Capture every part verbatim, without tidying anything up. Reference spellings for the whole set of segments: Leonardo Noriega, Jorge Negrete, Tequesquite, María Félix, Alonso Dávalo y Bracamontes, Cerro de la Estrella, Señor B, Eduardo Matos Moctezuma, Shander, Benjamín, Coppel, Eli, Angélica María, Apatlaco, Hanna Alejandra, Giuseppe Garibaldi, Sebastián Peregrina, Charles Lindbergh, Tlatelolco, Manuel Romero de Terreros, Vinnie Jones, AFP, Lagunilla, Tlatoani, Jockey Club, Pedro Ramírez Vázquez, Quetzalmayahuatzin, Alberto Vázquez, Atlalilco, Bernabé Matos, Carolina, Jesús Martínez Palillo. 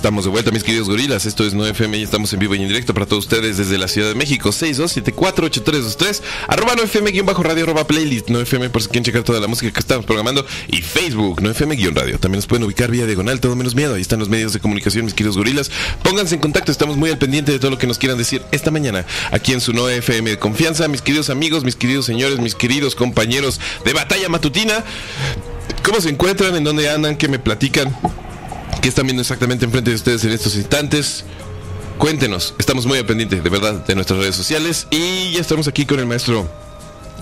Estamos de vuelta, mis queridos gorilas. Esto es nueve F M y estamos en vivo y en directo para todos ustedes desde la Ciudad de México. seis dos siete cuatro ocho tres dos tres, arroba nueve F M radio, arroba playlist nueve F M por si quieren checar toda la música que estamos programando. Y Facebook nueve F M radio. También nos pueden ubicar vía diagonal, todo menos miedo. Ahí están los medios de comunicación, mis queridos gorilas. Pónganse en contacto, estamos muy al pendiente de todo lo que nos quieran decir esta mañana aquí en su nueve F M de confianza. Mis queridos amigos, mis queridos señores, mis queridos compañeros de batalla matutina, ¿cómo se encuentran? ¿En dónde andan? ¿Qué me platican? ¿Qué están viendo exactamente enfrente de ustedes en estos instantes? Cuéntenos, estamos muy al pendiente, de verdad, de nuestras redes sociales. Y ya estamos aquí con el maestro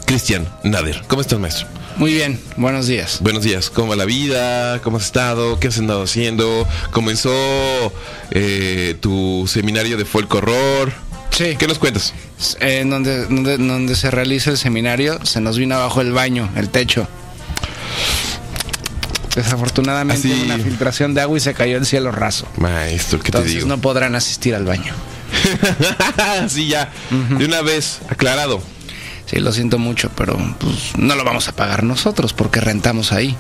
Cristian Nader. ¿Cómo estás, maestro? Muy bien, buenos días. Buenos días, ¿cómo va la vida? ¿Cómo has estado? ¿Qué has andado haciendo? ¿Comenzó eh, tu seminario de folk horror? Sí. ¿Qué nos cuentas? Eh, donde, donde, donde se realiza el seminario, se nos vino abajo el baño, el techo. Desafortunadamente, así, una filtración de agua y se cayó el cielo raso. Maestro, ¿qué Entonces, te digo? No podrán asistir al baño. Sí, ya, uh-huh. De una vez, aclarado. Sí, lo siento mucho, pero pues, no lo vamos a pagar nosotros porque rentamos ahí.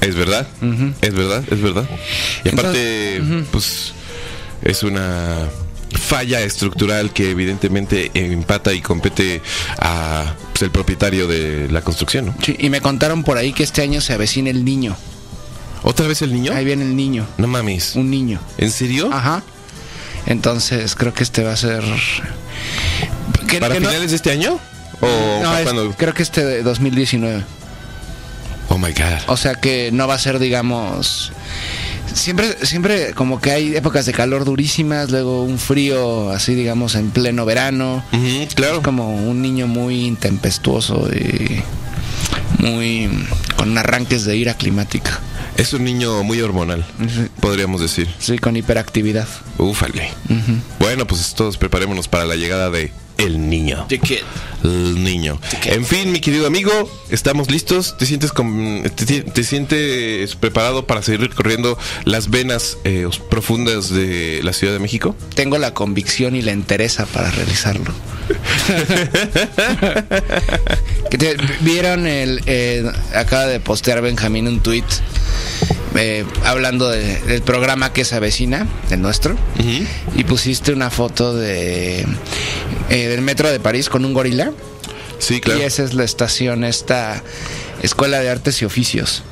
Es verdad, uh-huh. es verdad, es verdad. Y aparte, Entonces, uh-huh. pues es una falla estructural que evidentemente empata y compete a pues, el propietario de la construcción, ¿no? Sí, y me contaron por ahí que este año se avecina el niño. ¿Otra vez el niño? Ahí viene el niño. No mames. Un niño. ¿En serio? Ajá. Entonces creo que este va a ser... Que, ¿Para que finales no... de este año? ¿O no, es, cuando... Creo que este de dos mil diecinueve. Oh my God. O sea que no va a ser, digamos... Siempre, siempre como que hay épocas de calor durísimas, luego un frío así, digamos, en pleno verano. Uh-huh, claro. Es como un niño muy intempestuoso y muy con arranques de ira climática. Es un niño muy hormonal, sí, podríamos decir. Sí, con hiperactividad. Ufale. Uh-huh. Bueno, pues todos preparémonos para la llegada de el niño. The kid. El niño. The kid. En fin, mi querido amigo, estamos listos. ¿Te sientes, con, te, te sientes preparado para seguir recorriendo las venas eh, profundas de la Ciudad de México? Tengo la convicción y la entereza para realizarlo. ¿Vieron el eh, acaba de postear Benjamín un tweet eh, hablando de, del programa que se avecina, el nuestro? Uh-huh. Y pusiste una foto de eh, del metro de París con un gorila. Sí, claro. Y esa es la estación, esta Escuela de Artes y Oficios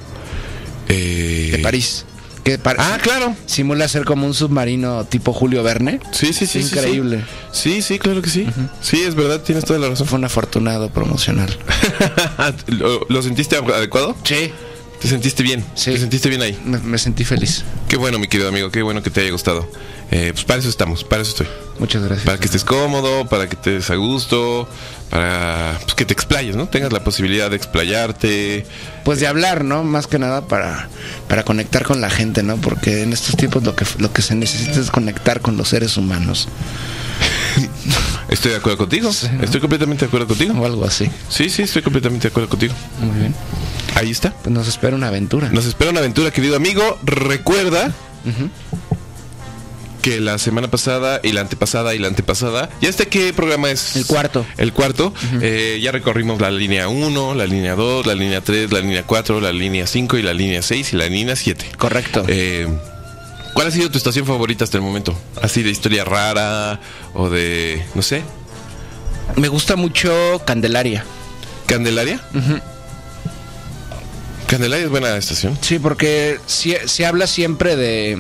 eh... de París. Que par- ah, claro. Simula ser como un submarino tipo Julio Verne. Sí, sí, sí. Increíble. Sí, sí, sí, claro que sí. Uh-huh. Sí, es verdad, tienes toda la razón. Fue un afortunado promocional. ¿Lo, ¿Lo sentiste adecuado? Sí. ¿Te sentiste bien? Sí. ¿Te sentiste bien ahí? Me, me sentí feliz. Qué bueno, mi querido amigo, qué bueno que te haya gustado. Eh, pues para eso estamos, para eso estoy. Muchas gracias. Para que estés cómodo, para que te des a gusto, para pues, que te explayes, ¿no? Tengas la posibilidad de explayarte. Pues de hablar, ¿no? Más que nada para, para conectar con la gente, ¿no? Porque en estos tiempos lo que, lo que se necesita es conectar con los seres humanos. Estoy de acuerdo contigo, sí, ¿no? Estoy completamente de acuerdo contigo. O algo así. Sí, sí, estoy completamente de acuerdo contigo. Muy bien. Ahí está. Pues nos espera una aventura. Nos espera una aventura, querido amigo. Recuerda uh-huh. que la semana pasada y la antepasada y la antepasada, ¿y este qué programa es? El cuarto. El cuarto. Uh-huh. Eh, ya recorrimos la línea uno, la línea dos, la línea tres, la línea cuatro, la línea cinco y la línea seis y la línea siete. Correcto. Eh, ¿Cuál ha sido tu estación favorita hasta el momento? Así de historia rara o de... no sé. Me gusta mucho Candelaria. ¿Candelaria? Uh-huh. Candelaria es buena estación. Sí, porque se, se habla siempre de...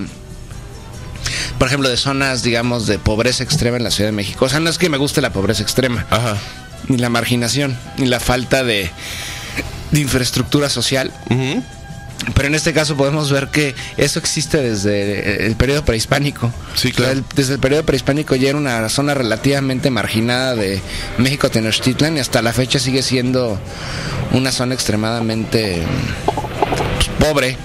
Por ejemplo, de zonas, digamos, de pobreza extrema en la Ciudad de México. O sea, no es que me guste la pobreza extrema. Ajá. Ni la marginación, ni la falta de, de infraestructura social. Uh-huh. Pero en este caso podemos ver que eso existe desde el periodo prehispánico. Sí, claro. O sea, el, desde el periodo prehispánico ya era una zona relativamente marginada de México Tenochtitlan y hasta la fecha sigue siendo una zona extremadamente pues, pobre.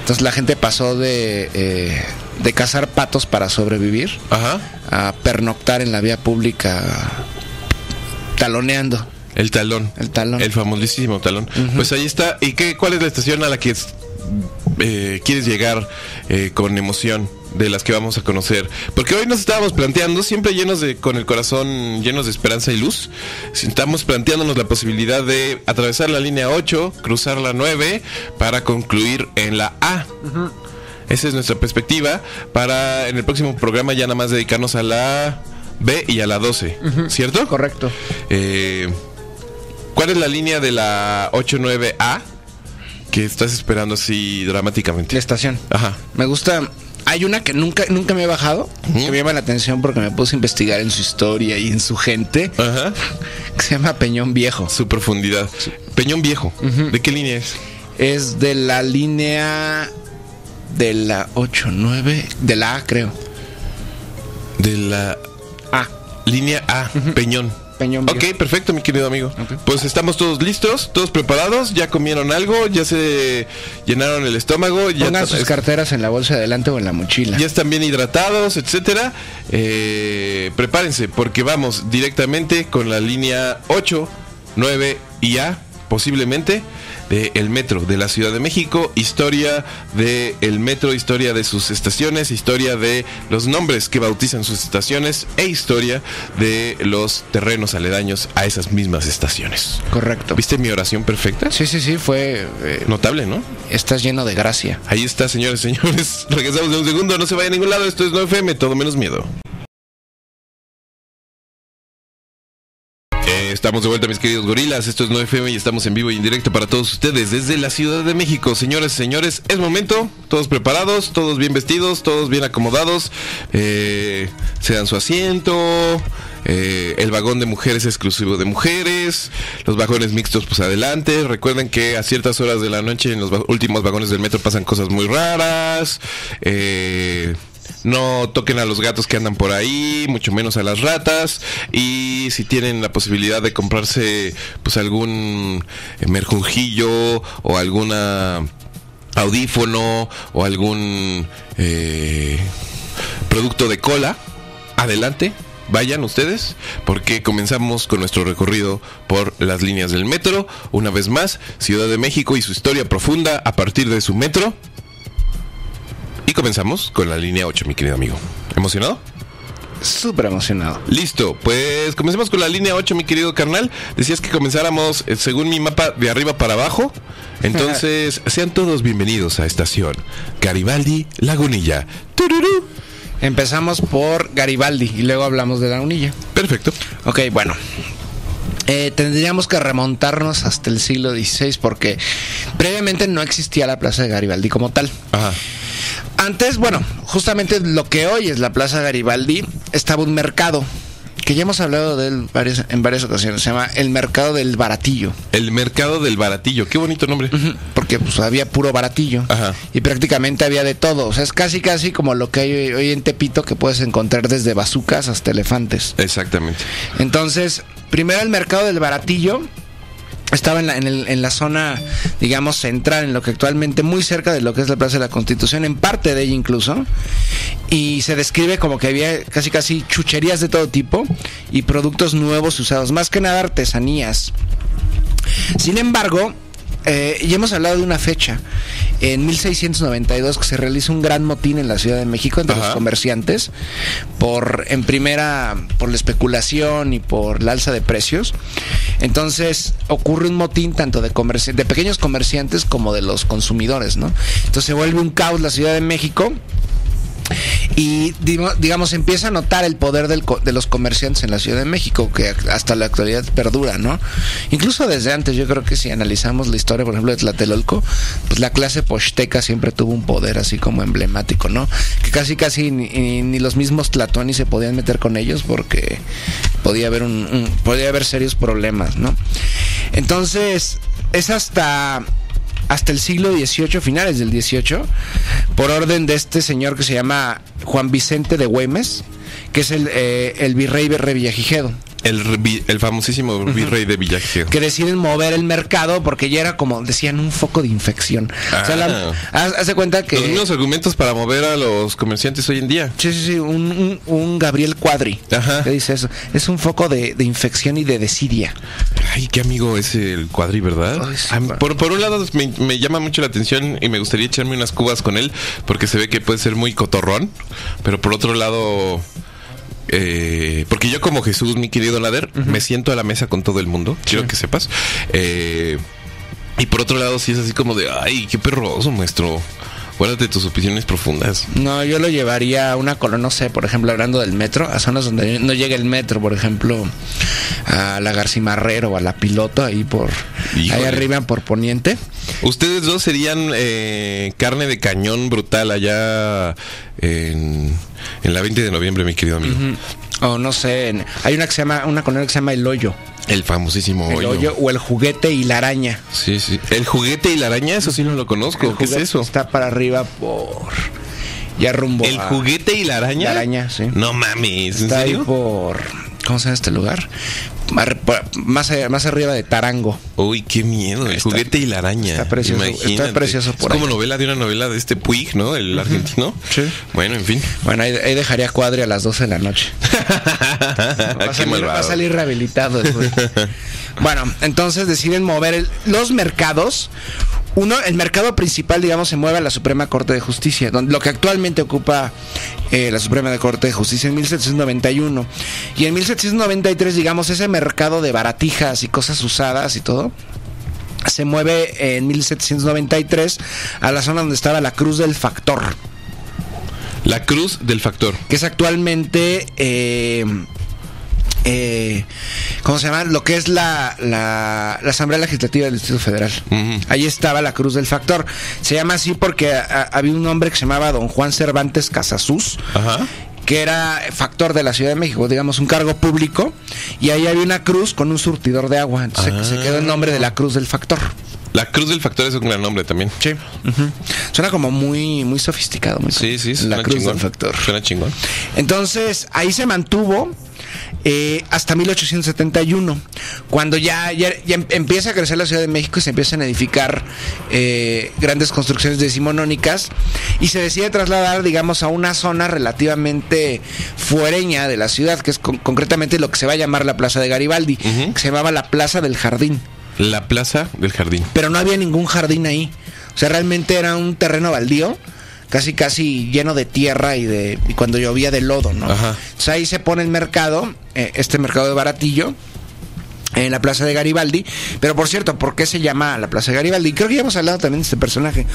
Entonces la gente pasó de... Eh, de cazar patos para sobrevivir, ajá, a pernoctar en la vía pública taloneando. El talón. El talón. El famosísimo talón. Uh-huh. Pues ahí está. ¿Y qué, cuál es la estación a la que eh, quieres llegar eh, con emoción de las que vamos a conocer? Porque hoy nos estábamos planteando, siempre llenos de, con el corazón llenos de esperanza y luz, estamos planteándonos la posibilidad de atravesar la línea ocho, cruzar la nueve para concluir en la A. Ajá. Uh-huh. Esa es nuestra perspectiva. Para en el próximo programa ya nada más dedicarnos a la B y a la doce, uh-huh. ¿Cierto? Correcto. eh, ¿Cuál es la línea de la ocho nueve A que estás esperando así dramáticamente? La estación. Ajá. Me gusta. Hay una que nunca nunca me he bajado, uh-huh. que me llama la atención porque me puse a investigar en su historia y en su gente, uh-huh. que se llama Peñón Viejo. Su profundidad. Peñón Viejo, uh-huh. ¿de qué línea es? Es de la línea de la ocho nueve, de la A, creo. De la A. Línea A, uh-huh. Peñón. Peñón Viejo. Ok, perfecto, mi querido amigo. Okay. Pues estamos todos listos, todos preparados, ya comieron algo, ya se llenaron el estómago. Ya pongan sus carteras en la bolsa de adelante o en la mochila. Ya están bien hidratados, etcétera. Eh, prepárense, porque vamos directamente con la línea ocho, nueve y A, posiblemente, del metro de la Ciudad de México. Historia del metro, historia de sus estaciones, historia de los nombres que bautizan sus estaciones e historia de los terrenos aledaños a esas mismas estaciones. Correcto. ¿Viste mi oración perfecta? Sí, sí, sí, fue... Eh, notable, ¿no? Estás lleno de gracia. Ahí está, señores, señores. Regresamos de un segundo, no se vaya a ningún lado. Esto es nueve F M, todo menos miedo. Estamos de vuelta, mis queridos gorilas. Esto es nueve F M y estamos en vivo y en directo para todos ustedes desde la Ciudad de México. Señores, señores, es momento. Todos preparados, todos bien vestidos, todos bien acomodados. Eh, se dan su asiento. Eh, el vagón de mujeres exclusivo de mujeres. Los vagones mixtos, pues adelante. Recuerden que a ciertas horas de la noche en los últimos vagones del metro pasan cosas muy raras. Eh... No toquen a los gatos que andan por ahí, mucho menos a las ratas. Y si tienen la posibilidad de comprarse pues algún merjujillo o alguna audífono o algún eh, producto de cola, adelante. Vayan ustedes, porque comenzamos con nuestro recorrido por las líneas del metro. Una vez más, Ciudad de México y su historia profunda a partir de su metro. Y comenzamos con la línea ocho, mi querido amigo. ¿Emocionado? Súper emocionado. Listo, pues comencemos con la línea ocho, mi querido carnal. Decías que comenzáramos, eh, según mi mapa, de arriba para abajo. Entonces, sean todos bienvenidos a Estación Garibaldi Lagunilla. ¡Tururú! Empezamos por Garibaldi y luego hablamos de Lagunilla. Perfecto. Ok, bueno. Eh, tendríamos que remontarnos hasta el siglo dieciséis porque previamente no existía la Plaza de Garibaldi como tal. Ajá. Antes, bueno, justamente lo que hoy es la Plaza Garibaldi, estaba un mercado, que ya hemos hablado de él varias, en varias ocasiones, se llama el Mercado del Baratillo. El Mercado del Baratillo, qué bonito nombre. Uh-huh, porque pues había puro baratillo. Ajá. Y prácticamente había de todo, o sea, es casi casi como lo que hay hoy en Tepito, que puedes encontrar desde bazucas hasta elefantes. Exactamente. Entonces, primero el Mercado del Baratillo. Estaba en la, en, el, en la zona, digamos, central, en lo que actualmente muy cerca de lo que es la Plaza de la Constitución, en parte de ella incluso, y se describe como que había casi casi chucherías de todo tipo y productos nuevos usados, más que nada artesanías. Sin embargo, eh, ya hemos hablado de una fecha, en mil seiscientos noventa y dos, que se realiza un gran motín en la Ciudad de México entre Ajá. los comerciantes, por en primera por la especulación y por la alza de precios. Entonces ocurre un motín tanto de comerci- de pequeños comerciantes como de los consumidores, ¿no? Entonces se vuelve un caos la Ciudad de México. Y digamos empieza a notar el poder del co- de los comerciantes en la Ciudad de México, que hasta la actualidad perdura, ¿no? Incluso desde antes, yo creo que si analizamos la historia, por ejemplo, de Tlatelolco, pues la clase posteca siempre tuvo un poder así como emblemático, ¿no? Que casi casi ni, ni, ni los mismos tlatoani se podían meter con ellos porque podía haber un, un podía haber serios problemas, ¿no? Entonces, es hasta hasta el siglo dieciocho, finales del dieciocho, por orden de este señor que se llama Juan Vicente de Güemes, que es el, eh, el virrey de Villajijedo. El, el famosísimo virrey uh-huh. de Villajijedo. Que deciden mover el mercado porque ya era, como decían, un foco de infección. Ah. O sea, la, haz, hace cuenta que... Los mismos argumentos para mover a los comerciantes hoy en día. Sí, sí, sí. Un, un, un Gabriel Cuadri. Ajá. Que dice eso. Es un foco de, de infección y de desidia. Ay, qué amigo es el Cuadri, ¿verdad? Ay, sí, mí, por, por un lado me, me llama mucho la atención y me gustaría echarme unas cubas con él porque se ve que puede ser muy cotorrón. Pero por otro lado... Eh, porque yo, como Jesús, mi querido Nader, uh-huh. me siento a la mesa con todo el mundo, sí. quiero que sepas. Eh, y por otro lado, sí es así como de, ay, qué perroso, maestro. Acuérdate de tus opiniones profundas. No, yo lo llevaría a una colonia, no sé, por ejemplo, hablando del metro, a zonas donde no llega el metro, por ejemplo, a la Garcimarrero o a la Piloto, ahí por... Híjole. Ahí arriba por Poniente. Ustedes dos serían eh, carne de cañón brutal allá en, en la veinte de noviembre, mi querido amigo. Uh-huh. O no sé, en, hay una que se llama, una colonia que se llama El Hoyo. El famosísimo el hoyo. hoyo O el Juguete y la Araña. Sí, sí. El Juguete y la Araña, eso sí no lo conozco. El ¿Qué es eso? Está para arriba por... Ya rumbo ¿El a... Juguete y la Araña? La Araña, sí. No mames, ¿en está serio? Ahí por... ¿Cómo se llama este lugar? Más, más arriba de Tarango. Uy, qué miedo. El está, Juguete y la Araña. Está precioso. Imagínate. Está precioso por ahí. Es como novela de una novela de este Puig, ¿no? El uh-huh. argentino. Sí. Bueno, en fin. Bueno, ahí, ahí dejaría Cuadri a las doce de la noche. va, a salir, va a salir rehabilitado. Bueno, entonces deciden mover el, los mercados. Uno, el mercado principal, digamos, se mueve a la Suprema Corte de Justicia, donde, lo que actualmente ocupa eh, la Suprema de Corte de Justicia en mil setecientos noventa y uno. Y en mil setecientos noventa y tres, digamos, ese mercado de baratijas y cosas usadas y todo, se mueve en mil setecientos noventa y tres a la zona donde estaba la Cruz del Factor. La Cruz del Factor. Que es actualmente... Eh, Eh, ¿Cómo se llama? Lo que es la, la, la Asamblea Legislativa del Distrito Federal. Uh-huh. Ahí estaba la Cruz del Factor. Se llama así porque a, a, había un hombre que se llamaba don Juan Cervantes Casasús. Ajá. Que era factor de la Ciudad de México, digamos, un cargo público. Y ahí había una cruz con un surtidor de agua. Entonces ah. se quedó el nombre de la Cruz del Factor. La Cruz del Factor es un gran nombre también. Sí. Uh-huh. Suena como muy, muy sofisticado. Muy sí, sí, suena la Cruz chingón. Del Factor. Suena chingón. Entonces, ahí se mantuvo eh, hasta mil ochocientos setenta y uno, cuando ya, ya, ya empieza a crecer la Ciudad de México y se empiezan a edificar eh, grandes construcciones decimonónicas. Y se decide trasladar, digamos, a una zona relativamente fuereña de la ciudad, que es con, concretamente lo que se va a llamar la Plaza de Garibaldi, uh-huh. que se llamaba la Plaza del Jardín. La Plaza del Jardín. Pero no había ningún jardín ahí. O sea, realmente era un terreno baldío, casi casi lleno de tierra y de y cuando llovía de lodo, ¿no? Ajá. Entonces ahí se pone el mercado, eh, este mercado de baratillo, en la Plaza de Garibaldi. Pero por cierto, ¿por qué se llama la Plaza de Garibaldi? Creo que ya hemos hablado también de este personaje.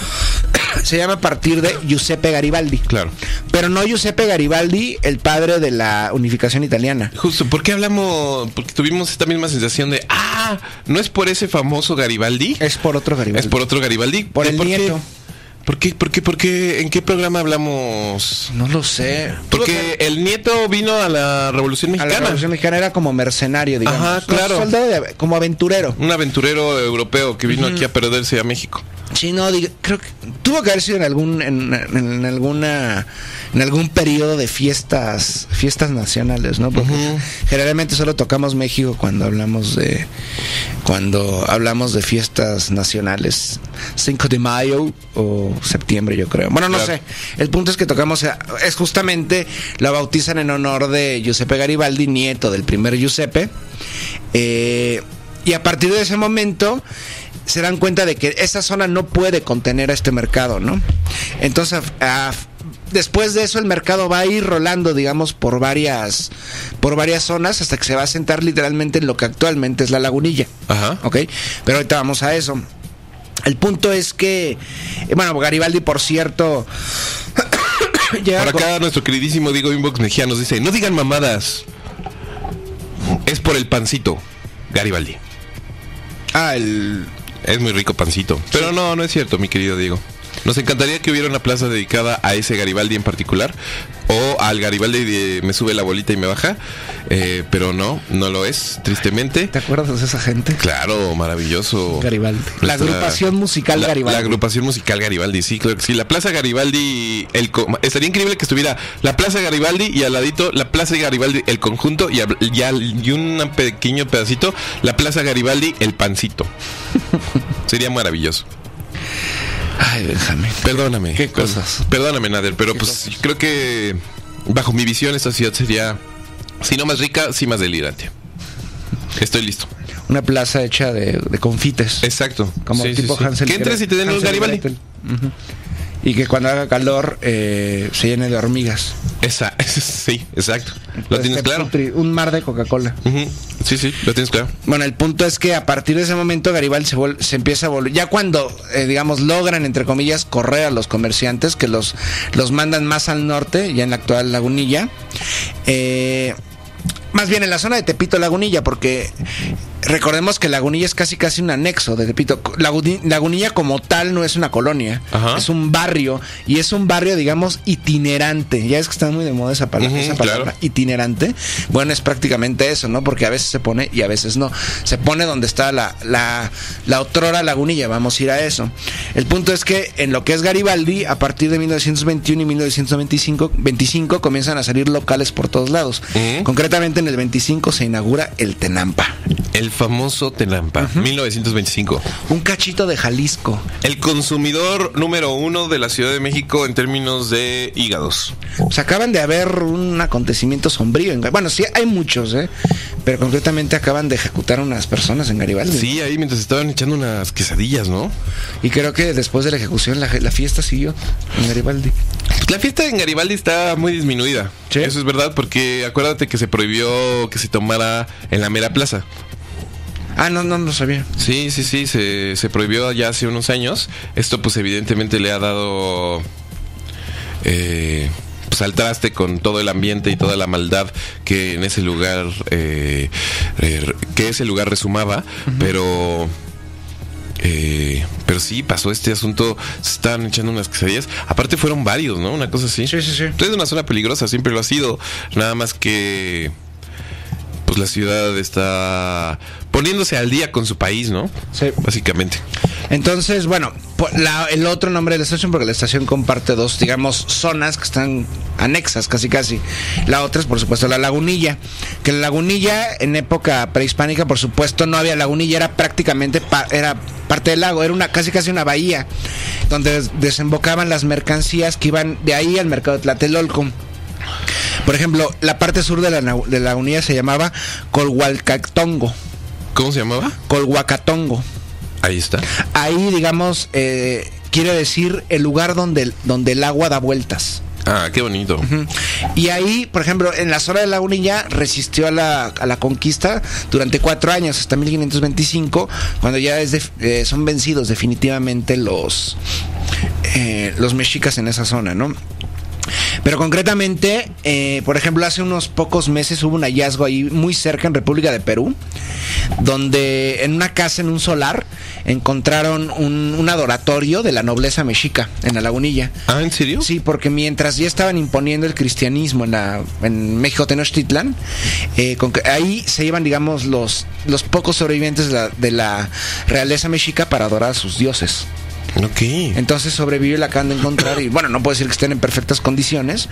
Se llama a partir de Giuseppe Garibaldi. Claro. Pero no Giuseppe Garibaldi, el padre de la unificación italiana. Justo, ¿por qué hablamos? Porque tuvimos esta misma sensación de ¡ah! ¿No es por ese famoso Garibaldi? Es por otro Garibaldi. Es por otro Garibaldi. Por el ¿por nieto qué? ¿Por qué, por qué, por qué, en qué programa hablamos? No lo sé. Porque el nieto vino a la Revolución Mexicana. A la Revolución Mexicana era como mercenario, digamos. Ajá, claro. No, soldado de, como aventurero. Un aventurero europeo que vino uh-huh. aquí a perderse a México. Sí, no, digo, creo que tuvo que haber sido en algún, en, en, en alguna, en algún periodo de fiestas, fiestas nacionales, ¿no? Porque uh-huh. generalmente solo tocamos México cuando hablamos de, cuando hablamos de fiestas nacionales, cinco de mayo o septiembre, yo creo. Bueno, no claro. sé. El punto es que tocamos, es justamente, la bautizan en honor de Giuseppe Garibaldi, nieto del primer Giuseppe. Eh, y a partir de ese momento se dan cuenta de que esa zona no puede contener a este mercado, ¿no? Entonces, a, a, después de eso, el mercado va a ir rolando, digamos, por varias, por varias zonas, hasta que se va a sentar literalmente en lo que actualmente es la Lagunilla. Ajá. ¿Ok? Pero ahorita vamos a eso. El punto es que, bueno, Garibaldi, por cierto... Por acá con... nuestro queridísimo Diego Inbox Mejía nos dice, no digan mamadas, es por el pancito, Garibaldi. Ah, el... Es muy rico pancito. Pero sí. no, no es cierto, mi querido Diego. Nos encantaría que hubiera una plaza dedicada a ese Garibaldi en particular, o al Garibaldi de me sube la bolita y me baja, eh, pero no, no lo es, tristemente. ¿Te acuerdas de esa gente? Claro, maravilloso Garibaldi. Nuestra, la agrupación musical la, Garibaldi. La agrupación musical Garibaldi, sí, claro que sí. La Plaza Garibaldi, el estaría increíble que estuviera la Plaza Garibaldi y al ladito la Plaza Garibaldi, el conjunto, y, y, y un pequeño pedacito, la Plaza Garibaldi, el pancito. Sería maravilloso. Ay, Benjamín. Perdóname. Qué cosas. Perdóname, Nader, pero pues cosas? creo que bajo mi visión esta ciudad sería, si no más rica, si más delirante. Estoy listo. Una plaza hecha de, de confites. Exacto. Como sí, tipo sí, sí. Hansel. Que entres y te den un Garibaldi. Uh-huh. Y que cuando haga calor eh, se llene de hormigas. Esa, sí, exacto. Lo pues tienes claro. Un mar de Coca-Cola. Uh-huh. Sí, sí, lo tienes claro. Bueno, el punto es que a partir de ese momento Garibaldi se, vol se empieza a volver. Ya cuando, eh, digamos, logran, entre comillas, correr a los comerciantes, que los, los mandan más al norte, ya en la actual Lagunilla. Eh, más bien en la zona de Tepito Lagunilla, porque recordemos que Lagunilla es casi casi un anexo de Tepito. Lagunilla como tal no es una colonia. Ajá. Es un barrio, y es un barrio, digamos, itinerante. Ya es que está muy de moda esa palabra, uh-huh, esa palabra, claro, itinerante. Bueno, es prácticamente eso, ¿no? Porque a veces se pone y a veces no. Se pone donde está la, la, la otrora Lagunilla, vamos a ir a eso. El punto es que en lo que es Garibaldi, a partir de mil novecientos veintiuno y mil novecientos veinticinco comienzan a salir locales por todos lados. Uh-huh. Concretamente en el veinticinco se inaugura el Tenampa. El famoso Tenampa, uh-huh. mil novecientos veinticinco. Un cachito de Jalisco. El consumidor número uno de la Ciudad de México en términos de hígados. Pues acaban de haber un acontecimiento sombrío en... Bueno, sí, hay muchos, ¿eh? Pero concretamente acaban de ejecutar a unas personas en Garibaldi. Sí, ahí mientras estaban echando unas quesadillas, ¿no? Y creo que después de la ejecución, la, la fiesta siguió en Garibaldi. La fiesta en Garibaldi está muy disminuida. ¿Sí? Eso es verdad, porque acuérdate que se prohibió que se tomara en la mera plaza. Ah, no, no lo sabía. Sí, sí, sí, se, se prohibió ya hace unos años. Esto pues evidentemente le ha dado eh, pues al traste con todo el ambiente y toda la maldad que en ese lugar eh, eh, que ese lugar resumaba, uh-huh. Pero eh, pero sí, pasó este asunto. Se estaban echando unas quesadillas. Aparte fueron varios, ¿no? Una cosa así. Sí, sí, sí. Entonces es una zona peligrosa, siempre lo ha sido. Nada más que pues la ciudad está poniéndose al día con su país, ¿no? Sí. Básicamente. Entonces, bueno, la, el otro nombre de la estación, porque la estación comparte dos, digamos, zonas que están anexas casi casi. La otra es, por supuesto, la Lagunilla. Que la Lagunilla, en época prehispánica, por supuesto, no había Lagunilla. Era prácticamente, pa, era parte del lago. Era una casi casi una bahía donde des, desembocaban las mercancías que iban de ahí al mercado de Tlatelolco. Por ejemplo, la parte sur de la, de la unidad se llamaba Colhuacatongo. ¿Cómo se llamaba? Colhuacatongo. Ahí está. Ahí, digamos, eh, quiere decir el lugar donde, donde el agua da vueltas. Ah, qué bonito. Uh-huh. Y ahí, por ejemplo, en la zona de Lagunilla resistió a la, a la conquista durante cuatro años, hasta mil quinientos veinticinco, cuando ya es de, eh, son vencidos definitivamente los, eh, los mexicas en esa zona, ¿no? Pero concretamente, eh, por ejemplo, hace unos pocos meses hubo un hallazgo ahí muy cerca en República de Perú, donde en una casa, en un solar, encontraron un, un adoratorio de la nobleza mexica en la Lagunilla. ¿Ah, en serio? Sí, porque mientras ya estaban imponiendo el cristianismo en, la, en México Tenochtitlán, eh, con, ahí se iban, digamos, los, los pocos sobrevivientes de la, de la realeza mexica para adorar a sus dioses. Okay. Entonces sobrevivió y la acaban de encontrar. Y bueno, no puedo decir que estén en perfectas condiciones,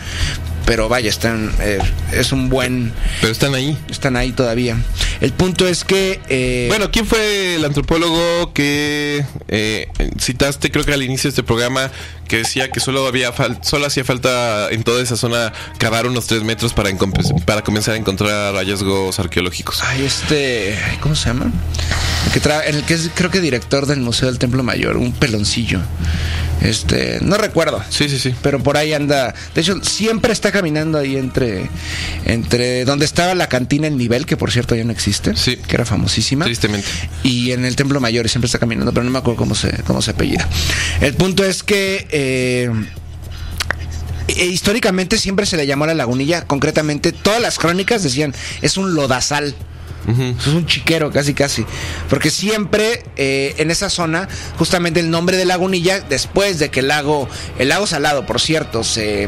pero vaya, están eh, es un buen... Pero están ahí. Están ahí todavía. El punto es que... Eh... Bueno, ¿quién fue el antropólogo que eh, citaste, creo que al inicio de este programa, que decía que solo había fal solo hacía falta en toda esa zona cavar unos tres metros para, para comenzar a encontrar hallazgos arqueológicos? Ay, este... ¿Cómo se llama? El que, tra el que es, creo que director del Museo del Templo Mayor, un peloncillo. Este, no recuerdo. Sí, sí, sí. Pero por ahí anda. De hecho, siempre está caminando ahí entre entre donde estaba la cantina El Nivel, que por cierto ya no existe. Sí. Que era famosísima. Tristemente. Y en el Templo Mayor, y siempre está caminando, pero no me acuerdo cómo se, cómo se apellida. El punto es que eh, e, históricamente siempre se le llamó la Lagunilla. Concretamente, todas las crónicas decían, es un lodazal. Uh-huh. Es un chiquero casi casi, porque siempre eh, en esa zona, justamente el nombre de Lagunilla, después de que el lago, el lago Salado, por cierto, se,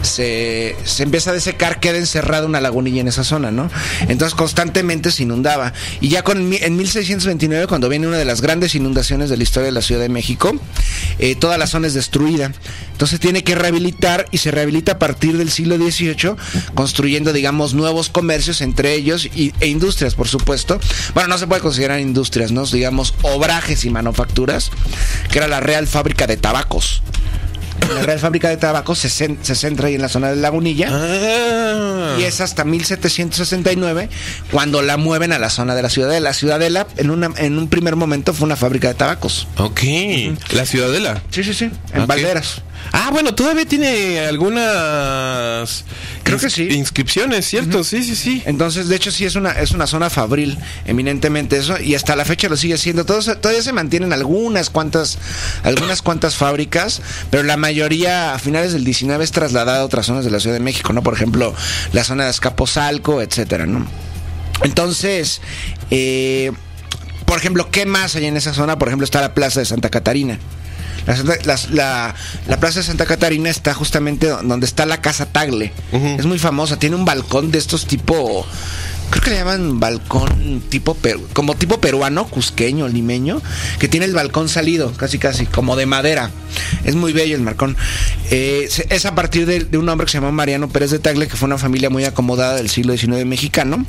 se, se empieza a desecar, queda encerrada una lagunilla en esa zona, ¿no? Entonces constantemente se inundaba. Y ya con, en mil seiscientos veintinueve, cuando viene una de las grandes inundaciones de la historia de la Ciudad de México, eh, toda la zona es destruida. Entonces tiene que rehabilitar, y se rehabilita a partir del siglo dieciocho, construyendo, digamos, nuevos comercios entre ellos y, e industrias, por supuesto. Bueno, no se puede considerar industrias, ¿no? Digamos, obrajes y manufacturas, que era la Real Fábrica de Tabacos. La Real Fábrica de Tabacos se, se centra ahí en la zona de Lagunilla. Ah. Y es hasta mil setecientos sesenta y nueve cuando la mueven a la zona de la Ciudadela. La Ciudadela en, una, en un primer momento fue una fábrica de tabacos. Ok. Uh-huh. ¿La Ciudadela? Sí, sí, sí. En okay. Valderas. Ah, bueno, todavía tiene algunas... Creo que sí. Inscripciones, ¿cierto? Uh-huh. Sí, sí, sí. Entonces, de hecho, sí es una, es una zona fabril, eminentemente eso, y hasta la fecha lo sigue siendo. Todos, todavía se mantienen algunas cuantas, algunas cuantas fábricas, pero la mayoría a finales del diecinueve es trasladada a otras zonas de la Ciudad de México, ¿no? Por ejemplo, la zona de Azcapotzalco, etcétera, ¿no? Entonces, eh, por ejemplo, ¿qué más hay en esa zona? Por ejemplo, está la Plaza de Santa Catarina. La, la, la, la Plaza de Santa Catarina está justamente donde está la Casa Tagle. Uh-huh. Es muy famosa, tiene un balcón de estos tipo... Creo que le llaman balcón tipo peru, como tipo peruano, cusqueño, limeño, que tiene el balcón salido, casi casi, como de madera. Es muy bello el balcón. Eh, es a partir de, de un hombre que se llamó Mariano Pérez de Tagle, que fue una familia muy acomodada del siglo diecinueve mexicano.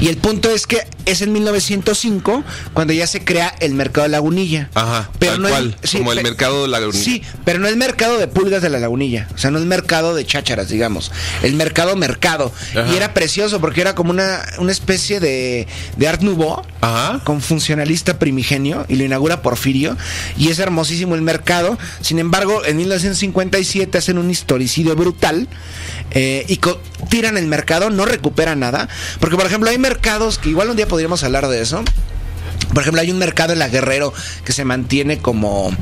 Y el punto es que es en mil novecientos cinco cuando ya se crea el mercado de Lagunilla. Ajá, pero tal no cual, el, sí, como el mercado de Lagunilla. Sí, pero no el mercado de pulgas de la Lagunilla. O sea, no el mercado de chácharas, digamos. El mercado mercado. Ajá. Y era precioso porque era como una, una especie de, de Art Nouveau. Ajá. Con funcionalista primigenio. Y lo inaugura Porfirio. Y es hermosísimo el mercado. Sin embargo, en mil novecientos cincuenta y siete hacen un historicidio brutal. Eh, y co- tiran el mercado, no recuperan nada. Porque, por ejemplo, hay mercados que igual un día podríamos hablar de eso. Por ejemplo, hay un mercado en la Guerrero que se mantiene como,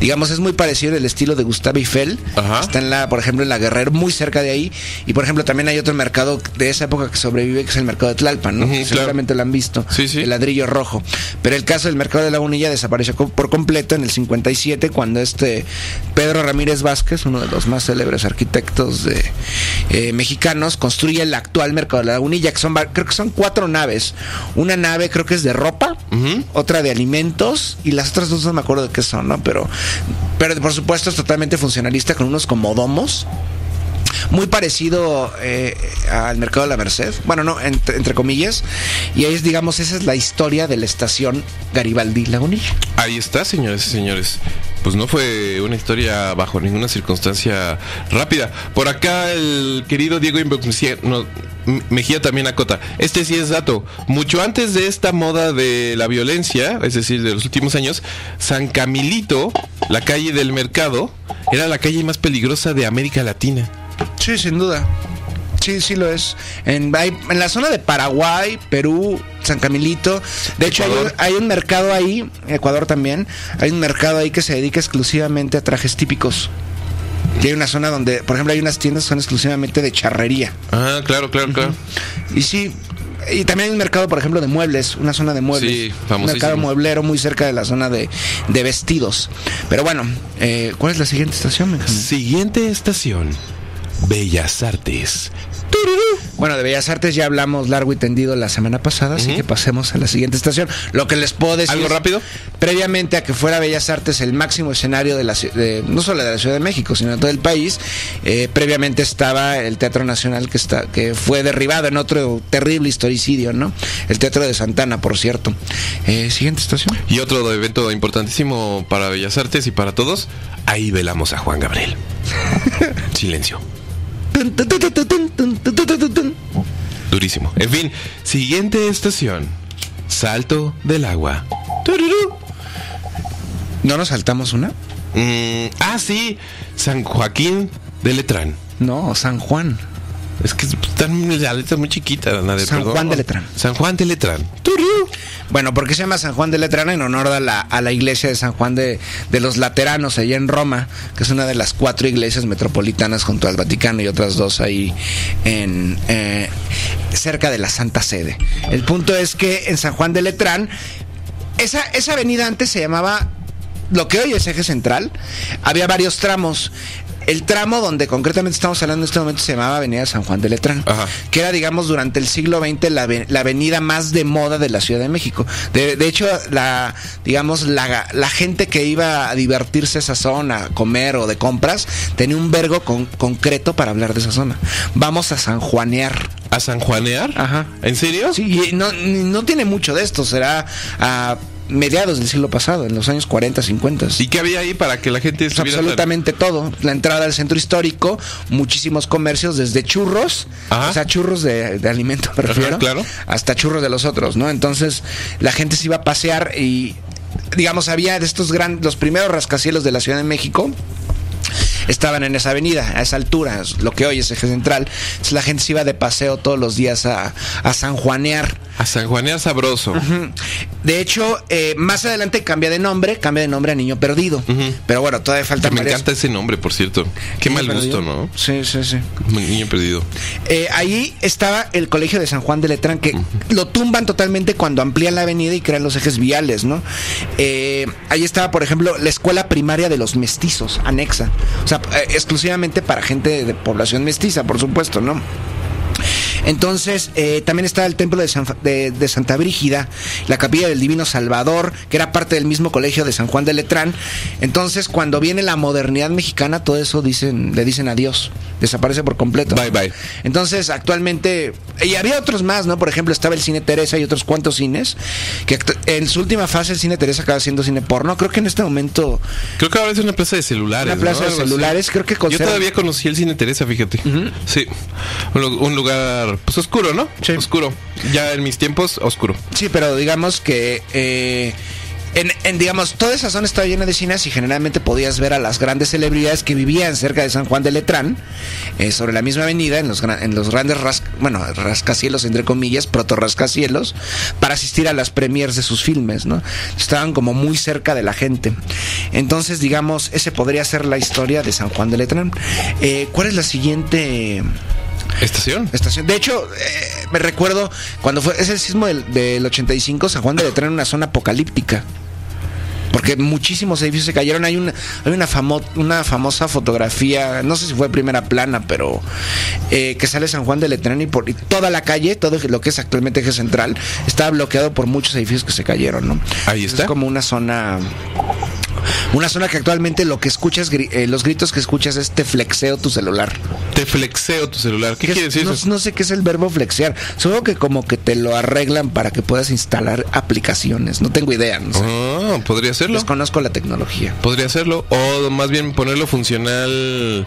digamos, es muy parecido al estilo de Gustavo Eiffel. Ajá. Está en la, por ejemplo, en la Guerrero, muy cerca de ahí. Y por ejemplo, también hay otro mercado de esa época que sobrevive, que es el mercado de Tlalpan, ¿no? Uh-huh, claro. Seguramente lo han visto. Sí, sí. El ladrillo rojo. Pero el caso del mercado de Lagunilla desapareció por completo en el cincuenta y siete, cuando este Pedro Ramírez Vázquez, uno de los más célebres arquitectos de, eh, mexicanos, construye el actual mercado de Lagunilla, que son, creo que son cuatro naves. Una nave creo que es de ropa. Uh-huh. Otra de alimentos. Y las otras dos no me acuerdo de qué son, ¿no? Pero, pero por supuesto es totalmente funcionalista, con unos comodomos. Muy parecido eh, al mercado de la Merced. Bueno, no, entre, entre comillas. Y ahí es, digamos, esa es la historia de la estación Garibaldi Lagunilla. Ahí está, señores y señores. Pues no fue una historia bajo ninguna circunstancia rápida. Por acá el querido Diego Inbox Mejía, no, Mejía también acota. Este sí es dato. Mucho antes de esta moda de la violencia, es decir, de los últimos años, San Camilito, la calle del mercado, era la calle más peligrosa de América Latina. Sí, sin duda. Sí, sí lo es. En, hay, en la zona de Paraguay, Perú, San Camilito. De hecho, hay un, hay un mercado ahí, Ecuador también. Hay un mercado ahí que se dedica exclusivamente a trajes típicos. Y hay una zona donde, por ejemplo, hay unas tiendas que son exclusivamente de charrería. Ah, claro, claro, claro. Uh-huh. Y sí. Y también hay un mercado, por ejemplo, de muebles, una zona de muebles. Sí, famosísimo. Un mercado mueblero muy cerca de la zona de, de vestidos. Pero bueno, eh, ¿cuál es la siguiente estación, Benjamín? Siguiente estación. Bellas Artes. Bueno, de Bellas Artes ya hablamos largo y tendido la semana pasada, uh-huh. Así que pasemos a la siguiente estación. Lo que les puedo decir... ¿Algo rápido? Previamente a que fuera Bellas Artes el máximo escenario de la de, no solo de la Ciudad de México, sino de todo el país, eh, previamente estaba el Teatro Nacional, que está que fue derribado en otro terrible historicidio, ¿no? El Teatro de Santana, por cierto. Eh, siguiente estación. Y otro evento importantísimo para Bellas Artes y para todos, ahí velamos a Juan Gabriel. Silencio. Durísimo. En fin, siguiente estación. Salto del Agua. ¿No nos saltamos una? Mm, ah, sí. San Joaquín de Letrán. No, San Juan. Es que están las letras muy chiquitas, ¿no? San Perdón. Juan de Letrán. San Juan de Letrán. Bueno, ¿por qué se llama San Juan de Letrán? En honor a la, a la iglesia de San Juan de, de los Lateranos, allá en Roma, que es una de las cuatro iglesias metropolitanas junto al Vaticano y otras dos ahí en eh, cerca de la Santa Sede. El punto es que en San Juan de Letrán, esa, esa avenida antes se llamaba lo que hoy es Eje Central. Había varios tramos. El tramo donde concretamente estamos hablando en este momento se llamaba Avenida San Juan de Letrán. Ajá. Que era, digamos, durante el siglo veinte la, la avenida más de moda de la Ciudad de México. De, de hecho, la digamos la, la gente que iba a divertirse a esa zona, a comer o de compras, tenía un vergo con, concreto para hablar de esa zona. Vamos a sanjuanear. ¿A sanjuanear? Ajá. ¿En serio? Sí, no, no tiene mucho de esto, será... a mediados del siglo pasado, en los años cuarenta, cincuenta. ¿Y qué había ahí para que la gente estuviera...? Pues absolutamente tan... todo. La entrada al centro histórico, muchísimos comercios, desde churros, ajá, o sea, churros de, de alimento, me refiero, ajá, claro, hasta churros de los otros, ¿no? Entonces, la gente se iba a pasear y, digamos, había de estos grandes, los primeros rascacielos de la Ciudad de México... estaban en esa avenida, a esa altura, lo que hoy es Eje Central. Entonces la gente se iba de paseo todos los días a, a sanjuanear. A sanjuanear sabroso. Uh-huh. De hecho, eh, más adelante cambia de nombre, cambia de nombre a Niño Perdido. Uh-huh. Pero bueno, todavía falta. Me encanta ese nombre, por cierto. Qué mal gusto, ¿no? Sí, sí, sí. Niño Perdido. Eh, ahí estaba el colegio de San Juan de Letrán, que uh-huh. lo tumban totalmente cuando amplían la avenida y crean los ejes viales, ¿no? Eh, ahí estaba, por ejemplo, la escuela primaria de los mestizos, anexa. O sea, eh, exclusivamente para gente de población mestiza, por supuesto, ¿no? Entonces, eh, también estaba el templo de, San, de, de Santa Brígida, la capilla del Divino Salvador, que era parte del mismo colegio de San Juan de Letrán. Entonces, cuando viene la modernidad mexicana, todo eso dicen, le dicen adiós, desaparece por completo. Bye, bye. Entonces, actualmente, y había otros más, ¿no? Por ejemplo, estaba el Cine Teresa y otros cuantos cines, que en su última fase el Cine Teresa acaba siendo cine porno. Creo que en este momento... Creo que ahora es una plaza de celulares. Una plaza, ¿no?, de celulares, sí. Creo que conserva... Yo todavía conocí el Cine Teresa, fíjate. Uh-huh. Sí, un, un lugar... pues oscuro, ¿no? Sí. Oscuro. Ya en mis tiempos, oscuro. Sí, pero digamos que... Eh... En, en, digamos, toda esa zona estaba llena de cines y generalmente podías ver a las grandes celebridades que vivían cerca de San Juan de Letrán, eh, sobre la misma avenida, en los, gran, en los grandes ras, bueno, rascacielos, entre comillas, proto-rascacielos, para asistir a las premiers de sus filmes, ¿no? Estaban como muy cerca de la gente. Entonces, digamos, ese podría ser la historia de San Juan de Letrán. Eh, ¿Cuál es la siguiente...? Estación. Estación. De hecho, eh, me recuerdo cuando fue ese sismo del, del ochenta y cinco, San Juan de Letrán era una zona apocalíptica, porque muchísimos edificios se cayeron. Hay una, hay una, famo, una famosa fotografía, no sé si fue primera plana, pero eh, que sale San Juan de Letrán y, por, y toda la calle, todo lo que es actualmente Eje Central, estaba bloqueado por muchos edificios que se cayeron, ¿no? Ahí está. Es como una zona... Una zona que actualmente lo que escuchas, eh, los gritos que escuchas es te flexeo tu celular. Te flexeo tu celular. ¿Qué, ¿Qué quiere decir no, eso? No sé qué es el verbo flexear. Supongo que como que te lo arreglan para que puedas instalar aplicaciones. No tengo idea. No sé. Oh, podría hacerlo. Desconozco la tecnología. Podría hacerlo. O más bien ponerlo funcional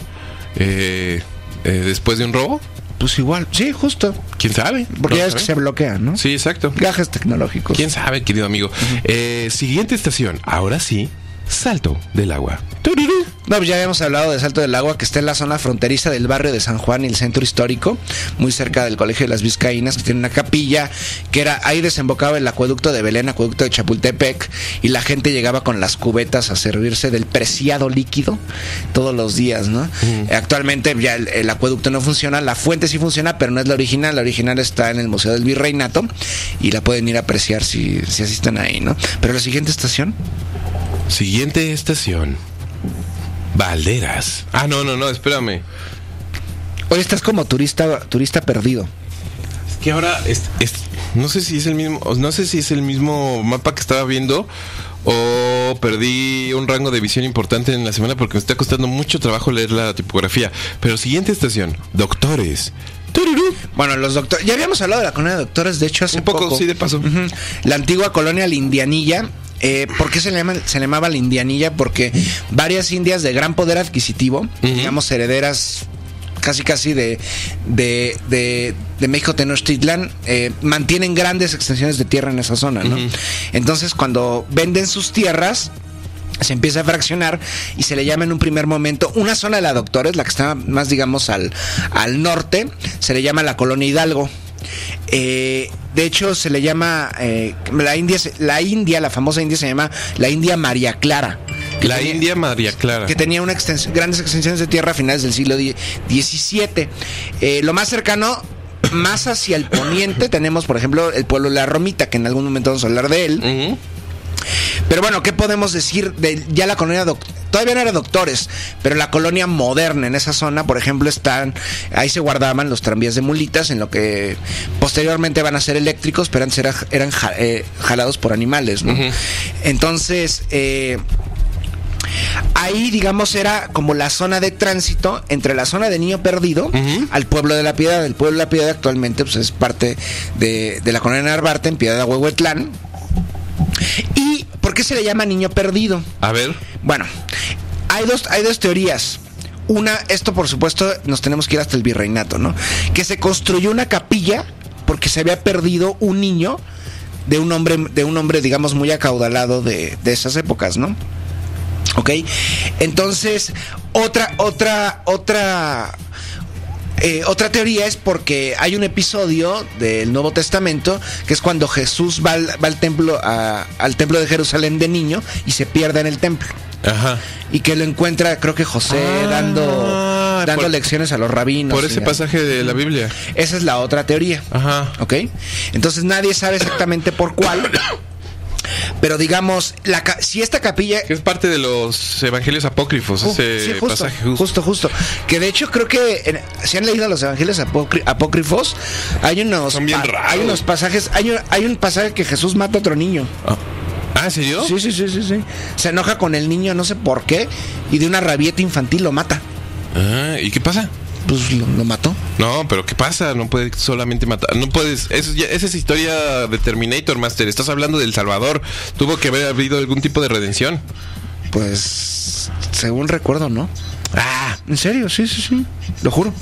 eh, eh, después de un robo. Pues igual, sí, justo. ¿Quién sabe? Porque ya es que se bloquean, ¿no? Sí, exacto. Gajes tecnológicos. ¿Quién sabe, querido amigo? Uh-huh. eh, siguiente estación. Ahora sí. Salto del Agua. No, pues ya habíamos hablado de Salto del Agua, que está en la zona fronteriza del barrio de San Juan y el centro histórico, muy cerca del Colegio de las Vizcaínas, que tiene una capilla, que era ahí desembocaba el acueducto de Belén, acueducto de Chapultepec, y la gente llegaba con las cubetas a servirse del preciado líquido todos los días, ¿no? Mm. Actualmente ya el, el acueducto no funciona, la fuente sí funciona, pero no es la original. La original está en el Museo del Virreinato y la pueden ir a apreciar si, si asisten ahí, ¿no? Pero la siguiente estación... Siguiente estación. Valderas. Ah, no, no, no, espérame. Hoy estás como turista turista perdido. Es que ahora es, es, no sé si es el mismo, no sé si es el mismo mapa que estaba viendo o perdí un rango de visión importante en la semana porque me está costando mucho trabajo leer la tipografía. Pero siguiente estación, Doctores. Bueno, los doctores, ya habíamos hablado de la colonia de Doctores, de hecho hace un poco, poco. Sí, de paso. Uh-huh. La antigua colonia La Indianilla. Eh, ¿Por qué se le, llama, se le llamaba La Indianilla? Porque varias indias de gran poder adquisitivo, uh-huh. digamos herederas casi casi de, de, de, de México Tenochtitlán, eh, mantienen grandes extensiones de tierra en esa zona, ¿no? Uh-huh. Entonces cuando venden sus tierras se empieza a fraccionar y se le llama en un primer momento, una zona de la Doctores, la que está más digamos al, al norte, se le llama la Colonia Hidalgo. Eh, de hecho se le llama eh, la India, la India, la famosa India se llama la India María Clara. La tenía, India María Clara. Que tenía una extensión, grandes extensiones de tierra a finales del siglo diecisiete. Eh, lo más cercano, más hacia el poniente, tenemos por ejemplo el pueblo La Romita, que en algún momento vamos a hablar de él. Uh-huh. Pero bueno, ¿qué podemos decir de ya la colonia doc- todavía no era Doctores, pero la colonia moderna en esa zona, por ejemplo, están ahí se guardaban los tranvías de mulitas en lo que posteriormente van a ser eléctricos, pero antes era, eran ja- eh, jalados por animales, ¿no? Uh-huh. Entonces, eh ahí, digamos, era como la zona de tránsito entre la zona de Niño Perdido uh-huh. al Pueblo de la Piedad. El Pueblo de la Piedad actualmente pues, es parte de, de la colonia Narvarte en Piedad Ahuehuetlán. ¿Y por qué se le llama Niño Perdido? A ver. Bueno, hay dos, hay dos teorías. Una, esto por supuesto nos tenemos que ir hasta el virreinato, ¿no? Que se construyó una capilla porque se había perdido un niño de un hombre, de un hombre digamos, muy acaudalado de, de esas épocas, ¿no? ¿Ok? Entonces, otra, otra, otra... Eh, otra teoría es porque hay un episodio del Nuevo Testamento que es cuando Jesús va al, va al templo a, al templo de Jerusalén de niño y se pierde en el templo. Ajá. Y que lo encuentra, creo que José, ah, dando, dando por, lecciones a los rabinos. Por ese pasaje de la Biblia. Esa es la otra teoría. Ajá. ¿Ok? Entonces nadie sabe exactamente por cuál. Pero digamos, la, si esta capilla... Que es parte de los evangelios apócrifos, uh, ese sí, justo, pasaje justo. Justo, justo. Que de hecho creo que en, si han leído los evangelios apocri, apócrifos, hay unos, son bien pa, raros. Hay unos pasajes, hay, hay un pasaje que Jesús mata a otro niño. Oh. ¿Ah, sí, yo? Sí, sí, sí, sí, sí. Se enoja con el niño, no sé por qué, y de una rabieta infantil lo mata. Ah, ¿y qué pasa? Pues lo, lo mató. No, pero ¿qué pasa? No puedes solamente matar. No puedes. Eso ya, esa es historia de Terminator, Master. Estás hablando del Salvador. Tuvo que haber habido algún tipo de redención. Pues, según recuerdo, ¿no? Ah, en serio, sí, sí, sí. Lo juro.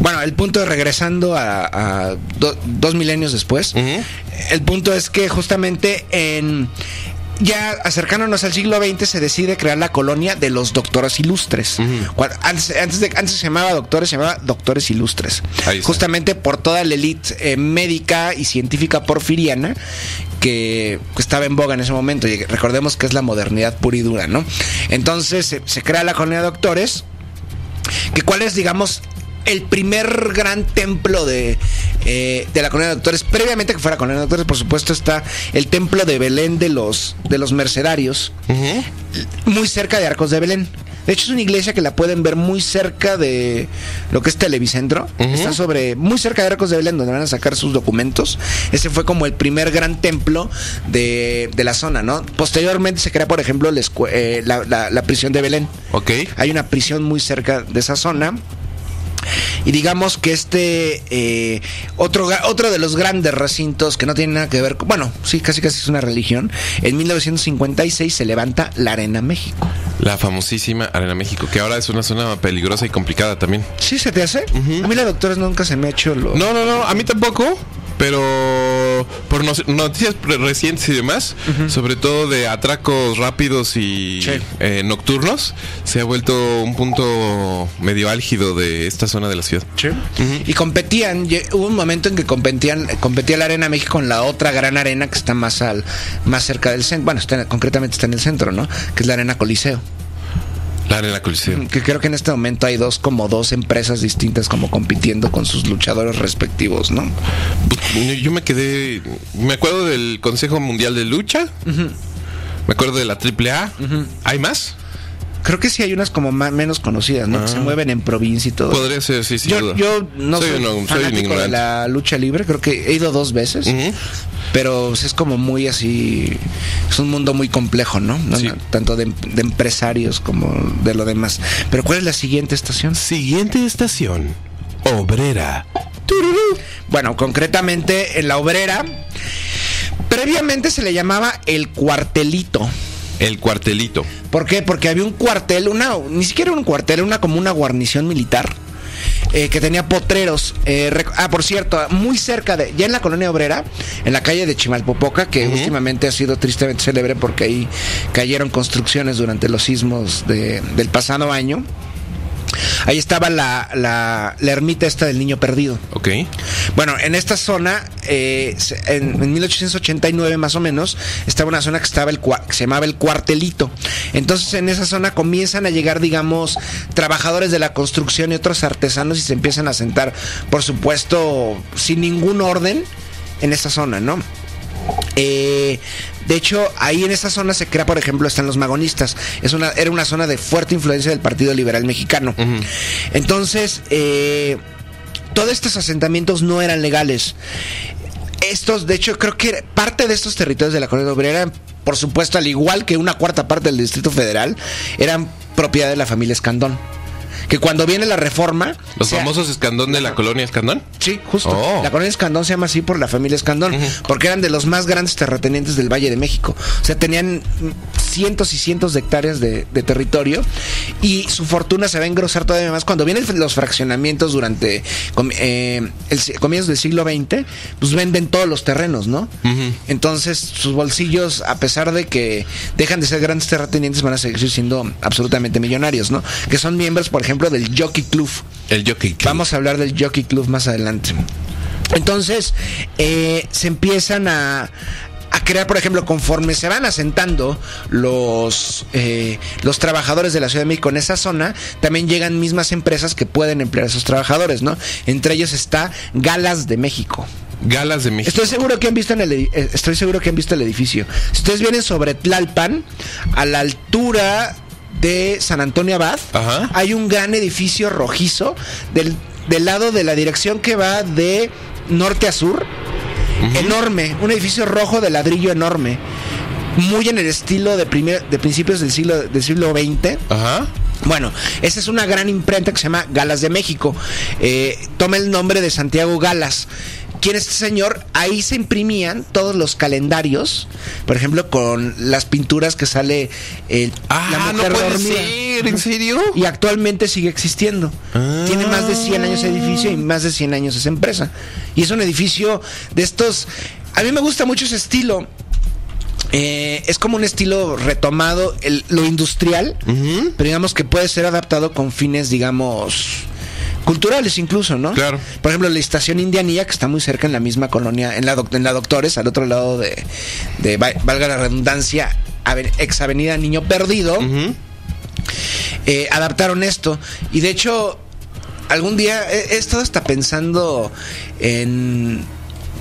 Bueno, el punto de regresando a, a do, dos milenios después. Uh-huh. El punto es que justamente en... Ya acercándonos al siglo veinte se decide crear la colonia de los doctores ilustres. Uh-huh. Antes, antes, de, antes se llamaba doctores, se llamaba doctores ilustres. Justamente por toda la élite eh, médica y científica porfiriana que estaba en boga en ese momento. Y recordemos que es la modernidad pura y dura, ¿no? Entonces se, se crea la colonia de doctores, que cuál es, digamos, el primer gran templo de, eh, de la colonia de doctores. Previamente que fuera colonia de doctores, por supuesto, está el templo de Belén de los, de los mercedarios, uh-huh, muy cerca de Arcos de Belén. De hecho, es una iglesia que la pueden ver muy cerca de lo que es Televicentro. Uh-huh. Está sobre, muy cerca de Arcos de Belén, donde van a sacar sus documentos. Ese fue como el primer gran templo de, de la zona, ¿no? Posteriormente se crea, por ejemplo, la, eh, la, la, la prisión de Belén. Okay. Hay una prisión muy cerca de esa zona. Y digamos que este eh, otro, otro de los grandes recintos que no tiene nada que ver con, bueno, sí, casi casi es una religión. En mil novecientos cincuenta y seis se levanta la Arena México. La famosísima Arena México, que ahora es una zona peligrosa y complicada también. ¿Sí se te hace? Uh-huh. A mí la doctora nunca se me ha hecho lo... No, no, no, a mí tampoco. Pero por noticias recientes y demás, uh-huh, sobre todo de atracos rápidos y sí, eh, nocturnos, se ha vuelto un punto medio álgido de esta zona de la ciudad. Sí. Uh-huh. Y competían, hubo un momento en que competían, competía la Arena México con la otra gran arena que está más al, más cerca del centro, bueno, está, concretamente está en el centro, ¿no? Que es la Arena Coliseo. La Arena Coliseo. Que creo que en este momento hay dos, como dos empresas distintas como compitiendo con sus luchadores respectivos, ¿no? Yo me quedé, me acuerdo del Consejo Mundial de Lucha, uh-huh, me acuerdo de la triple A, uh-huh. ¿Hay más? Creo que sí hay unas como más, menos conocidas, ¿no? Ah. Que se mueven en provincia y todo. Podría ser, sí, sí. Yo, yo no soy, soy, no, soy un ignorante de la lucha libre, creo que he ido dos veces, uh-huh, pero es como muy así, es un mundo muy complejo, ¿no? Sí. Tanto de, de empresarios como de lo demás. Pero ¿cuál es la siguiente estación? Siguiente estación, Obrera. ¡Tururú! Bueno, concretamente en la Obrera, previamente se le llamaba el Cuartelito. El Cuartelito. ¿Por qué? Porque había un cuartel, una, ni siquiera un cuartel, una como una guarnición militar eh, que tenía potreros. Eh, rec- ah, por cierto, muy cerca de, ya en la colonia Obrera, en la calle de Chimalpopoca, que uh-huh, últimamente ha sido tristemente célebre porque ahí cayeron construcciones durante los sismos de, del pasado año. Ahí estaba la, la, la ermita esta del niño perdido. Ok. Bueno, en esta zona, eh, en, en mil ochocientos ochenta y nueve más o menos, estaba una zona que, estaba el, que se llamaba el Cuartelito. Entonces en esa zona comienzan a llegar, digamos, trabajadores de la construcción y otros artesanos y se empiezan a sentar, por supuesto, sin ningún orden en esa zona, ¿no? Eh, de hecho, ahí en esa zona se crea, por ejemplo, están los magonistas. Es una, era una zona de fuerte influencia del Partido Liberal Mexicano. Uh-huh. Entonces, eh, todos estos asentamientos no eran legales. Estos, de hecho, creo que parte de estos territorios de la colonia obrera, por supuesto, al igual que una cuarta parte del Distrito Federal, eran propiedad de la familia Escandón. que cuando viene la reforma... ¿Los sea, famosos Escandón de la no, colonia Escandón? Sí, justo. Oh. La colonia Escandón se llama así por la familia Escandón, uh-huh. porque eran de los más grandes terratenientes del Valle de México. O sea, tenían cientos y cientos de hectáreas de, de territorio, y su fortuna se va a engrosar todavía más. Cuando vienen los fraccionamientos durante eh, el comienzo del siglo veinte, pues venden todos los terrenos, ¿no? Uh-huh. Entonces, sus bolsillos, a pesar de que dejan de ser grandes terratenientes, van a seguir siendo absolutamente millonarios, ¿no? Que son miembros, por ejemplo, del Jockey Club. El Jockey Club. Vamos a hablar del Jockey Club más adelante. Entonces, eh, se empiezan a... a crear, por ejemplo, conforme se van asentando los eh, los trabajadores de la Ciudad de México en esa zona, también llegan mismas empresas que pueden emplear a esos trabajadores, ¿no? Entre ellos está Galas de México. Galas de México. Estoy seguro que han visto en el estoy seguro que han visto el edificio. Si ustedes vienen sobre Tlalpan, a la altura de San Antonio Abad, ajá, hay un gran edificio rojizo del del lado de la dirección que va de norte a sur. Uh-huh. Enorme, un edificio rojo de ladrillo enorme, muy en el estilo de, primer, de principios del siglo, del siglo veinte. Ajá. Bueno, esa es una gran imprenta que se llama Galas de México. Eh, toma el nombre de Santiago Galas. ¿Quién es este señor? Ahí se imprimían todos los calendarios, por ejemplo, con las pinturas que sale el, ah, la mujer no puede dormida. Ser, ¿en serio? Y actualmente sigue existiendo. Ah. Tiene más de cien años ese edificio y más de cien años esa empresa. Y es un edificio de estos... A mí me gusta mucho ese estilo. Eh, es como un estilo retomado, el, lo industrial, uh-huh, pero digamos que puede ser adaptado con fines, digamos... culturales incluso, ¿no? Claro. Por ejemplo, la estación Indianilla, que está muy cerca en la misma colonia, en la, doc- en la Doctores, al otro lado de, de valga la redundancia, aven- ex avenida Niño Perdido, uh-huh, eh, adaptaron esto. Y de hecho, algún día he, he estado hasta pensando en...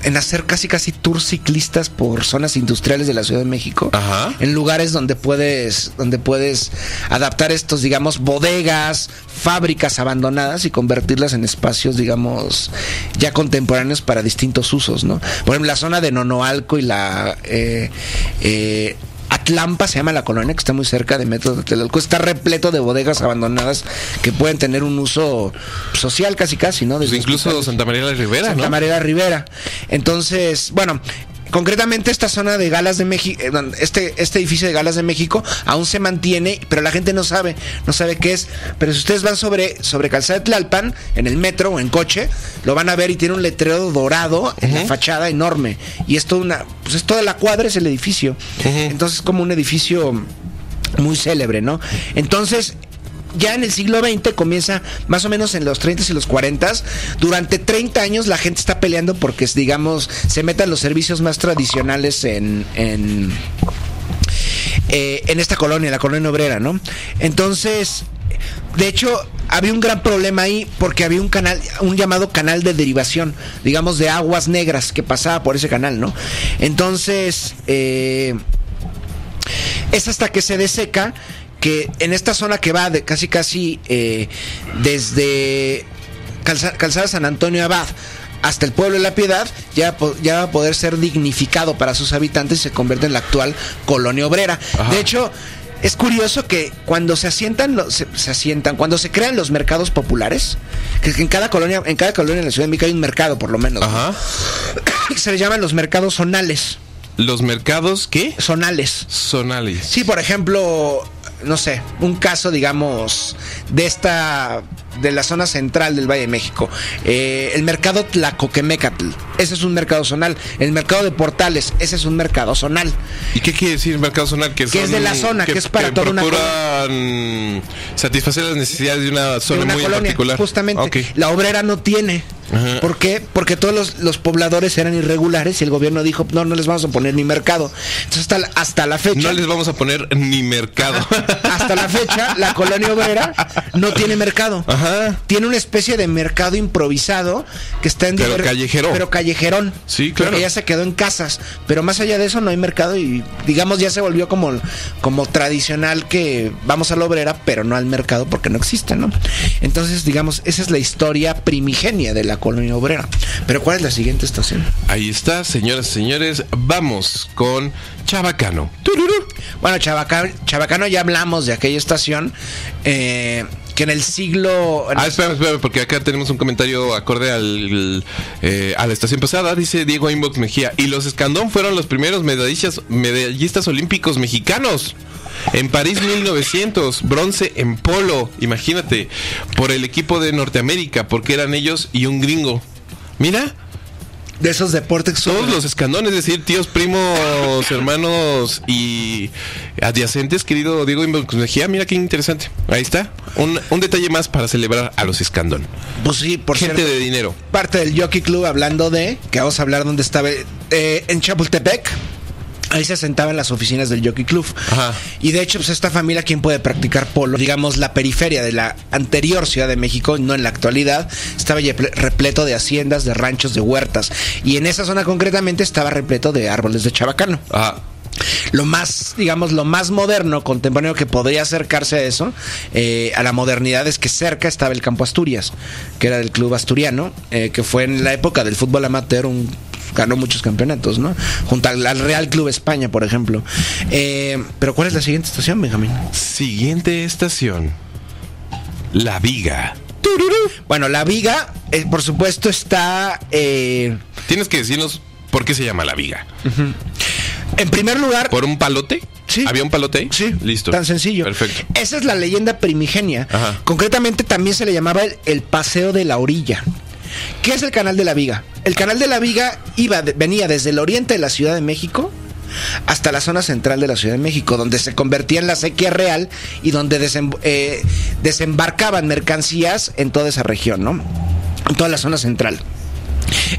en hacer casi casi tours ciclistas por zonas industriales de la Ciudad de México. Ajá. En lugares donde puedes donde puedes adaptar estos, digamos, bodegas, fábricas abandonadas y convertirlas en espacios, digamos, ya contemporáneos para distintos usos, ¿no? Por ejemplo, la zona de Nonoalco y la eh, eh, Atlampa se llama la colonia, que está muy cerca de Metro de Tlatelolco, está repleto de bodegas abandonadas que pueden tener un uso social casi casi, ¿no? Pues incluso Santa María de Rivera, Santa ¿no? María de Rivera. Entonces, bueno, concretamente esta zona de Galas de México, este, este edificio de Galas de México aún se mantiene, pero la gente no sabe, no sabe qué es. Pero si ustedes van sobre, sobre Calzada de Tlalpan, en el metro o en coche, lo van a ver y tiene un letrero dorado en uh-huh. la fachada enorme. Y es toda una, pues es toda la cuadra, es el edificio. Uh-huh. Entonces es como un edificio muy célebre, ¿no? Entonces... ya en el siglo veinte comienza, más o menos en los treintas y los cuarentas, durante treinta años la gente está peleando porque, digamos, se metan los servicios más tradicionales en en, eh, en esta colonia, la colonia obrera, ¿no? Entonces, de hecho, había un gran problema ahí porque había un canal, un llamado canal de derivación, digamos, de aguas negras que pasaba por ese canal, ¿no? Entonces, eh, es hasta que se deseca que en esta zona que va de casi casi eh, desde Calza, Calzada San Antonio Abad hasta el pueblo de La Piedad, ya, ya va a poder ser dignificado para sus habitantes y se convierte en la actual colonia obrera. Ajá. De hecho, es curioso que cuando se asientan, se, se asientan, cuando se crean los mercados populares, que, que en cada colonia, en cada colonia de la Ciudad de México hay un mercado por lo menos, ajá, ¿no? Se le llaman los mercados zonales. ¿Los mercados qué? Zonales. Zonales. Sí, por ejemplo, no sé, un caso, digamos, de esta, de la zona central del Valle de México, eh, el mercado Tlacoquemecatl, ese es un mercado zonal. El mercado de Portales, ese es un mercado zonal. ¿Y qué quiere decir mercado zonal? Que, son, que es de la zona, que, que es para que toda una colonia, satisfacer las necesidades de una zona de una muy colonia, en particular. Justamente, okay. La obrera no tiene. Ajá. ¿Por qué? Porque todos los, los pobladores eran irregulares y el gobierno dijo, no, no les vamos a poner ni mercado. Entonces hasta la, hasta la fecha no les vamos a poner ni mercado. Ajá. Hasta la fecha la colonia obrera no tiene mercado. Ajá. Tiene una especie de mercado improvisado que está en... Pero diver... callejero. Pero callejerón. Sí, claro. Porque ya se quedó en casas. Pero más allá de eso no hay mercado y digamos ya se volvió como, como tradicional que vamos a la obrera pero no al mercado porque no existe, ¿no? Entonces digamos esa es la historia primigenia de la La colonia obrera. Pero ¿cuál es la siguiente estación? Ahí está, señoras y señores, vamos con Chabacano. Bueno, Chabacano, Chabacano ya hablamos de aquella estación. Eh, que en el siglo... En ah, espérame, espérame, porque acá tenemos un comentario acorde al, eh, a la estación pasada. Dice Diego Inbox Mejía: y los Escandón fueron los primeros medallistas, medallistas olímpicos mexicanos. En París mil novecientos, bronce en polo, imagínate, por el equipo de Norteamérica, porque eran ellos y un gringo. Mira, de esos deportes todos los Escandones, es decir, tíos, primos, hermanos y adyacentes, querido Diego Inbox Mejía. Mira qué interesante, ahí está, un, un detalle más para celebrar a los Escandón. Pues sí, por gente cierto, de dinero. Parte del Jockey Club, hablando de, que vamos a hablar dónde estaba, eh, en Chapultepec. Ahí se sentaba en las oficinas del Jockey Club. Ajá. Y de hecho, pues esta familia, quien puede practicar polo, digamos la periferia de la anterior Ciudad de México, no en la actualidad, estaba repleto de haciendas, de ranchos, de huertas. Y en esa zona concretamente estaba repleto de árboles de chabacano. Ajá. Lo más, digamos, lo más moderno, contemporáneo que podría acercarse a eso, eh, a la modernidad, es que cerca estaba el Campo Asturias, que era del club asturiano, eh, que fue en la época del fútbol amateur, un, ganó muchos campeonatos, ¿no? Junto al Real Club España, por ejemplo. Eh, pero ¿cuál es la siguiente estación, Benjamín? Siguiente estación: La Viga. Bueno, La Viga, eh, por supuesto, está... Eh... Tienes que decirnos por qué se llama La Viga. Uh-huh. En primer lugar... ¿Por un palote? Sí. ¿Había un palote ahí? Sí. Listo. Tan sencillo. Perfecto. Esa es la leyenda primigenia. Ajá. Concretamente también se le llamaba el, el Paseo de la Orilla. ¿Qué es el Canal de la Viga? El Canal de la Viga iba, venía desde el oriente de la Ciudad de México hasta la zona central de la Ciudad de México, donde se convertía en la Sequía Real y donde desem, eh, desembarcaban mercancías en toda esa región, ¿no? En toda la zona central.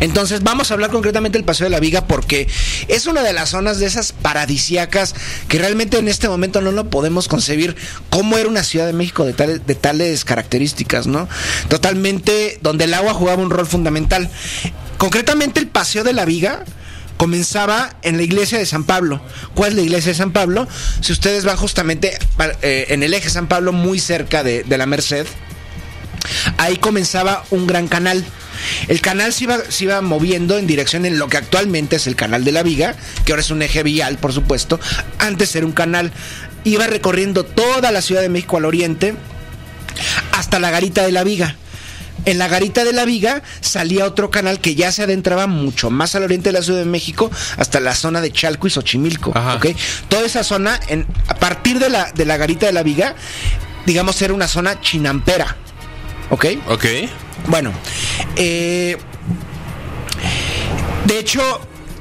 Entonces vamos a hablar concretamente del Paseo de la Viga, porque es una de las zonas de esas paradisíacas que realmente en este momento no lo podemos concebir, cómo era una Ciudad de México de, tal, de tales características, ¿no? Totalmente, donde el agua jugaba un rol fundamental. Concretamente el Paseo de la Viga comenzaba en la iglesia de San Pablo. ¿Cuál es la iglesia de San Pablo? Si ustedes van justamente eh, en el eje San Pablo, muy cerca de, de la Merced, ahí comenzaba un gran canal. El canal se iba, se iba moviendo en dirección en lo que actualmente es el Canal de la Viga, que ahora es un eje vial, por supuesto. Antes era un canal. Iba recorriendo toda la Ciudad de México al oriente hasta la Garita de la Viga. En la Garita de la Viga salía otro canal que ya se adentraba mucho más al oriente de la Ciudad de México, hasta la zona de Chalco y Xochimilco, ¿okay? Toda esa zona, en, a partir de la, de la Garita de la Viga, digamos, era una zona chinampera. ¿Ok? Ok. Bueno, eh, de hecho,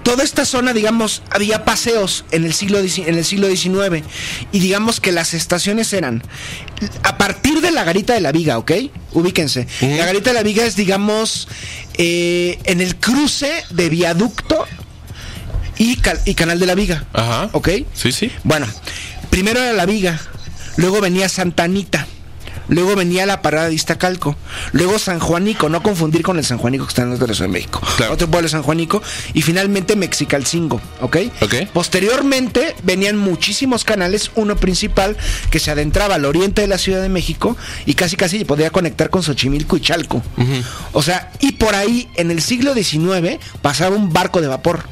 toda esta zona, digamos, había paseos en el siglo en el siglo diecinueve, y digamos que las estaciones eran a partir de la Garita de la Viga, ¿ok? Ubíquense. ¿Eh? La Garita de la Viga es, digamos, eh, en el cruce de Viaducto y, cal, y Canal de la Viga. Ajá. ¿Ok? Sí, sí. Bueno, primero era La Viga, luego venía Santa Anita. Luego venía la parada de Iztacalco. Luego San Juanico, no confundir con el San Juanico que está en el norte de la Ciudad de México, claro. Otro pueblo, San Juanico. Y finalmente Mexicalcingo, ¿okay? ¿Ok? Posteriormente venían muchísimos canales. Uno principal que se adentraba al oriente de la Ciudad de México y casi casi podía conectar con Xochimilco y Chalco. Uh-huh. O sea, y por ahí en el siglo diecinueve pasaba un barco de vapor.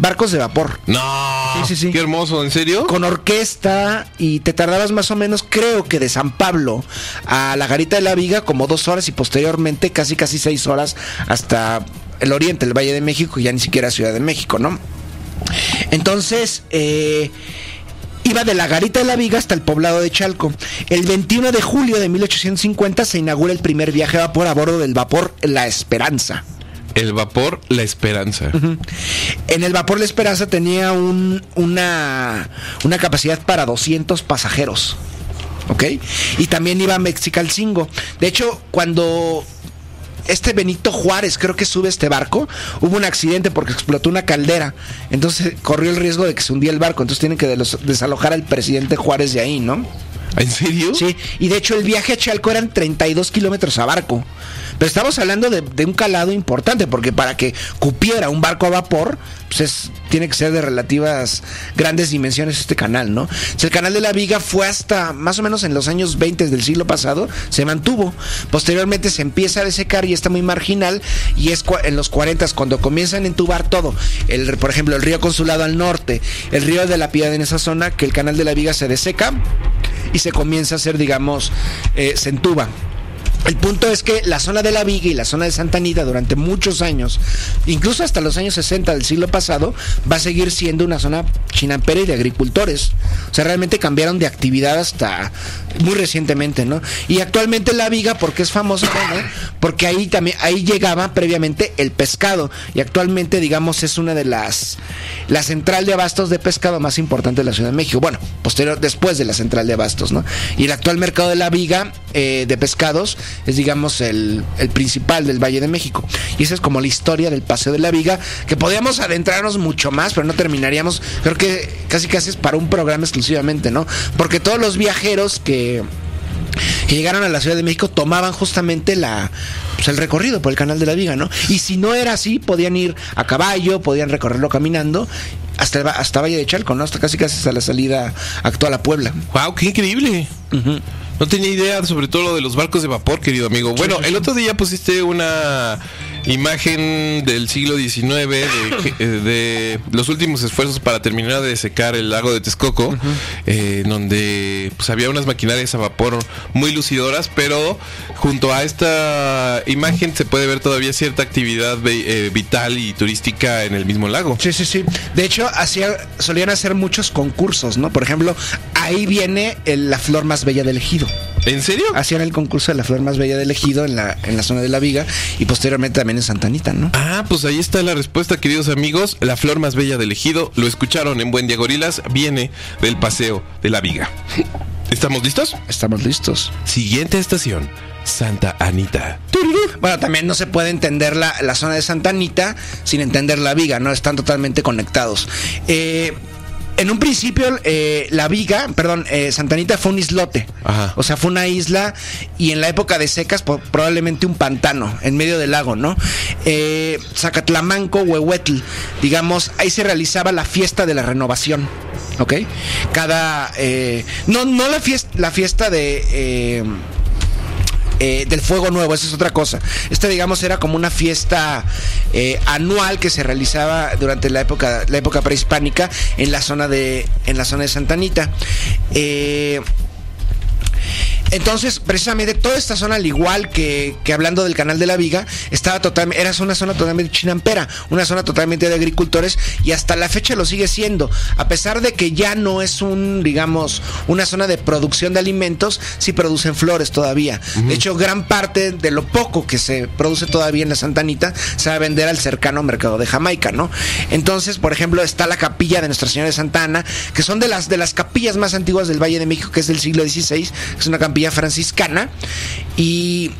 Barcos de vapor. No. Sí, sí, sí. Qué hermoso, ¿en serio? Con orquesta, y te tardabas más o menos, creo que de San Pablo a la Garita de la Viga como dos horas y posteriormente casi casi seis horas hasta el oriente, el Valle de México, y ya ni siquiera Ciudad de México, ¿no? Entonces, eh, iba de la Garita de la Viga hasta el poblado de Chalco. El veintiuno de julio de mil ochocientos cincuenta se inaugura el primer viaje a vapor a bordo del vapor La Esperanza. El vapor La Esperanza. Uh-huh. En el vapor La Esperanza tenía un, una, una capacidad para doscientos pasajeros, ¿ok? Y también iba a Mexicalcingo. De hecho, cuando este Benito Juárez, creo que sube este barco, hubo un accidente porque explotó una caldera. Entonces corrió el riesgo de que se hundía el barco. Entonces tienen que des- desalojar al presidente Juárez de ahí, ¿no? ¿En serio? Sí, y de hecho el viaje a Chalco eran treinta y dos kilómetros a barco. Pero estamos hablando de, de un calado importante, porque para que cupiera un barco a vapor, pues es, tiene que ser de relativas grandes dimensiones este canal, ¿no? Entonces, el Canal de la Viga fue hasta más o menos en los años veinte del siglo pasado, se mantuvo. Posteriormente se empieza a desecar y está muy marginal, y es cu- en los cuarenta cuando comienzan a entubar todo. El, por ejemplo, el río Consulado al norte, el río de la Piedad en esa zona, que el Canal de la Viga se deseca. y se comienza a hacer, digamos, eh, centuva. El punto es que la zona de la Viga y la zona de Santa Anita durante muchos años, incluso hasta los años sesenta del siglo pasado, va a seguir siendo una zona chinampera y de agricultores. O sea, realmente cambiaron de actividad hasta muy recientemente, ¿no? Y actualmente la Viga, porque es famosa, ¿no? Porque ahí también, ahí llegaba previamente el pescado, y actualmente, digamos, es una de las, la central de abastos de pescado más importante de la Ciudad de México. Bueno, posterior, después de la central de abastos, ¿no? Y el actual mercado de la Viga, eh, de pescados, es, digamos, el, el principal del Valle de México. Y esa es como la historia del Paseo de la Viga, que podíamos adentrarnos mucho más, pero no terminaríamos. Creo que casi casi es para un programa exclusivamente, ¿no? Porque todos los viajeros que, que llegaron a la Ciudad de México tomaban justamente la... pues el recorrido por el Canal de la Viga, ¿no? Y si no era así, podían ir a caballo, podían recorrerlo caminando hasta, hasta Valle de Chalco, ¿no? Hasta casi casi hasta la salida actual a Puebla. ¡Wow! ¡Qué increíble! Uh-huh. No tenía idea sobre todo lo de los barcos de vapor, querido amigo. Bueno, el otro día pusiste una imagen del siglo diecinueve de, de los últimos esfuerzos para terminar de secar el lago de Texcoco, uh-huh. eh, donde pues había unas maquinarias a vapor muy lucidoras, pero junto a esta imagen se puede ver todavía cierta actividad eh, vital y turística en el mismo lago. Sí, sí, sí. De hecho, hacía, solían hacer muchos concursos, ¿no? Por ejemplo, ahí viene el, la flor más bella del ejido. ¿En serio? Hacían el concurso de la flor más bella del ejido en la, en la zona de la Viga y posteriormente también en Santa Anita, ¿no? Ah, pues ahí está la respuesta, queridos amigos. La flor más bella del ejido, lo escucharon en Buen Día Gorilas, viene del Paseo de la Viga. ¿Estamos listos? Estamos listos. Siguiente estación, Santa Anita. Bueno, también no se puede entender la, la zona de Santa Anita sin entender la Viga, ¿no? Están totalmente conectados. Eh... En un principio, eh, la Viga, perdón, eh, Santa Anita fue un islote. Ajá. O sea, fue una isla y en la época de secas, por, probablemente un pantano en medio del lago, ¿no? Eh, Zacatlamanco, Huehuetl, digamos, ahí se realizaba la fiesta de la renovación, ¿ok? Cada... Eh, no, no la fiesta, la fiesta de... Eh, Eh, del Fuego Nuevo, esa es otra cosa. Esta, digamos, era como una fiesta eh, anual que se realizaba durante la época, la época prehispánica en la zona de, en la zona de Santa Anita. Eh... Entonces, precisamente toda esta zona, al igual que, que hablando del Canal de la Viga, estaba totalmente, era una zona totalmente chinampera, una zona totalmente de agricultores, y hasta la fecha lo sigue siendo. A pesar de que ya no es un, digamos, una zona de producción de alimentos, sí producen flores todavía. Uh-huh. De hecho, gran parte de lo poco que se produce todavía en la Santa Anita se va a vender al cercano mercado de Jamaica, ¿no? Entonces, por ejemplo, está la capilla de Nuestra Señora de Santa Ana, que son de las de las capillas más antiguas del Valle de México, que es del siglo dieciséis, es una capilla franciscana, y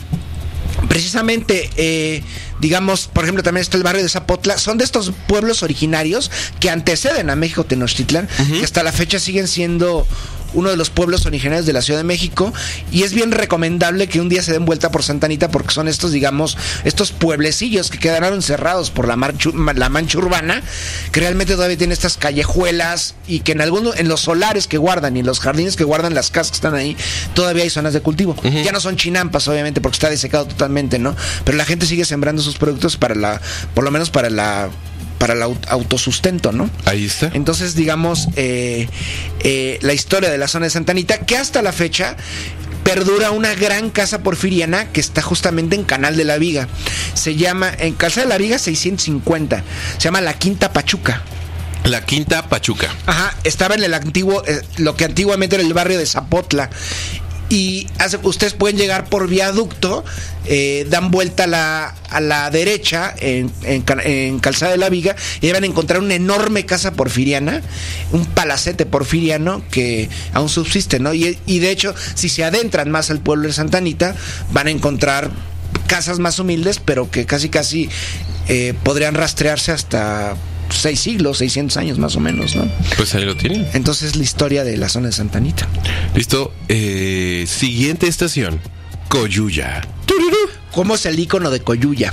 precisamente eh, digamos, por ejemplo, también está el barrio de Zapotla. Son de estos pueblos originarios que anteceden a México Tenochtitlán, uh-huh. que hasta la fecha siguen siendo uno de los pueblos originarios de la Ciudad de México, y es bien recomendable que un día se den vuelta por Santa Anita, porque son estos, digamos, estos pueblecillos que quedaron cerrados por la, marchu, la mancha urbana, que realmente todavía tiene estas callejuelas, y que en algunos, en los solares que guardan y en los jardines que guardan las casas que están ahí, todavía hay zonas de cultivo. Uh-huh. Ya no son chinampas, obviamente, porque está desecado totalmente, ¿no? Pero la gente sigue sembrando sus productos para la, por lo menos para la... para el autosustento, ¿no? Ahí está. Entonces, digamos, eh, eh, la historia de la zona de Santa Anita, que hasta la fecha perdura una gran casa porfiriana que está justamente en Canal de la Viga. Se llama, en Calzada de la Viga seiscientos cincuenta, se llama La Quinta Pachuca. La Quinta Pachuca. Ajá, estaba en el antiguo, eh, lo que antiguamente era el barrio de Zapotla. Y hace, ustedes pueden llegar por viaducto, eh, dan vuelta a la, a la derecha en, en, en Calzada de la Viga, y ahí van a encontrar una enorme casa porfiriana, un palacete porfiriano que aún subsiste, ¿no? Y, y de hecho, si se adentran más al pueblo de Santa Anita, van a encontrar casas más humildes, pero que casi casi eh, podrían rastrearse hasta seis siglos, seiscientos años más o menos, ¿no? Pues ahí lo tienen. Entonces, la historia de la zona de Santa Anita. Listo. Eh, siguiente estación, Coyuya. ¿Cómo es el icono de Coyuya?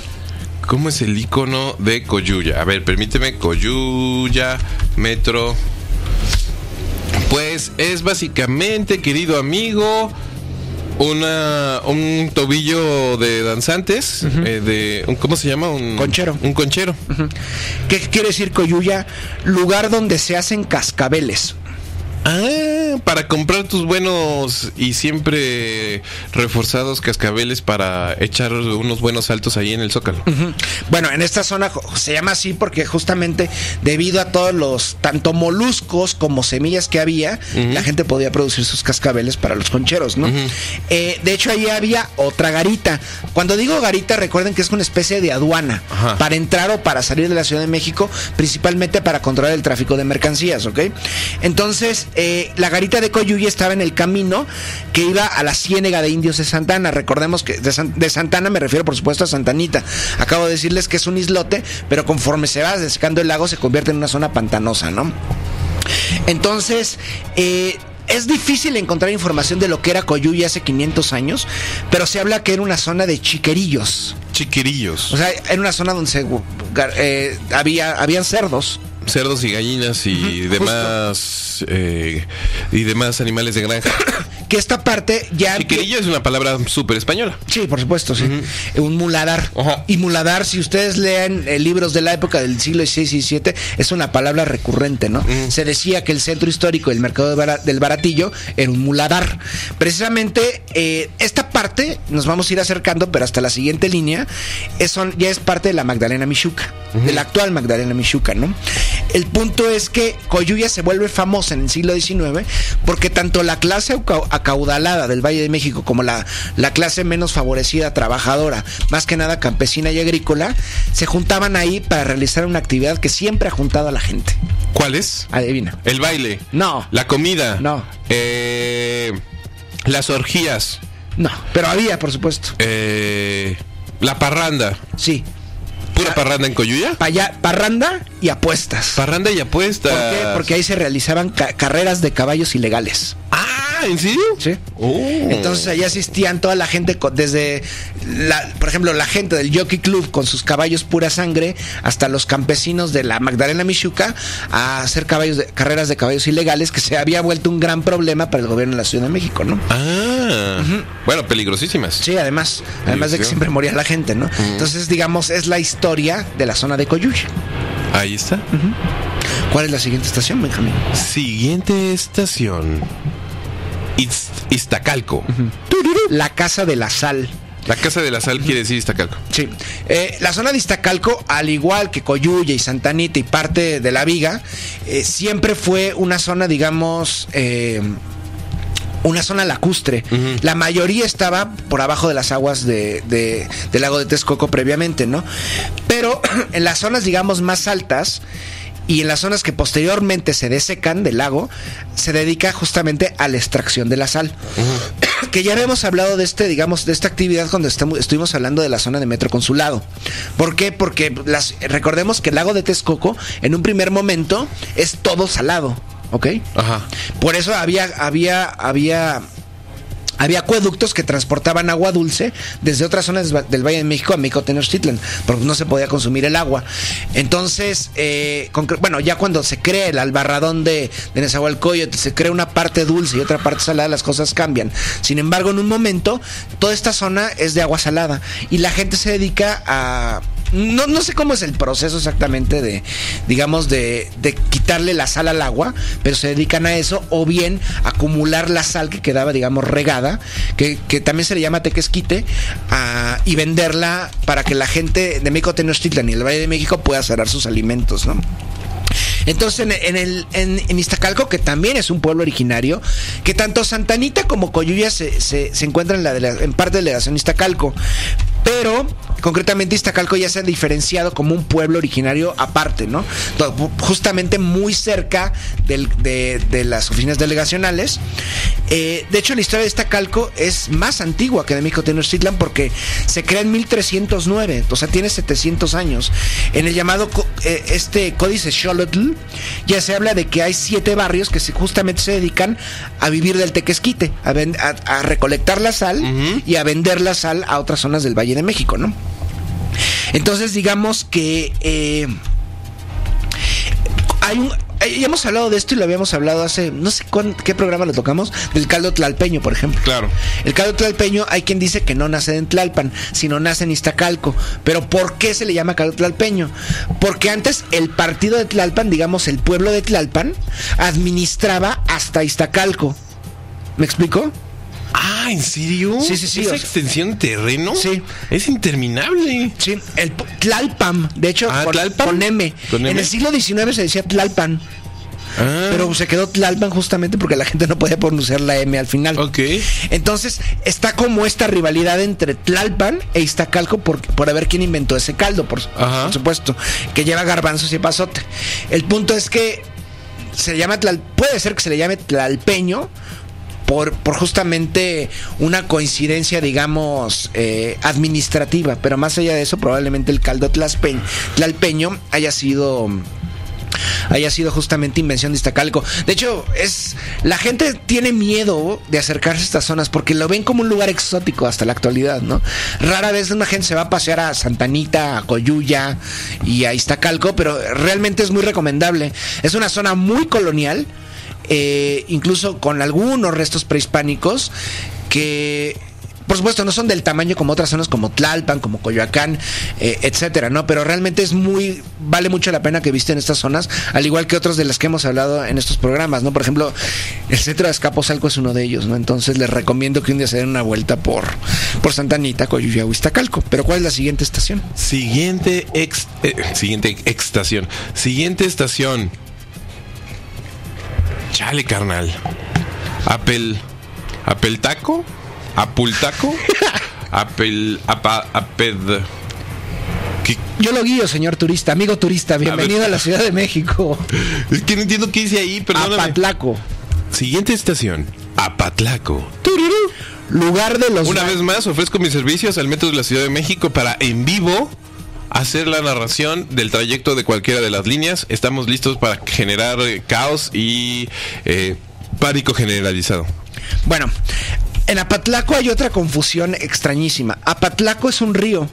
¿Cómo es el icono de Coyuya? A ver, permíteme. Coyuya, metro. Pues es básicamente, querido amigo, Una, un tobillo de danzantes, uh-huh. eh, de un, ¿cómo se llama? Un conchero. Un conchero. Uh-huh. ¿Qué quiere decir Coyuya? Lugar donde se hacen cascabeles. Ah, para comprar tus buenos y siempre reforzados cascabeles para echar unos buenos saltos ahí en el Zócalo. Uh-huh. Bueno, en esta zona se llama así porque justamente debido a todos los, tanto moluscos como semillas que había, uh-huh, la gente podía producir sus cascabeles para los concheros, ¿no? Uh-huh. eh, de hecho, ahí había otra garita. Cuando digo garita, recuerden que es una especie de aduana, ajá, para entrar o para salir de la Ciudad de México, principalmente para controlar el tráfico de mercancías, ¿ok? Entonces... Eh, la garita de Coyuya estaba en el camino que iba a la Ciénega de Indios de Santa Ana. Recordemos que de, San, de Santa Ana me refiero, por supuesto, a Santa Anita. Acabo de decirles que es un islote, pero conforme se va desecando el lago se convierte en una zona pantanosa, ¿no? Entonces, eh... es difícil encontrar información de lo que era Coyuya hace quinientos años, pero se habla que era una zona de chiquerillos. Chiquerillos. O sea, era una zona donde se, eh, había habían cerdos. Cerdos y gallinas y uh-huh, demás eh, y demás animales de granja. Que esta parte ya... Chiquerillo que... es una palabra súper española. Sí, por supuesto, sí. Uh-huh. Un muladar. Uh-huh. Y muladar, si ustedes leen eh, libros de la época del siglo dieciséis y diecisiete, es una palabra recurrente, ¿no? Uh-huh. Se decía que el centro histórico del mercado de bar- del Baratillo era un muladar. Precisamente, eh, esta parte, nos vamos a ir acercando, pero hasta la siguiente línea, es, son, ya es parte de la Magdalena Mixuca, uh-huh, de la actual Magdalena Mixuca, ¿no? El punto es que Coyuya se vuelve famosa en el siglo diecinueve porque tanto la clase auca- acaudalada del Valle de México como la, la clase menos favorecida, trabajadora, más que nada campesina y agrícola, se juntaban ahí para realizar una actividad que siempre ha juntado a la gente. ¿Cuál es? Adivina. El baile. No. La comida. No. Eh, las orgías. No, pero había, por supuesto. Eh, la parranda. Sí. ¿Pura parranda en Coyuya? Paya, parranda y apuestas. Parranda y apuestas. ¿Por qué? Porque ahí se realizaban ca- carreras de caballos ilegales. Ah, ¿en serio? Sí. Oh. Entonces allá asistían toda la gente, con, desde, la, por ejemplo, la gente del Jockey Club con sus caballos pura sangre, hasta los campesinos de la Magdalena Mixuca a hacer caballos de, carreras de caballos ilegales, que se había vuelto un gran problema para el gobierno de la Ciudad de México, ¿no? Ah. Uh-huh. Bueno, peligrosísimas. Sí, además, además de que siempre moría la gente, ¿no? Uh-huh. Entonces, digamos, es la historia de la zona de Coyuya. Ahí está. Uh-huh. ¿Cuál es la siguiente estación, Benjamín? Siguiente estación, Iz- Iztacalco. Uh-huh. La Casa de la Sal. La Casa de la Sal quiere decir Iztacalco. Sí. Eh, la zona de Iztacalco, al igual que Coyuya y Santa Anita y parte de La Viga, eh, siempre fue una zona, digamos... Eh, una zona lacustre. Uh-huh. La mayoría estaba por abajo de las aguas de, de, del lago de Texcoco previamente, ¿no? Pero en las zonas, digamos, más altas y en las zonas que posteriormente se desecan del lago, se dedica justamente a la extracción de la sal. Uh-huh. Que ya habíamos hablado de este, digamos, de esta actividad cuando estamos, estuvimos hablando de la zona de Metro Consulado. ¿Por qué? Porque las, recordemos que el lago de Texcoco, en un primer momento, es todo salado. ¿Ok? Ajá. Por eso había, había, había, había acueductos que transportaban agua dulce desde otras zonas del Valle de México a México-Tenochtitlan, porque no se podía consumir el agua. Entonces, eh, con, bueno, ya cuando se crea el albarradón de, de Nezahualcóyotl, se crea una parte dulce y otra parte salada, las cosas cambian. Sin embargo, en un momento, toda esta zona es de agua salada y la gente se dedica a... No, no sé cómo es el proceso exactamente de, digamos, de, de quitarle la sal al agua, pero se dedican a eso, o bien acumular la sal que quedaba, digamos, regada, que, que también se le llama tequesquite, uh, y venderla para que la gente de México-Tenochtitlan y el Valle de México pueda salar sus alimentos, ¿no? Entonces en, en, el, en, en Iztacalco, que también es un pueblo originario, que tanto Santa Anita como Coyuya se, se, se encuentran en, la de la, en parte de la delegación Iztacalco, pero concretamente Iztacalco ya se ha diferenciado como un pueblo originario aparte, ¿no? Justamente muy cerca del, de, de las oficinas delegacionales. Eh, de hecho, la historia de Iztacalco es más antigua que de México-Tenochtitlan porque se crea en mil trescientos nueve, o sea, tiene setecientos años. En el llamado eh, este Códice Xolotl ya se habla de que hay siete barrios que se, justamente se dedican a vivir del tequesquite, a, ven, a, a recolectar la sal, uh-huh, y a vender la sal a otras zonas del Valle de México, ¿no? Entonces, digamos que eh, hay un... y hemos hablado de esto y lo habíamos hablado hace, no sé cuán, qué programa lo tocamos, del caldo tlalpeño, por ejemplo. Claro. El caldo tlalpeño, hay quien dice que no nace en Tlalpan, sino nace en Iztacalco. Pero ¿por qué se le llama caldo tlalpeño? Porque antes el partido de Tlalpan, digamos el pueblo de Tlalpan, administraba hasta Iztacalco. ¿Me explico? Ah, ¿en serio? Sí, sí, sí. ¿Esa o sea, extensión de terreno? Sí. Es interminable. Sí, el Tlalpan, de hecho, ah, con, Tlalpan. Con, M. con M. En el siglo diecinueve se decía Tlalpan. Ah. Pero se quedó Tlalpan justamente porque la gente no podía pronunciar la M al final. Ok. Entonces, está como esta rivalidad entre Tlalpan e Iztacalco por, por ver quién inventó ese caldo, por, por supuesto, que lleva garbanzos y pasote. El punto es que se llama Tlal, puede ser que se le llame tlalpeño por, por justamente una coincidencia, digamos, eh, administrativa. Pero más allá de eso, probablemente el caldo tlalpeño, tlalpeño haya sido... haya sido justamente invención de Iztacalco. De hecho, es la gente tiene miedo de acercarse a estas zonas porque lo ven como un lugar exótico hasta la actualidad, ¿no? Rara vez una gente se va a pasear a Santa Anita, a Coyuya y a Iztacalco, pero realmente es muy recomendable. Es una zona muy colonial, eh, incluso con algunos restos prehispánicos que... por supuesto, no son del tamaño como otras zonas como Tlalpan, como Coyoacán, eh, etcétera, ¿no? Pero realmente es muy, vale mucho la pena que visiten estas zonas, al igual que otras de las que hemos hablado en estos programas, ¿no? Por ejemplo, el centro de Azcapotzalco es uno de ellos, ¿no? Entonces les recomiendo que un día se den una vuelta por, por Santa Anita, Coyuya o Iztacalco. Pero ¿cuál es la siguiente estación? Siguiente ex, eh, siguiente estación. Siguiente estación. Chale, carnal. Apel. Apeltaco. Apultaco, Apel, apa, aped. ¿Qué? Yo lo guío, señor turista, amigo turista, bienvenido a, a la Ciudad de México. Es que no entiendo qué dice ahí, perdóname. Apatlaco. Siguiente estación, Apatlaco. Tururú. Lugar de los... Una vez más ofrezco mis servicios al Metro de la Ciudad de México para en vivo hacer la narración del trayecto de cualquiera de las líneas. Estamos listos para generar eh, caos y eh, pánico generalizado. Bueno... en Apatlaco hay otra confusión extrañísima. Apatlaco es un río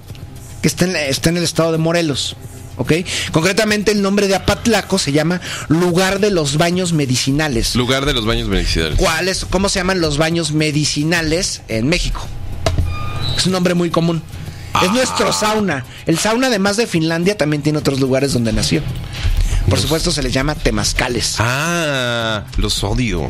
que está en, está en el estado de Morelos, ¿ok? Concretamente el nombre de Apatlaco se llama Lugar de los Baños Medicinales. Lugar de los Baños Medicinales. ¿Cuáles? ¿Cómo se llaman los baños medicinales en México? Es un nombre muy común. Ah. Es nuestro sauna. El sauna, además de Finlandia, también tiene otros lugares donde nació. Por supuesto se les llama temazcales. Ah, los odio.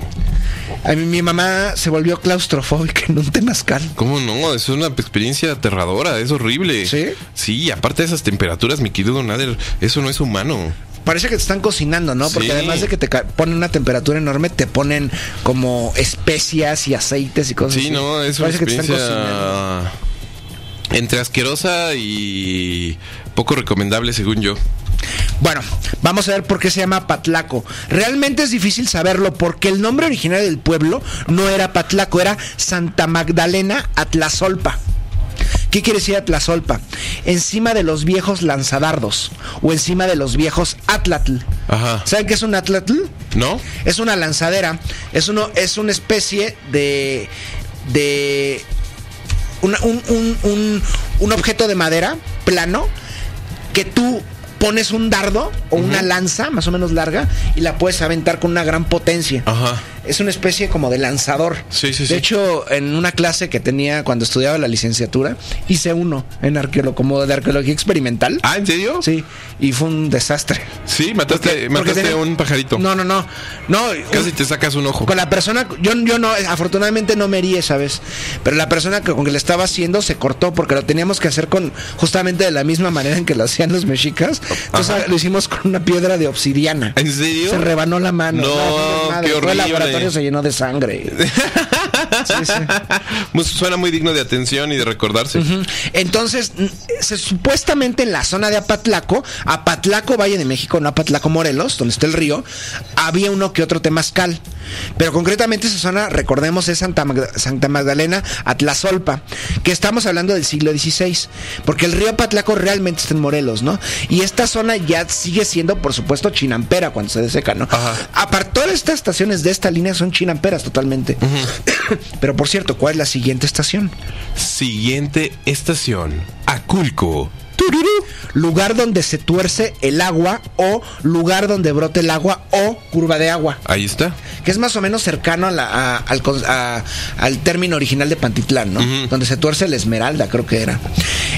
A mí, mi mamá se volvió claustrofóbica en un temazcal. ¿Cómo no? Es una experiencia aterradora, es horrible. ¿Sí? Sí, aparte de esas temperaturas, mi querido Nader, eso no es humano. Parece que te están cocinando, ¿no? Porque sí, además de que te ponen una temperatura enorme, te ponen como especias y aceites y cosas sí, así. Sí, no, es una Parece experiencia... que te están cocinando. Entre asquerosa y poco recomendable, según yo. Bueno, vamos a ver por qué se llama Apatlaco. Realmente es difícil saberlo porque el nombre original del pueblo no era Apatlaco, era Santa Magdalena Atlazolpa. ¿Qué quiere decir Atlazolpa? Encima de los viejos lanzadardos o encima de los viejos atlatl. Ajá. ¿Saben qué es un atlatl? No. Es una lanzadera, es, uno, es una especie de... de una, un, un, un, un objeto de madera plano que tú... pones un dardo o uh-huh. una lanza más o menos larga y la puedes aventar con una gran potencia. Ajá. Es una especie como de lanzador. Sí, sí, de sí. hecho, en una clase que tenía cuando estudiaba la licenciatura, hice uno en arqueología, como de arqueología experimental. ¿Ah, en serio? Sí. Y fue un desastre. Sí, mataste, porque, mataste porque tenía... un pajarito. No, no, no. no Casi un... te sacas un ojo. Con la persona, yo, yo no, afortunadamente no me herí esa vez. Pero la persona que, con que le estaba haciendo se cortó porque lo teníamos que hacer con justamente de la misma manera en que lo hacían los mexicas. Entonces Ajá. lo hicimos con una piedra de obsidiana. ¿En serio? Se rebanó la mano. No, la qué horrible. El laboratorio se llenó de sangre. Sí, sí. Suena muy digno de atención y de recordarse. Uh-huh. Entonces, se, supuestamente en la zona de Apatlaco, Apatlaco, Valle de México, no Apatlaco, Morelos, donde está el río, había uno que otro temazcal. Pero concretamente esa zona, recordemos, es Santa, Magda, Santa Magdalena Atlazolpa, que estamos hablando del siglo dieciséis, porque el río Apatlaco realmente está en Morelos, ¿no? Y esta zona ya sigue siendo, por supuesto, chinampera cuando se deseca, ¿no? Ajá. Aparte, todas estas estaciones de esta línea son chinamperas totalmente. Uh-huh. Pero por cierto, ¿cuál es la siguiente estación? Siguiente estación, Aculco. lugar donde se tuerce el agua o lugar donde brote el agua o curva de agua. Ahí está. Que es más o menos cercano a la, a, al, a, al término original de Pantitlán, ¿no? Uh-huh. Donde se tuerce la Esmeralda, creo que era.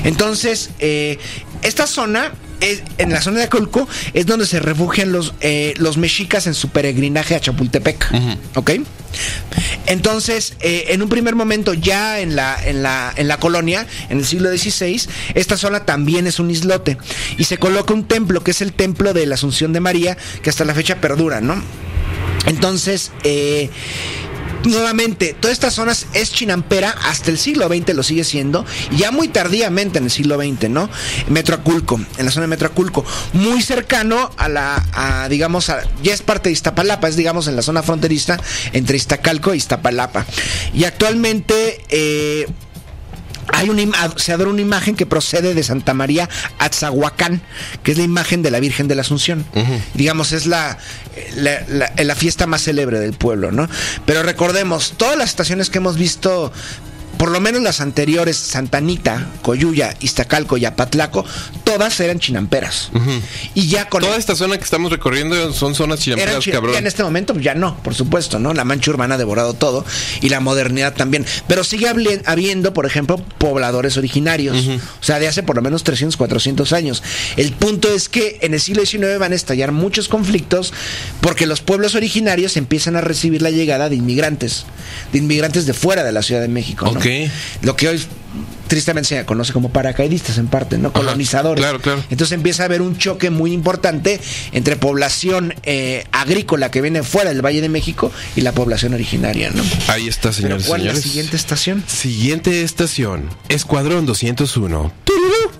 Entonces, eh, esta zona... Es, en la zona de Aculco es donde se refugian los, eh, los mexicas en su peregrinaje a Chapultepec. Uh-huh. ¿Ok? Entonces, eh, en un primer momento, ya en la, en la, en la colonia, en el siglo dieciséis, esta zona también es un islote. Y se coloca un templo, que es el templo de la Asunción de María, que hasta la fecha perdura, ¿no? Entonces, eh... nuevamente, todas estas zonas es chinampera, hasta el siglo veinte lo sigue siendo, ya muy tardíamente en el siglo veinte, ¿no? Metro Aculco, en la zona de Metro Aculco, muy cercano a la, a, digamos, a, ya es parte de Iztapalapa, es, digamos, en la zona fronteriza entre Iztacalco e Iztapalapa. Y actualmente, eh... hay una ima- se adora una imagen que procede de Santa María Atzahuacán, que es la imagen de la Virgen de la Asunción. Uh-huh. Digamos, es la, la, la, la fiesta más célebre del pueblo, ¿no? Pero recordemos, todas las estaciones que hemos visto, por lo menos las anteriores, Santa Anita, Coyuya, Iztacalco y Apatlaco, todas eran chinamperas. Uh-huh. Y ya con toda el... esta zona que estamos recorriendo son zonas chinamperas, chi- cabrón. En este momento ya no, por supuesto, ¿no? La mancha urbana ha devorado todo y la modernidad también. Pero sigue habli- habiendo, por ejemplo, pobladores originarios. Uh-huh. O sea, de hace por lo menos trescientos, cuatrocientos años. El punto es que en el siglo diecinueve van a estallar muchos conflictos porque los pueblos originarios empiezan a recibir la llegada de inmigrantes, de inmigrantes de fuera de la Ciudad de México, ¿no? Okay. Okay. Lo que hoy tristemente se conoce como paracaidistas en parte, ¿no? Colonizadores. Ajá, claro, claro. Entonces empieza a haber un choque muy importante entre población eh, agrícola que viene fuera del Valle de México y la población originaria, ¿no? Ahí está, señores. Pero, ¿cuál es la siguiente estación? Siguiente estación, Escuadrón doscientos uno.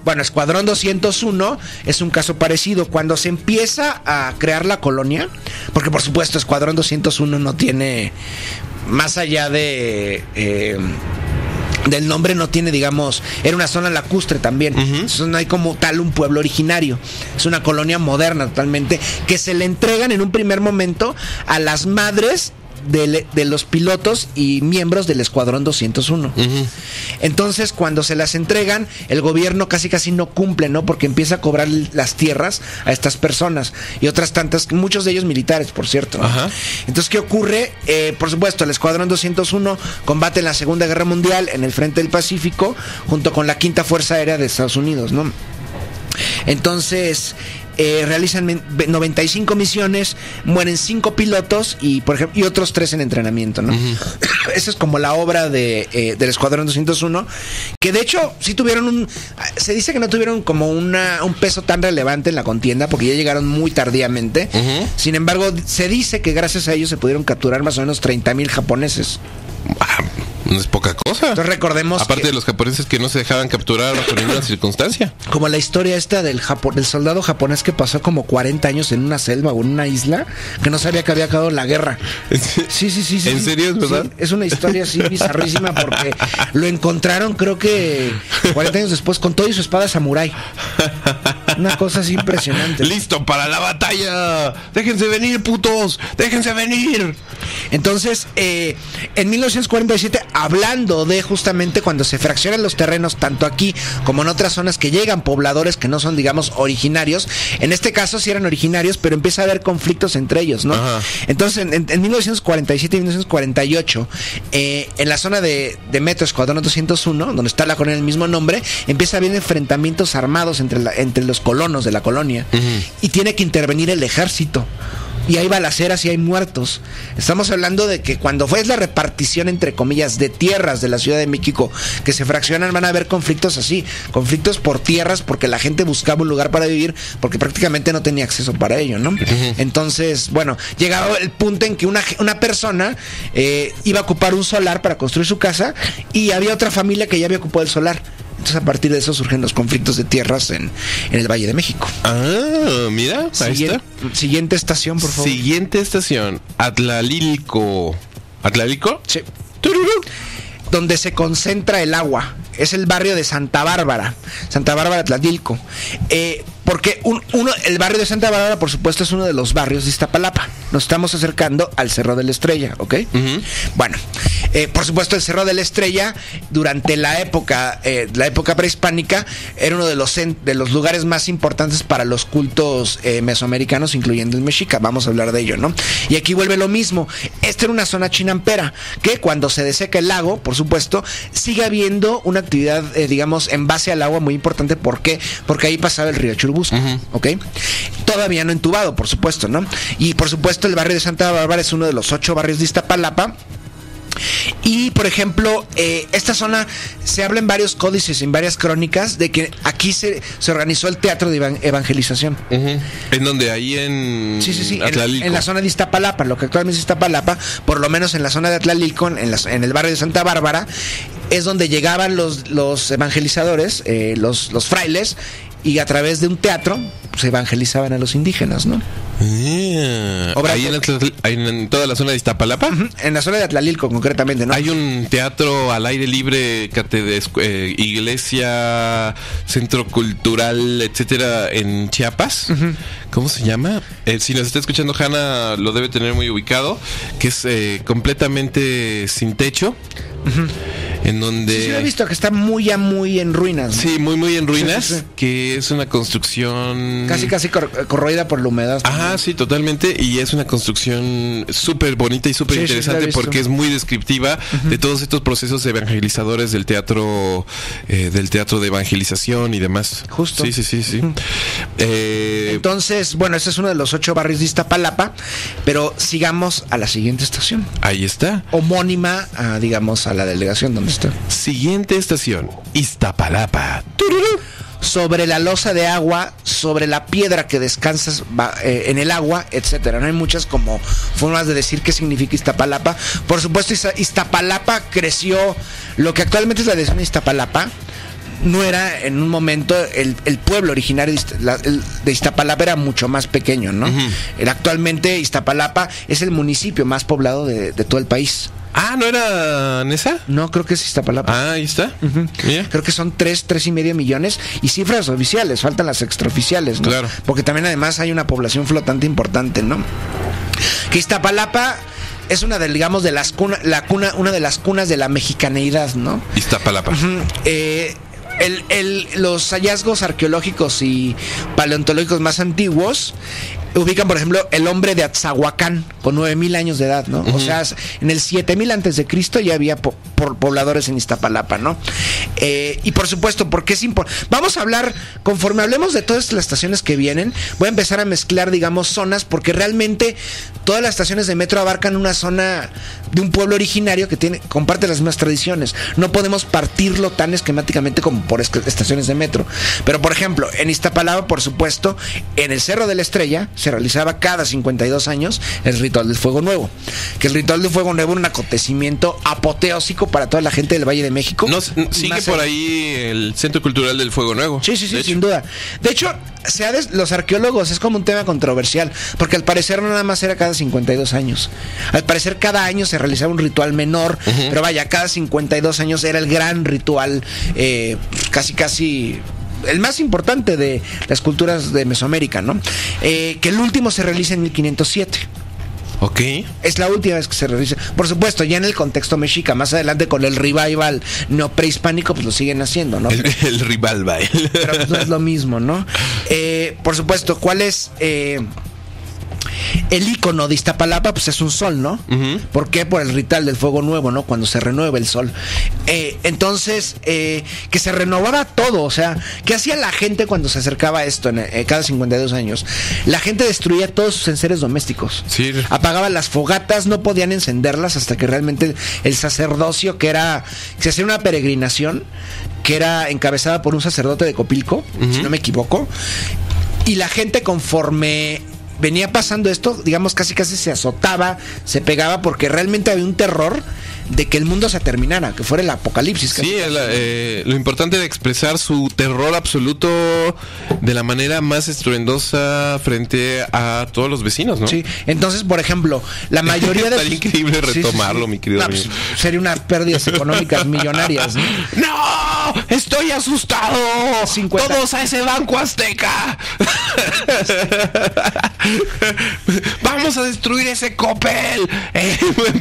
Bueno, Escuadrón doscientos uno es un caso parecido. Cuando se empieza a crear la colonia, porque por supuesto Escuadrón doscientos uno no tiene, más allá de... Eh, del nombre no tiene, digamos, era una zona lacustre también. Uh-huh. Entonces no hay como tal un pueblo originario. Es una colonia moderna totalmente, que se le entregan en un primer momento a las madres de, le, de los pilotos y miembros del Escuadrón doscientos uno. Uh-huh. Entonces, cuando se las entregan, el gobierno casi casi no cumple, ¿no? Porque empieza a cobrar las tierras a estas personas y otras tantas, muchos de ellos militares, por cierto, ¿no? Uh-huh. Entonces, ¿qué ocurre? Eh, por supuesto, el Escuadrón doscientos uno combate en la Segunda Guerra Mundial en el frente del Pacífico junto con la Quinta Fuerza Aérea de Estados Unidos, ¿no? Entonces... Eh, realizan noventa y cinco misiones, mueren cinco pilotos y, por ejemplo, y otros tres en entrenamiento, ¿no? Uh-huh. Esa es como la obra de, eh, del Escuadrón doscientos uno, que de hecho sí tuvieron un... Se dice que no tuvieron como una, un peso tan relevante en la contienda porque ya llegaron muy tardíamente. Uh-huh. Sin embargo, se dice que gracias a ellos se pudieron capturar más o menos treinta mil japoneses. No es poca cosa. Entonces recordemos, aparte que, de los japoneses que no se dejaban capturar bajo ninguna circunstancia, como la historia esta del Japón, del soldado japonés que pasó como cuarenta años en una selva o en una isla, que no sabía que había acabado la guerra. Sí, sí, sí, sí. ¿En sí, serio? Sí, ¿verdad? Es una historia así bizarrísima porque lo encontraron, creo que cuarenta años después, con todo y su espada samurái. Una cosa así impresionante. ¡Listo para la batalla! ¡Déjense venir, putos! ¡Déjense venir! Entonces, eh, en mil novecientos cuarenta y siete, hablando de justamente cuando se fraccionan los terrenos, tanto aquí como en otras zonas, que llegan pobladores que no son, digamos, originarios. En este caso sí eran originarios, pero empieza a haber conflictos entre ellos, ¿no? Ajá. Entonces, en, en mil novecientos cuarenta y siete y mil novecientos cuarenta y ocho, eh, en la zona de, de Metro Escuadrón doscientos uno, donde está la colonia del mismo nombre, empieza a haber enfrentamientos armados entre, la, entre los colonos de la colonia. Uh-huh. Y tiene que intervenir el ejército. Y hay balaceras y hay muertos. Estamos hablando de que cuando fue la repartición, entre comillas, de tierras de la Ciudad de México, que se fraccionan, van a haber conflictos así. Conflictos por tierras, porque la gente buscaba un lugar para vivir, porque prácticamente no tenía acceso para ello, ¿no? Entonces, bueno, llegaba el punto en que una, una persona eh, iba a ocupar un solar para construir su casa, y había otra familia que ya había ocupado el solar. Entonces, a partir de eso surgen los conflictos de tierras en, en el Valle de México. Ah, mira, ahí Siguien, está. Siguiente estación, por favor. Siguiente estación, Atlalilco. ¿Atlalilco? Sí. ¡Tururú! Donde se concentra el agua. Es el barrio de Santa Bárbara. Santa Bárbara, Atlalilco. Eh, Porque un, uno, el barrio de Santa Bárbara, por supuesto, es uno de los barrios de Iztapalapa. Nos estamos acercando al Cerro de la Estrella, ¿ok? Uh-huh. Bueno, eh, por supuesto, el Cerro de la Estrella, durante la época, eh, la época prehispánica, era uno de los, de los lugares más importantes para los cultos eh, mesoamericanos, incluyendo el mexica. Vamos a hablar de ello, ¿no? Y aquí vuelve lo mismo. Esta era una zona chinampera, que cuando se deseca el lago, por supuesto, sigue habiendo una actividad, eh, digamos, en base al agua muy importante. ¿Por qué? Porque ahí pasaba el río Churubusco. Uh-huh. ¿Ok? Todavía no entubado, por supuesto, ¿no? Y por supuesto el barrio de Santa Bárbara es uno de los ocho barrios de Iztapalapa. Y por ejemplo, eh, esta zona se habla en varios códices, en varias crónicas, de que aquí se, se organizó el teatro de evangelización. Uh-huh. ¿En donde? Ahí en... Sí, sí, sí, en, en la zona de Iztapalapa, lo que actualmente es Iztapalapa, por lo menos en la zona de Atlalilco, en, la, en el barrio de Santa Bárbara, es donde llegaban los, los evangelizadores, eh, los, los frailes, y a través de un teatro se evangelizaban a los indígenas, ¿no? Yeah. Ahí en, el, en toda la zona de Iztapalapa. Uh-huh. En la zona de Atlalilco concretamente, ¿no? Hay un teatro al aire libre, catedresco, eh, iglesia, centro cultural, etcétera, en Chiapas. Uh-huh. ¿Cómo se llama? Eh, si nos está escuchando Hanna, lo debe tener muy ubicado, que es eh, completamente sin techo. Uh-huh. En donde... Sí, sí, lo he visto, que está muy, ya muy en ruinas, ¿no? Sí, muy, muy en ruinas, sí, sí, sí. Que es una construcción... Casi, casi cor- corroída por la humedad. Ajá, ah, sí, totalmente, y es una construcción súper bonita y súper sí, interesante, sí, porque es muy descriptiva. Uh-huh. De todos estos procesos evangelizadores del teatro, eh, del teatro de evangelización y demás. Justo. Sí, sí, sí, sí. Uh-huh. eh... Entonces, bueno, este es uno de los ocho barrios de Iztapalapa, pero sigamos a la siguiente estación. Ahí está. Homónima, a, digamos, a la delegación donde... Siguiente estación, Iztapalapa. Sobre la losa de agua, sobre la piedra que descansas en el agua, etcétera. No hay muchas como formas de decir qué significa Iztapalapa. Por supuesto, Iztapalapa creció, lo que actualmente es la delegación de Iztapalapa. No era en un momento el, el pueblo originario de Iztapalapa era mucho más pequeño, ¿no? Uh-huh. Actualmente Iztapalapa es el municipio más poblado de, de todo el país. Ah, ¿no era Nesa? No, creo que es Iztapalapa. Ah, ahí está. Uh-huh. Yeah. Creo que son tres, tres y medio millones. Y cifras oficiales, faltan las extraoficiales, ¿no? Claro. Porque también además hay una población flotante importante, ¿no? Que Iztapalapa es una de, digamos, de las cuna, la cuna, una de las cunas de la mexicaneidad, ¿no? Iztapalapa. Uh-huh. Eh... El, el, los hallazgos arqueológicos y paleontológicos más antiguos ubican, por ejemplo, el hombre de Atzahuacán con nueve mil años de edad, ¿no? Uh-huh. O sea, en el siete mil antes de Cristo ya había po- por pobladores en Iztapalapa, ¿no? Eh, y por supuesto, porque es importante. Vamos a hablar, conforme hablemos de todas las estaciones que vienen, voy a empezar a mezclar, digamos, zonas, porque realmente todas las estaciones de metro abarcan una zona de un pueblo originario que tiene comparte las mismas tradiciones. No podemos partirlo tan esquemáticamente como por estaciones de metro. Pero, por ejemplo, en Iztapalapa, por supuesto, en el Cerro de la Estrella se realizaba cada cincuenta y dos años el Ritual del Fuego Nuevo. Que el Ritual del Fuego Nuevo era un acontecimiento apoteósico para toda la gente del Valle de México. No, sigue Nace... por ahí el Centro Cultural del Fuego Nuevo. Sí, sí, sí, sin duda. De hecho, se ha des... los arqueólogos, es como un tema controversial, porque al parecer no nada más era cada cincuenta y dos años. Al parecer cada año se realizaba un ritual menor, uh-huh. Pero vaya, cada cincuenta y dos años era el gran ritual, eh, casi, casi... el más importante de las culturas de Mesoamérica, ¿no? Eh, que el último se realiza en mil quinientos siete. Ok. Es la última vez que se realiza. Por supuesto, ya en el contexto mexica, más adelante con el revival no prehispánico, pues lo siguen haciendo, ¿no? El, el revival. Pero pues no es lo mismo, ¿no? Eh, por supuesto, ¿cuál es...? Eh, El icono de Iztapalapa, pues es un sol, ¿no? Uh-huh. ¿Por qué? Por el ritual del fuego nuevo, ¿no? Cuando se renueva el sol. Eh, entonces, eh, que se renovaba todo, o sea, ¿qué hacía la gente cuando se acercaba a esto en, eh, cada cincuenta y dos años? La gente destruía todos sus enseres domésticos. Sí. Apagaba las fogatas, no podían encenderlas hasta que realmente el sacerdocio, que era, se hacía una peregrinación, que era encabezada por un sacerdote de Copilco, uh-huh. Si no me equivoco, y la gente conforme... venía pasando esto, digamos, casi casi se azotaba, se pegaba, porque realmente había un terror de que el mundo se terminara, que fuera el apocalipsis. Sí, el, eh, lo importante de expresar su terror absoluto de la manera más estruendosa frente a todos los vecinos, ¿no? Sí, entonces, por ejemplo, la mayoría de... Estaría increíble retomarlo, sí, sí, sí. mi querido no, pues, sería unas pérdidas económicas millonarias, ¿no? ¡No! ¡Estoy asustado! cincuenta ¡Todos a ese banco azteca! ¡Vamos a destruir ese Coppel! Eh,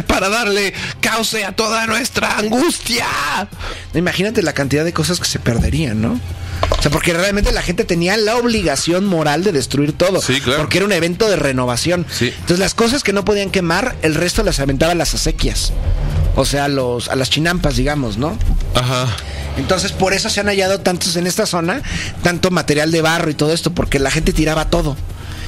para darle cauce a toda nuestra angustia. Imagínate la cantidad de cosas que se perderían, ¿no? O sea, porque realmente la gente tenía la obligación moral de destruir todo. Sí, claro. Porque era un evento de renovación. Sí. Entonces las cosas que no podían quemar, el resto las aventaban las acequias. O sea, los, a las chinampas, digamos, ¿no? Ajá. Entonces por eso se han hallado tantos en esta zona, tanto material de barro y todo esto, porque la gente tiraba todo.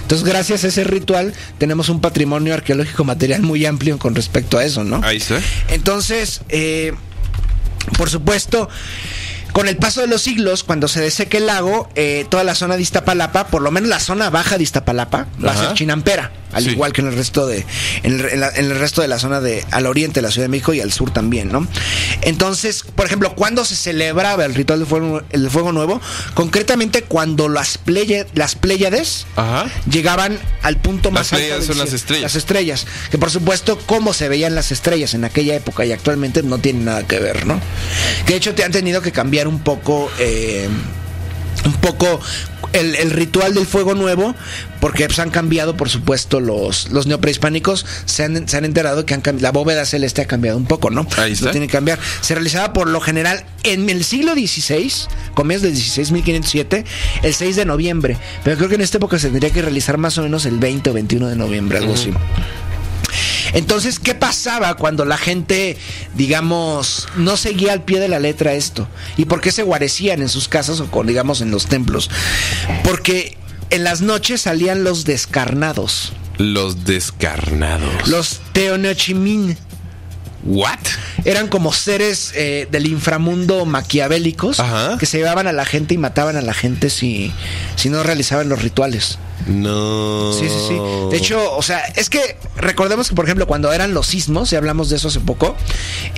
Entonces, gracias a ese ritual, tenemos un patrimonio arqueológico material muy amplio con respecto a eso, ¿no? Ahí está. Entonces, eh, por supuesto, con el paso de los siglos, cuando se deseque el lago, eh, toda la zona de Iztapalapa, por lo menos la zona baja de Iztapalapa, va a ser chinampera, al sí. igual que en el resto de en el, en la, en el resto de la zona de al oriente de la Ciudad de México y al sur también, ¿no? Entonces, por ejemplo, ¿cuándo se celebraba el ritual del fuego, el fuego nuevo? Concretamente cuando las pleye, las Pléyades Ajá. llegaban al punto las más alto. Las Pléyades son las estrellas. Las estrellas, que por supuesto, cómo se veían las estrellas en aquella época y actualmente no tienen nada que ver, ¿no? Que de hecho te han tenido que cambiar un poco eh, un poco el, el ritual del fuego nuevo, porque pues han cambiado, por supuesto, los, los neoprehispánicos se han, se han enterado que han cambiado, la bóveda celeste ha cambiado un poco, ¿no? Ahí está. Lo tienen que cambiar. Se realizaba por lo general en el siglo dieciséis, comienzos del dieciséis, mil quinientos siete, el seis de noviembre, pero creo que en esta época se tendría que realizar más o menos el veinte o veintiuno de noviembre, algo uh-huh. así. Entonces, ¿qué pasaba cuando la gente, digamos, no seguía al pie de la letra esto? ¿Y por qué se guarecían en sus casas o, con, digamos, en los templos? Porque en las noches salían los descarnados. Los descarnados. Los teonochimín. ¿What? Eran como seres eh, del inframundo maquiavélicos Ajá. que se llevaban a la gente y mataban a la gente si, si no realizaban los rituales. No. Sí, sí, sí. De hecho, o sea, es que recordemos que, por ejemplo, cuando eran los sismos, y hablamos de eso hace poco,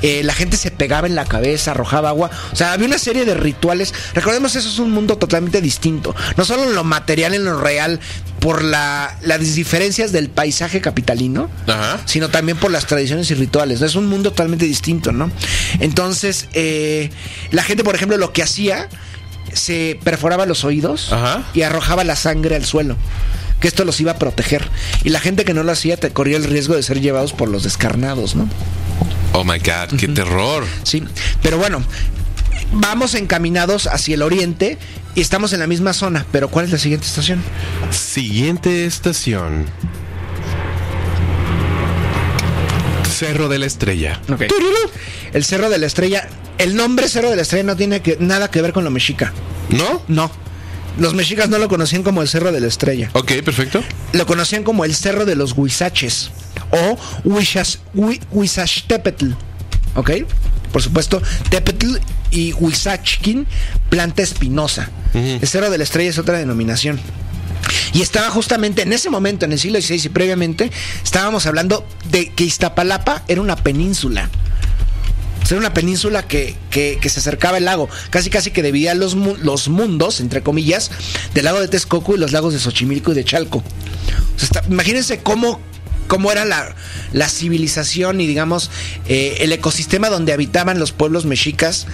eh, la gente se pegaba en la cabeza, arrojaba agua. O sea, había una serie de rituales. Recordemos, eso es un mundo totalmente distinto. No solo en lo material, en lo real, por la, las diferencias del paisaje capitalino, Ajá. sino también por las tradiciones y rituales. Es un mundo totalmente distinto, ¿no? Entonces, eh, la gente, por ejemplo, lo que hacía... se perforaba los oídos Ajá. y arrojaba la sangre al suelo, que esto los iba a proteger. Y la gente que no lo hacía te corría el riesgo de ser llevados por los descarnados, ¿no? Oh my God, qué uh-huh. terror. Sí, pero bueno, vamos encaminados hacia el oriente y estamos en la misma zona. Pero ¿cuál es la siguiente estación? Siguiente estación: Cerro de la Estrella. Okay. El Cerro de la Estrella. El nombre Cerro de la Estrella no tiene que, nada que ver con lo mexica. ¿No? No. Los mexicas no lo conocían como el Cerro de la Estrella. Ok, perfecto. Lo conocían como el Cerro de los Huizaches o Huizas, Hui, Huizachtepetl. Ok. Por supuesto, Tepetl y Huizachkin, planta espinosa. Uh-huh. El Cerro de la Estrella es otra denominación. Y estaba justamente en ese momento, en el siglo dieciséis y previamente, estábamos hablando de que Iztapalapa era una península. Era una península que, que, que se acercaba al lago. Casi casi que dividía los, los mundos, entre comillas, del lago de Texcoco y los lagos de Xochimilco y de Chalco. O sea, está, imagínense cómo, cómo era la, la civilización y, digamos, eh, el ecosistema donde habitaban los pueblos mexicas.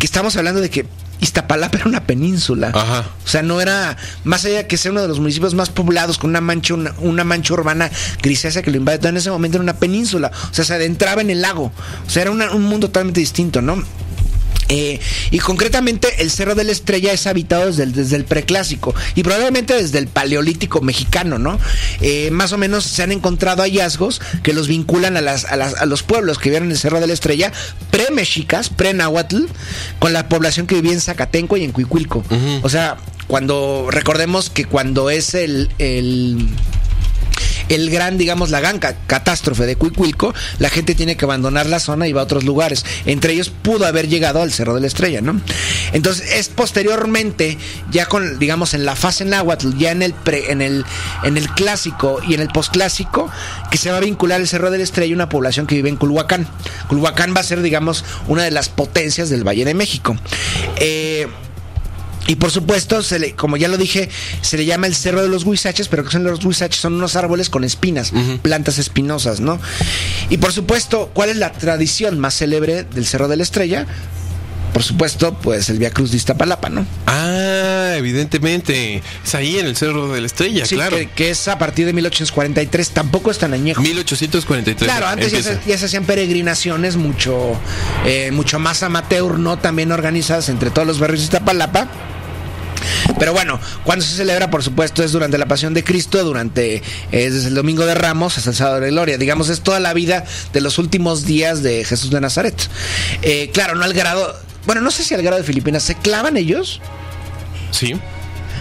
Que estamos hablando de que Iztapalapa era una península. Ajá. O sea, no era, más allá de que sea uno de los municipios más poblados con una mancha, una, una mancha urbana grisácea que lo invade, en ese momento era una península. O sea, se adentraba en el lago. O sea, era una, un mundo totalmente distinto, ¿no? Eh, y concretamente el Cerro de la Estrella es habitado desde el, desde el preclásico y probablemente desde el paleolítico mexicano, ¿no? Eh, más o menos se han encontrado hallazgos que los vinculan a, las, a, las, a los pueblos que vieron el Cerro de la Estrella pre-mexicas, pre-náhuatl, con la población que vivía en Zacatenco y en Cuicuilco. Uh-huh. O sea, cuando recordemos que cuando es el... el el gran, digamos, la gran catástrofe de Cuicuilco, la gente tiene que abandonar la zona y va a otros lugares. Entre ellos pudo haber llegado al Cerro de la Estrella, ¿no? Entonces es posteriormente, ya con, digamos, en la fase náhuatl, ya en el, pre, en el, en el clásico y en el posclásico, que se va a vincular el Cerro de la Estrella a una población que vive en Culhuacán. Culhuacán va a ser, digamos, una de las potencias del Valle de México. Eh... Y por supuesto, se le, como ya lo dije, se le llama el Cerro de los Huizaches, pero ¿qué son los huizaches? Son unos árboles con espinas, uh-huh. plantas espinosas, ¿no? Y por supuesto, ¿cuál es la tradición más célebre del Cerro de la Estrella? Por supuesto, pues el Vía Cruz de Iztapalapa, ¿no? Ah, evidentemente. Es ahí en el Cerro de la Estrella, sí, claro. Que, que es a partir de mil ochocientos cuarenta y tres, tampoco es tan añejo. mil ochocientos cuarenta y tres. Claro, antes ya se, ya se hacían peregrinaciones mucho, eh, mucho más amateur, ¿no? También organizadas entre todos los barrios de Iztapalapa. Pero bueno, cuando se celebra, por supuesto, es durante la Pasión de Cristo, durante eh, desde el Domingo de Ramos hasta el Sábado de Gloria. Digamos, es toda la vida de los últimos días de Jesús de Nazaret. Eh, claro, no al grado... Bueno, no sé si al grado de Filipinas. ¿Se clavan ellos? Sí.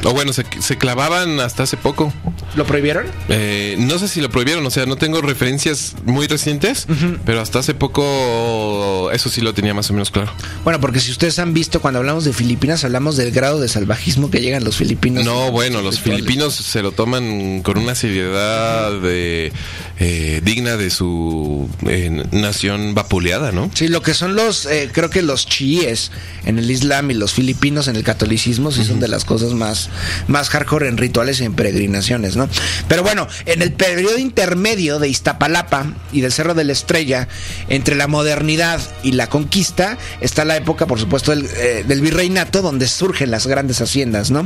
O bueno, se, se clavaban hasta hace poco. ¿Lo prohibieron? Eh, no sé si lo prohibieron, o sea, no tengo referencias muy recientes, uh-huh. pero hasta hace poco eso sí lo tenía más o menos claro. Bueno, porque si ustedes han visto, cuando hablamos de Filipinas, hablamos del grado de salvajismo que llegan los filipinos. No, bueno, los virtuales. Filipinos se lo toman con una seriedad uh-huh. de, eh, digna de su eh, nación vapuleada, ¿no? Sí, lo que son los, eh, creo que los chiíes en el Islam y los filipinos en el catolicismo sí uh-huh. son de las cosas más más hardcore en rituales y en peregrinaciones, ¿no? Pero bueno, en el periodo intermedio de Iztapalapa y del Cerro de la Estrella, entre la modernidad y la conquista, está la época, por supuesto, del, eh, del virreinato, donde surgen las grandes haciendas, ¿no?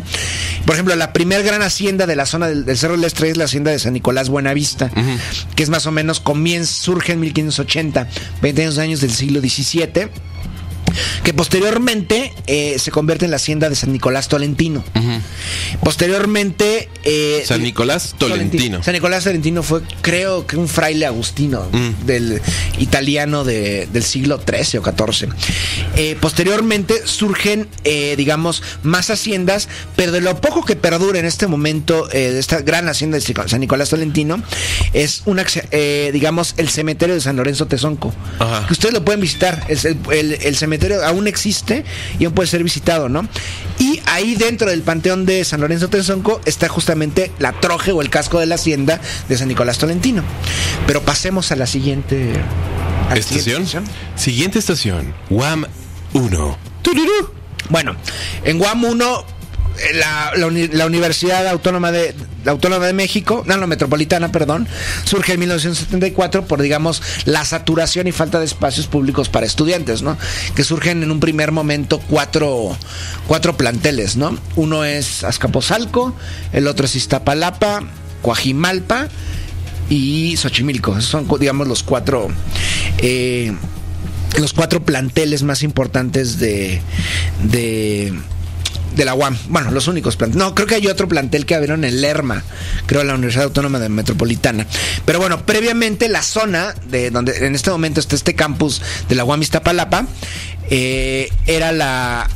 Por ejemplo, la primer gran hacienda de la zona del, del Cerro de la Estrella es la hacienda de San Nicolás Buenavista, uh-huh. que es más o menos, comienza, surge en mil quinientos ochenta, veinte años del siglo diecisiete, que posteriormente eh, se convierte en la hacienda de San Nicolás Tolentino. Uh-huh. Posteriormente... Eh, San Nicolás Tolentino. Tolentino. San Nicolás Tolentino fue, creo que un fraile agustino mm. del italiano de, del siglo trece o catorce. Eh, posteriormente surgen, eh, digamos, más haciendas, pero de lo poco que perdura en este momento eh, de esta gran hacienda de San Nicolás Tolentino es una, eh, digamos, el cementerio de San Lorenzo Tezonco. Ajá. Que ustedes lo pueden visitar. Es el, el, el cementerio aún existe y aún puede ser visitado, ¿no? Y ahí dentro del panteón de San Lorenzo Tezonco está justamente la troje o el casco de la hacienda de San Nicolás Tolentino. Pero pasemos a la siguiente, a ¿Estación? La siguiente estación. Siguiente estación, Guam uno. ¡Tururú! Bueno, en Guam uno... La, la, uni, la Universidad Autónoma de, Autónoma de México, no, no, Metropolitana, perdón, surge en mil novecientos setenta y cuatro por, digamos, la saturación y falta de espacios públicos para estudiantes, ¿no? Que surgen en un primer momento cuatro, cuatro planteles, ¿no? Uno es Azcapotzalco, el otro es Iztapalapa, Coajimalpa y Xochimilco. Esos son, digamos, los cuatro... Eh, los cuatro planteles más importantes de... de de la UAM, bueno, los únicos planteles. No, creo que hay otro plantel que abrieron en Lerma, creo, la Universidad Autónoma de Metropolitana. Pero bueno, previamente la zona de donde en este momento está este campus de la UAM Iztapalapa eh, era la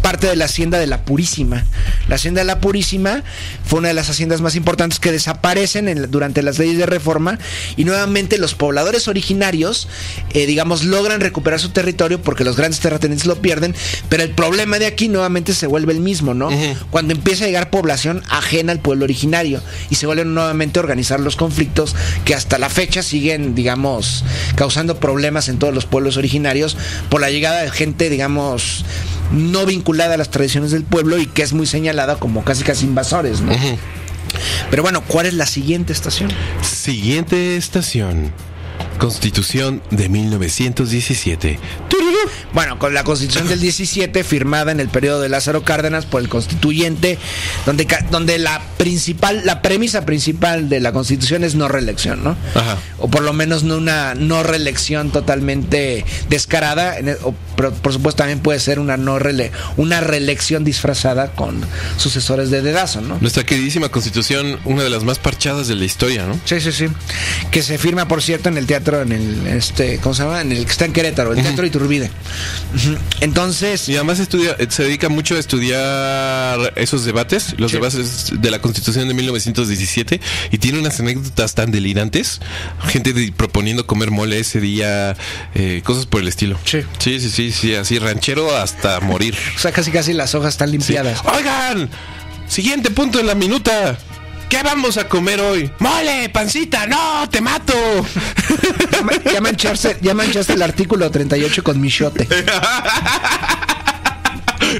parte de la hacienda de la Purísima. La hacienda de la Purísima fue una de las haciendas más importantes que desaparecen en, durante las leyes de reforma, y nuevamente los pobladores originarios, eh, digamos, logran recuperar su territorio porque los grandes terratenientes lo pierden, pero el problema de aquí nuevamente se vuelve el mismo, ¿no? Uh-huh. Cuando empieza a llegar población ajena al pueblo originario y se vuelven nuevamente a organizar los conflictos que hasta la fecha siguen, digamos, causando problemas en todos los pueblos originarios por la llegada de gente, digamos, no vinculada a las tradiciones del pueblo y que es muy señalada como casi casi invasores, ¿no? Uh-huh. Pero bueno, ¿cuál es la siguiente estación? Siguiente estación, Constitución de mil novecientos diecisiete. Bueno, con la Constitución del diecisiete, firmada en el periodo de Lázaro Cárdenas por el constituyente, donde, donde la principal, la premisa principal de la Constitución es no reelección, ¿no? Ajá. O por lo menos no una no reelección totalmente descarada, en el, o por, por supuesto también puede ser una no rele, una reelección disfrazada con sucesores de dedazo, ¿no? Nuestra queridísima Constitución, una de las más parchadas de la historia, ¿no? Sí, sí, sí. Que se firma, por cierto, en el teatro, en el este, ¿cómo se llama? En el que está en Querétaro, el Teatro Iturbide. cuide. Entonces... Y además estudia, se dedica mucho a estudiar esos debates, los sí. debates de la Constitución de mil novecientos diecisiete, y tiene unas anécdotas tan delirantes, gente de, proponiendo comer mole ese día, eh, cosas por el estilo. Sí. sí, sí, sí, sí, así ranchero hasta morir. O sea, casi casi las hojas están limpiadas. Sí. ¡Oigan! Siguiente punto de la minuta. ¿Qué vamos a comer hoy? ¡Mole, pancita! ¡No, te mato! Ya manchaste, ya manchaste el artículo treinta y ocho con michote.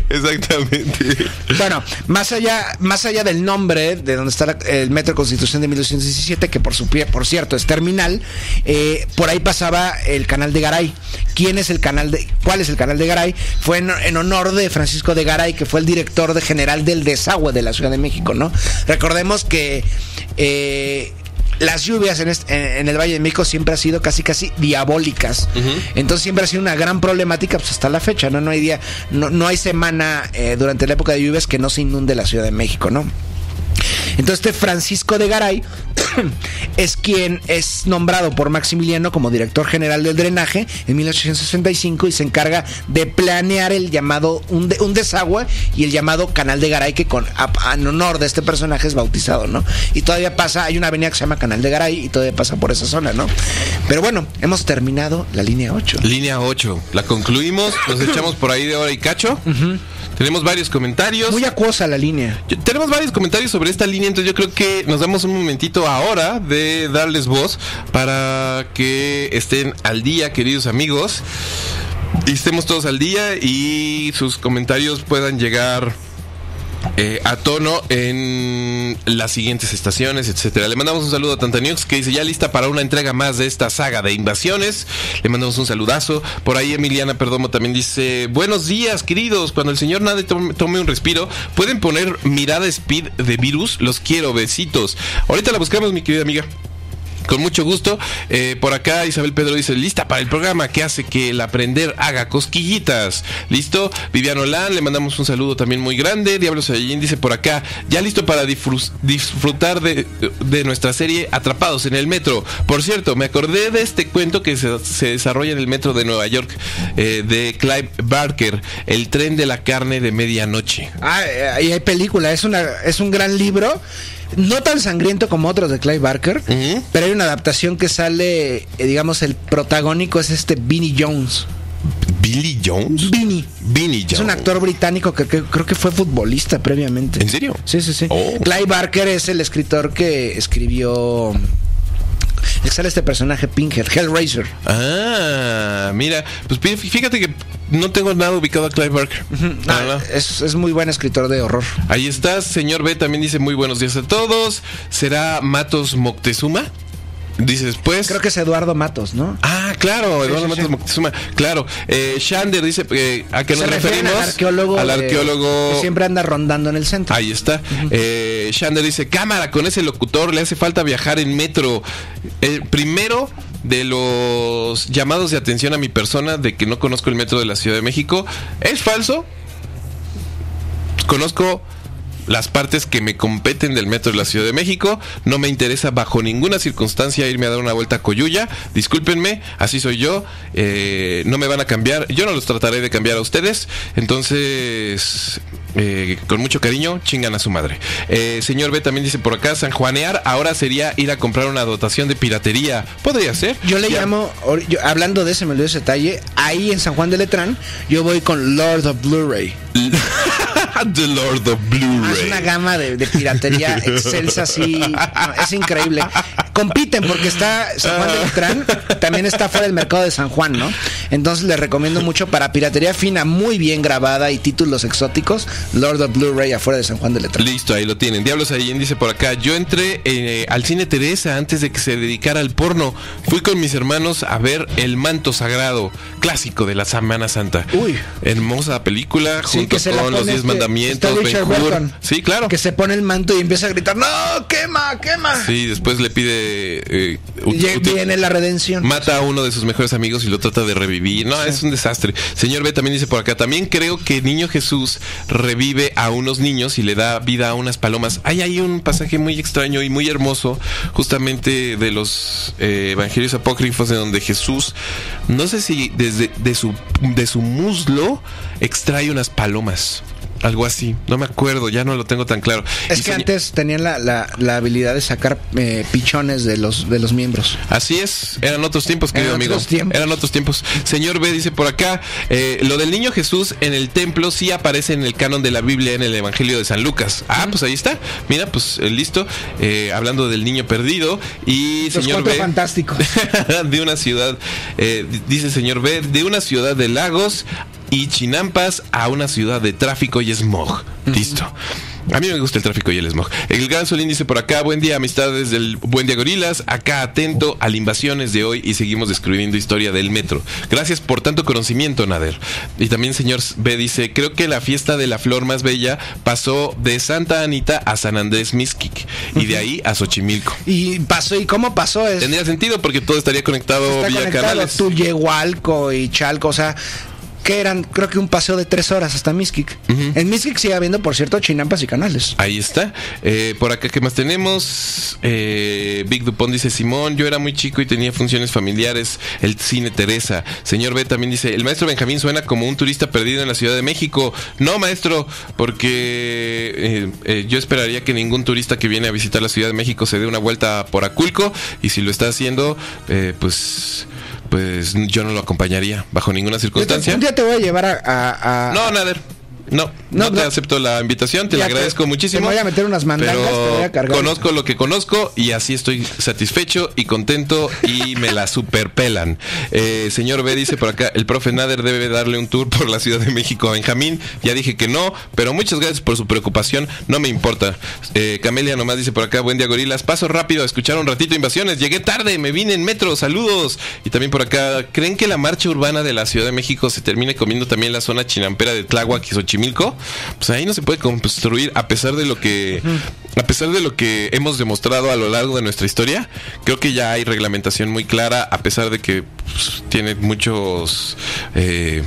Exactamente. Bueno, más allá, más allá del nombre de donde está la, el Metro Constitución de mil doscientos diecisiete, que por su pie, por cierto, es terminal, eh, por ahí pasaba el canal de Garay. ¿Quién es el canal de, cuál es el canal de Garay? Fue en, en honor de Francisco de Garay, que fue el director de general del desagüe de la Ciudad de México, ¿no? Recordemos que eh, las lluvias en, este, en el Valle de México siempre han sido casi casi diabólicas. Uh-huh. Entonces siempre ha sido una gran problemática, pues hasta la fecha, ¿no? No hay día, no, no hay semana eh, durante la época de lluvias que no se inunde la Ciudad de México, ¿no? Entonces este Francisco de Garay es quien es nombrado por Maximiliano como director general del drenaje en mil ochocientos sesenta y cinco y se encarga de planear el llamado un, de, un desagüe y el llamado Canal de Garay, que con a, a, en honor de este personaje es bautizado, ¿no? Y todavía pasa, hay una avenida que se llama Canal de Garay y todavía pasa por esa zona, ¿no? Pero bueno, hemos terminado la línea ocho. Línea ocho, la concluimos, nos echamos por ahí de hora y cacho. Uh-huh. Tenemos varios comentarios. Muy acuosa la línea. Yo, tenemos varios comentarios sobre esta línea, entonces yo creo que nos damos un momentito ahora de darles voz para que estén al día, queridos amigos, y estemos todos al día y sus comentarios puedan llegar eh, a tono en las siguientes estaciones, etcétera. Le mandamos un saludo a Tantaniox, que dice ya lista para una entrega más de esta saga de invasiones. Le mandamos un saludazo. Por ahí Emiliana Perdomo también dice buenos días, queridos, cuando el señor Nader tome un respiro, pueden poner mirada speed de virus, los quiero, besitos. Ahorita la buscamos, mi querida amiga. Con mucho gusto. Eh, por acá Isabel Pedro dice, lista para el programa que hace que el aprender haga cosquillitas. Listo. Viviano Lan, le mandamos un saludo también muy grande. Diablo Sayallín dice por acá, ya listo para disfrutar de, de nuestra serie Atrapados en el Metro. Por cierto, me acordé de este cuento que se, se desarrolla en el metro de Nueva York, eh, de Clive Barker, El tren de la carne de medianoche. Ah, y hay película, es, una, es un gran libro. No tan sangriento como otros de Clive Barker, uh-huh. Pero hay una adaptación que sale, digamos, el protagónico es este Vinnie Jones. ¿Billy Jones? Vinnie. Vinnie Jones. Es un actor británico que, que creo que fue futbolista previamente. ¿En serio? Sí, sí, sí. Oh. Clive Barker es el escritor que escribió... Sale este personaje Pinhead, Hellraiser. Ah, mira, pues fíjate que no tengo nada ubicado a Clive Barker. Uh-huh. Ah, no, no. Es, es muy buen escritor de horror. Ahí está, señor B también dice muy buenos días a todos. ¿Será Matos Moctezuma? Dice después. Creo que es Eduardo Matos, ¿no? Ah, claro, Eduardo sí, sí, Matos sí. Moctezuma, claro. Eh, Shander dice eh, a qué nos referimos. Al arqueólogo, al arqueólogo... De, que siempre anda rondando en el centro. Ahí está. Uh-huh. eh, Shander dice, cámara, con ese locutor le hace falta viajar en metro. Eh, primero, de los llamados de atención a mi persona de que no conozco el metro de la Ciudad de México. ¿Es falso? Conozco... las partes que me competen del metro de la Ciudad de México. No me interesa bajo ninguna circunstancia irme a dar una vuelta a Coyuya. Discúlpenme, así soy yo. Eh, no me van a cambiar. Yo no los trataré de cambiar a ustedes. Entonces, eh, con mucho cariño, chingan a su madre. Eh, señor B también dice por acá, sanjuanear ahora sería ir a comprar una dotación de piratería. Podría ser. Yo le ya. llamo, yo, hablando de ese, me olvidé ese detalle, ahí en San Juan de Letrán, yo voy con Lord of Blu-ray. The Lord of Blu-ray. Es una gama de, de piratería excelsa, sí. No, es increíble. Compiten porque está San Juan de Letrán, también está fuera del mercado de San Juan, ¿no? Entonces les recomiendo mucho para piratería fina, muy bien grabada y títulos exóticos, Lord of Blu-ray afuera de San Juan de Letrán. Listo, ahí lo tienen. Diablos Allí dice por acá, yo entré eh, al cine Teresa antes de que se dedicara al porno. Fui con mis hermanos a ver El Manto Sagrado, clásico de la Semana Santa. Uy. Hermosa película, sí, junto con Los Diez Mandamientos. Burton, sí, claro. Que se pone el manto y empieza a gritar, ¡no, quema, quema! Sí, después le pide que eh, viene la redención. Mata a uno de sus mejores amigos y lo trata de revivir. No, sí. Es un desastre. Señor B también dice por acá, también creo que Niño Jesús revive a unos niños y le da vida a unas palomas. Hay ahí un pasaje muy extraño y muy hermoso, justamente de los eh, evangelios apócrifos, en donde Jesús, no sé si desde de su, de su muslo extrae unas palomas. Algo así, no me acuerdo, ya no lo tengo tan claro. Es y que antes tenían la, la, la habilidad de sacar eh, pichones de los de los miembros. Así es, eran otros tiempos, querido amigo. Tiempos. Eran otros tiempos. Señor B dice por acá, eh, lo del niño Jesús en el templo sí aparece en el canon de la Biblia, en el Evangelio de San Lucas. Ah, pues ahí está. Mira, pues eh, listo. Eh, hablando del niño perdido y los señor B. Fantástico. De una ciudad, eh, dice señor B, de una ciudad de lagos y chinampas a una ciudad de tráfico y smog. Mm-hmm. Listo. A mí me gusta el tráfico y el smog. El Gran Solín dice por acá, buen día amistades del Buen Día Gorilas, acá atento a las invasiones de hoy y seguimos describiendo historia del metro. Gracias por tanto conocimiento, Nader. Y también señor B dice, creo que la fiesta de la flor más bella pasó de Santa Anita a San Andrés Mixquic y de ahí a Xochimilco. ¿Y pasó? ¿Y cómo pasó eso? Tendría sentido porque todo estaría conectado vía conectado, canales. Tullehualco y Chalco, o sea... que eran, creo que un paseo de tres horas hasta Mixquic. Uh-huh. En Mixquic sigue habiendo, por cierto, chinampas y canales. Ahí está. Eh, por acá, ¿qué más tenemos? Eh, Big Dupont dice, Simón, yo era muy chico y tenía funciones familiares. El cine Teresa. Señor B también dice, el maestro Benjamín suena como un turista perdido en la Ciudad de México. No, maestro, porque eh, eh, yo esperaría que ningún turista que viene a visitar la Ciudad de México se dé una vuelta por Aculco. Y si lo está haciendo, eh, pues... pues yo no lo acompañaría bajo ninguna circunstancia. Un día te voy a llevar a... a, a... No, Nader, no, no, no te no. acepto la invitación, te ya la agradezco te, muchísimo. Te voy a meter unas mandangas, pero te voy a cargar. Conozco eso. Lo que conozco y así estoy satisfecho y contento y me la superpelan. Eh, señor B dice por acá, el profe Nader debe darle un tour por la Ciudad de México a Benjamín. Ya dije que no, pero muchas gracias por su preocupación, no me importa. Eh, Camelia nomás dice por acá, buen día gorilas, paso rápido a escuchar un ratito invasiones, llegué tarde, me vine en metro, saludos. Y también por acá, ¿creen que la marcha urbana de la Ciudad de México se termine comiendo también la zona chinampera de Tláhuac y Xochimilco? Pues ahí no se puede construir, a pesar de lo que a pesar de lo que hemos demostrado a lo largo de nuestra historia. Creo que ya hay reglamentación muy clara, a pesar de que pues, tiene muchos eh,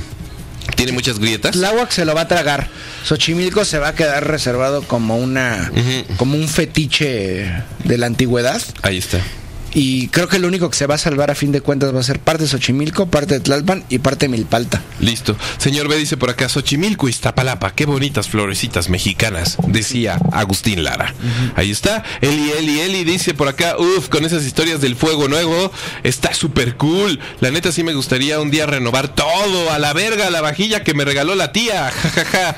tiene muchas grietas. Tláhuac se lo va a tragar, Xochimilco se va a quedar reservado como una uh-huh. como un fetiche de la antigüedad. Ahí está. Y creo que lo único que se va a salvar a fin de cuentas va a ser parte de Xochimilco, parte de Tlalpan y parte de Milpalta. Listo. Señor B dice por acá, Xochimilco, Iztapalapa, qué bonitas florecitas mexicanas, decía Agustín Lara. Uh-huh. Ahí está. Eli, Eli, Eli dice por acá, uff, con esas historias del fuego nuevo, está súper cool. La neta sí me gustaría un día renovar todo, a la verga, la vajilla que me regaló la tía. Jajaja.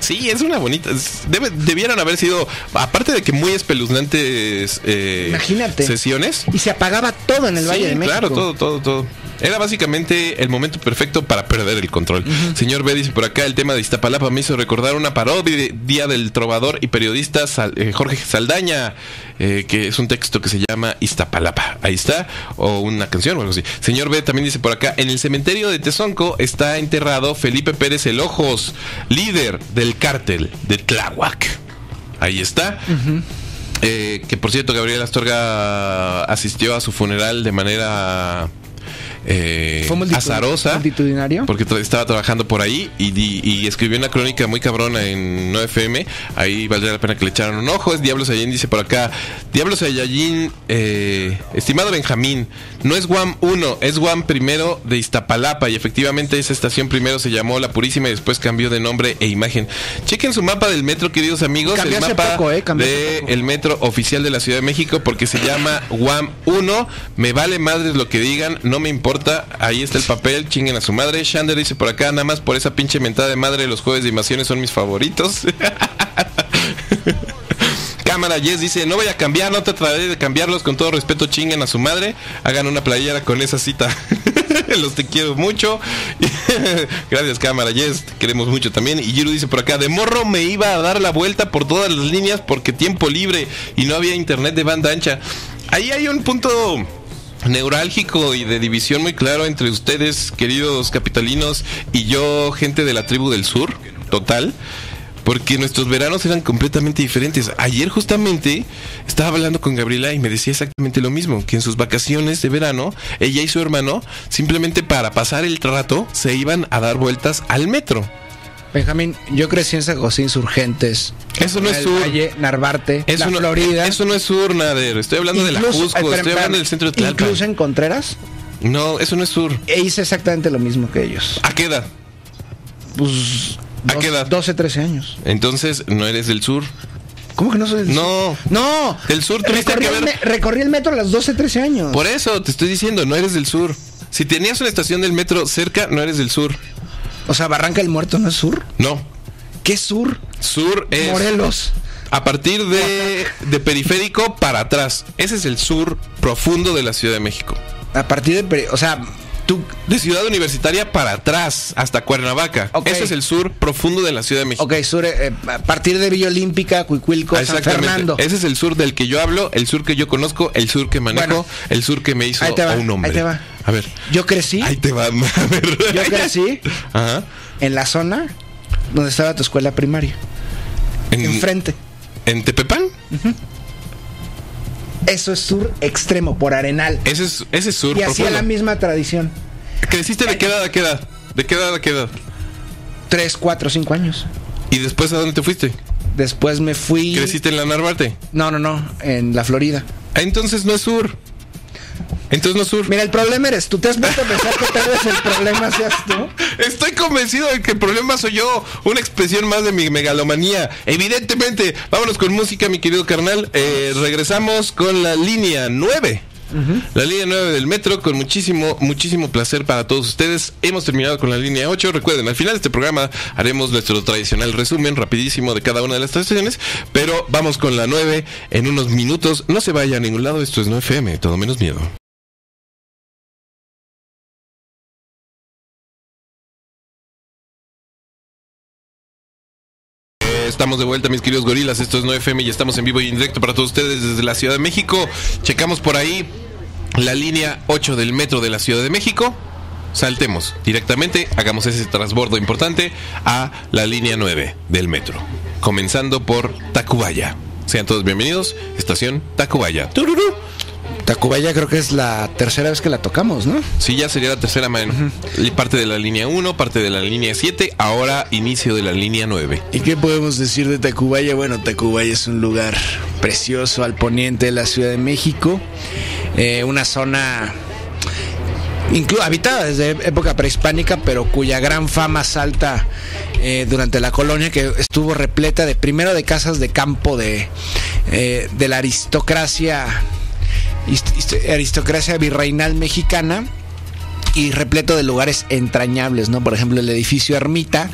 Sí, es una bonita. Debe, debieron haber sido, aparte de que muy espeluznantes... Eh, Imagínate. Sesiones. Y se apagaba todo en el sí, Valle de México. Claro, todo, todo, todo. Era básicamente el momento perfecto para perder el control. Uh-huh. Señor B dice por acá, el tema de Iztapalapa me hizo recordar una parodia del trovador y periodista Sal, eh, Jorge Saldaña, eh, que es un texto que se llama Iztapalapa. Ahí está, o una canción o algo así. Señor B también dice por acá, en el cementerio de Tezonco está enterrado Felipe Pérez El Ojos, líder del cártel de Tláhuac. Ahí está. Uh-huh. Eh, que por cierto, Gabriel Astorga asistió a su funeral de manera eh, azarosa, porque tra- estaba trabajando por ahí y, y, y escribió una crónica muy cabrona en nueve F M. Ahí valdría la pena que le echaran un ojo. Es Diablo Sayallín, dice por acá, Diablo Sayallín, eh, estimado Benjamín, no es Guam uno, es Guam primero de Iztapalapa, y efectivamente esa estación primero se llamó La Purísima y después cambió de nombre e imagen. Chequen su mapa del metro, queridos amigos. Cambió el mapa poco, eh, de el metro oficial de la Ciudad de México, porque se llama Guam uno. Me vale madres lo que digan, no me importa, ahí está el papel, chinguen a su madre. Shander dice por acá, nada más por esa pinche mentada de madre, los jueves de invasiones son mis favoritos. Cámara Jess dice, no voy a cambiar, no te trataré de cambiarlos, con todo respeto, chinguen a su madre, hagan una playera con esa cita. Los te quiero mucho. Gracias, cámara Jess, te queremos mucho también. Y Giru dice por acá, de morro me iba a dar la vuelta por todas las líneas porque tiempo libre y no había internet de banda ancha. Ahí hay un punto neurálgico y de división muy claro entre ustedes, queridos capitalinos, y yo, gente de la tribu del sur, total. porque nuestros veranos eran completamente diferentes. Ayer justamente estaba hablando con Gabriela y me decía exactamente lo mismo, que en sus vacaciones de verano, ella y su hermano, simplemente para pasar el rato, se iban a dar vueltas al metro. Benjamín, yo crecí en San José Insurgentes. Eso no es sur. Valle, Narvarte, eso la no, Florida. Eso no es sur, Nader. Estoy hablando incluso, de la Cusco, espera, estoy hablando del centro de Tlalpan. ¿Incluso en Contreras? No, eso no es sur. E hice exactamente lo mismo que ellos. ¿A qué edad? Pues... ¿A qué edad? doce, trece años. Entonces, ¿no eres del sur? ¿Cómo que no soy del no, sur? No. No. Del sur tuviste que ver... Me, recorrí el metro a los doce, trece años. Por eso te estoy diciendo, no eres del sur. Si tenías una estación del metro cerca, no eres del sur. O sea, Barranca del Muerto no es sur. No. ¿Qué es sur? Sur es... Morelos. A partir de, de Periférico para atrás. Ese es el sur profundo de la Ciudad de México. A partir de... O sea... Tú, de Ciudad Universitaria para atrás, hasta Cuernavaca. Okay. Ese es el sur profundo de la Ciudad de México. Ok, sur, eh, a partir de Villa Olímpica, Cuicuilco, San Fernando. Ese es el sur del que yo hablo, el sur que yo conozco, el sur que manejo, bueno, el sur que me hizo ahí te va, a un hombre. Ahí te va. A ver. Yo crecí. Ahí te va. A ver. Yo crecí ajá, en la zona donde estaba tu escuela primaria. En, enfrente. ¿En Tepepán? Uh-huh. Eso es sur extremo, por Arenal. Ese es, ese es sur profundo. Y hacía la misma tradición. ¿Creciste de qué edad a qué edad? ¿De qué edad a qué edad? Tres, cuatro, cinco años. ¿Y después a dónde te fuiste? Después me fui... ¿Creciste en la Narvarte? No, no, no, en la Florida. Entonces no es sur. Entonces no es sur. Mira, el problema eres tú. ¿Te has puesto a pensar que tal vez el problema seas tú? Estoy convencido de que el problema soy yo. Una expresión más de mi megalomanía. Evidentemente. Vámonos con música, mi querido carnal. Eh, regresamos con la línea nueve. Uh-huh. La línea nueve del metro, con muchísimo, muchísimo placer para todos ustedes. Hemos terminado con la línea ocho. Recuerden, al final de este programa haremos nuestro tradicional resumen rapidísimo de cada una de las estaciones, pero vamos con la nueve en unos minutos. No se vaya a ningún lado, esto es nueve F M, todo menos miedo. Estamos de vuelta, mis queridos gorilas, esto es nueve F M y estamos en vivo y en directo para todos ustedes desde la Ciudad de México. Checamos por ahí la línea ocho del metro de la Ciudad de México. Saltemos directamente, hagamos ese transbordo importante a la línea nueve del metro, comenzando por Tacubaya. Sean todos bienvenidos, estación Tacubaya. ¡Tururú! Tacubaya creo que es la tercera vez que la tocamos, ¿no? Sí, ya sería la tercera, man. Uh-huh. Parte de la línea uno, parte de la línea siete, ahora inicio de la línea nueve. ¿Y qué podemos decir de Tacubaya? Bueno, Tacubaya es un lugar precioso al poniente de la Ciudad de México. Eh, una zona inclu- habitada desde época prehispánica, pero cuya gran fama salta eh, durante la colonia, que estuvo repleta de primero de casas de campo de, eh, de la aristocracia... aristocracia virreinal mexicana, y repleto de lugares entrañables, ¿no? Por ejemplo, el edificio Ermita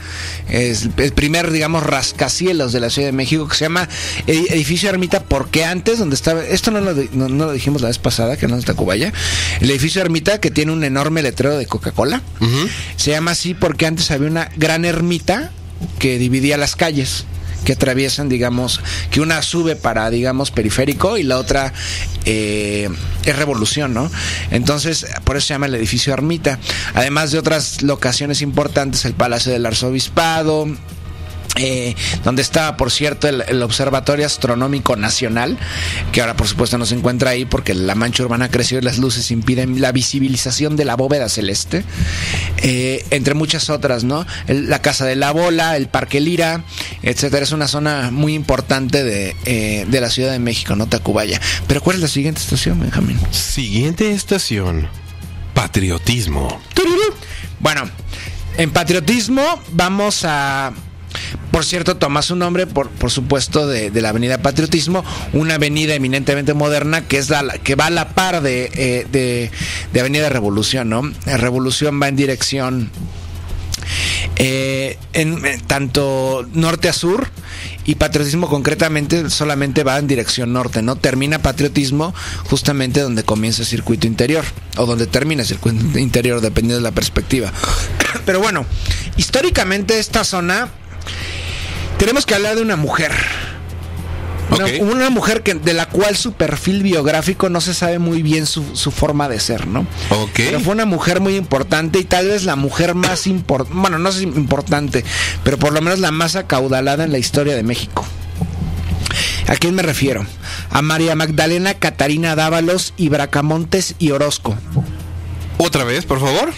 es el primer, digamos, rascacielos de la Ciudad de México, que se llama edificio Ermita porque antes donde estaba, esto no lo, no, no lo dijimos la vez pasada, que no es Tacubaya, el edificio Ermita, que tiene un enorme letrero de Coca-Cola, uh-huh, se llama así porque antes había una gran ermita que dividía las calles que atraviesan, digamos, que una sube para, digamos, Periférico y la otra eh, es Revolución, ¿no? Entonces, por eso se llama el edificio Ermita. Además de otras locaciones importantes, el Palacio del Arzobispado, eh, donde estaba, por cierto, el, el Observatorio Astronómico Nacional, que ahora, por supuesto, no se encuentra ahí porque la mancha urbana creció y las luces impiden la visibilización de la bóveda celeste, eh, entre muchas otras, ¿no? El, la Casa de la Bola, el Parque Lira, etcétera. Es una zona muy importante de, eh, de la Ciudad de México, ¿no? Tacubaya. Pero ¿cuál es la siguiente estación, Benjamín? Siguiente estación, Patriotismo. Bueno, en Patriotismo vamos a... Por cierto, toma su nombre, por, por supuesto, de, de la avenida Patriotismo, una avenida eminentemente moderna que es la, que va a la par de, eh, de, de Avenida Revolución, ¿no? La Revolución va en dirección eh, en, en, tanto norte a sur, y Patriotismo concretamente solamente va en dirección norte, ¿no? Termina Patriotismo justamente donde comienza el circuito interior, o donde termina el circuito interior, dependiendo de la perspectiva. Pero bueno, históricamente esta zona... Tenemos que hablar de una mujer, Okay. No, una mujer que, de la cual su perfil biográfico no se sabe muy bien su, su forma de ser, ¿no? Okay. Pero fue una mujer muy importante y tal vez la mujer más importante, bueno, no sé si importante, pero por lo menos la más acaudalada en la historia de México. ¿A quién me refiero? A María Magdalena Catarina Dávalos y Bracamontes y Orozco. Otra vez, por favor.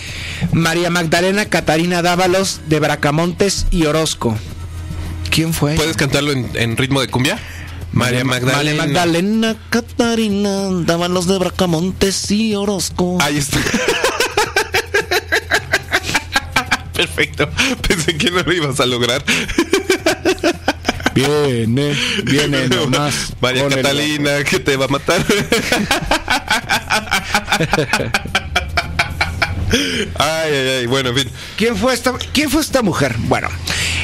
María Magdalena Catarina Dávalos de Bracamontes y Orozco. ¿Quién fue? ¿Puedes cantarlo en, en ritmo de cumbia? María Magdalena. María Magdalena Catarina Dávalos de Bracamontes y Orozco. Ahí está. Perfecto. Pensé que no lo ibas a lograr. Viene, viene nomás. María Catalina, el... que te va a matar. Ay, ay, ay, bueno, en fin. ¿Quién fue esta, quién fue esta mujer? Bueno,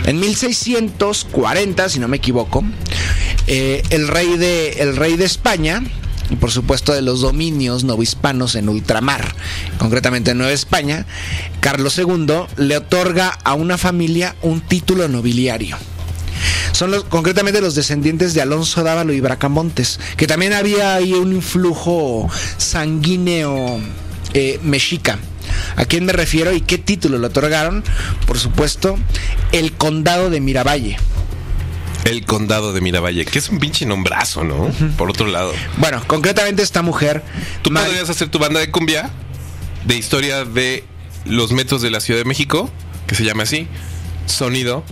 en mil seiscientos cuarenta, si no me equivoco, eh, el rey de, el rey de España, y por supuesto de los dominios novohispanos en ultramar, concretamente en Nueva España, Carlos segundo le otorga a una familia un título nobiliario. Son los, concretamente los descendientes de Alonso Dávalo y Bracamontes, que también había ahí un influjo sanguíneo eh, mexica. ¿A quién me refiero y qué título le otorgaron? Por supuesto, el Condado de Miravalle. El Condado de Miravalle, que es un pinche nombrazo, ¿no? Uh-huh. Por otro lado. Bueno, concretamente esta mujer... ¿Tú Mar- podrías hacer tu banda de cumbia de historia de los metros de la Ciudad de México, que se llama así, Sonido...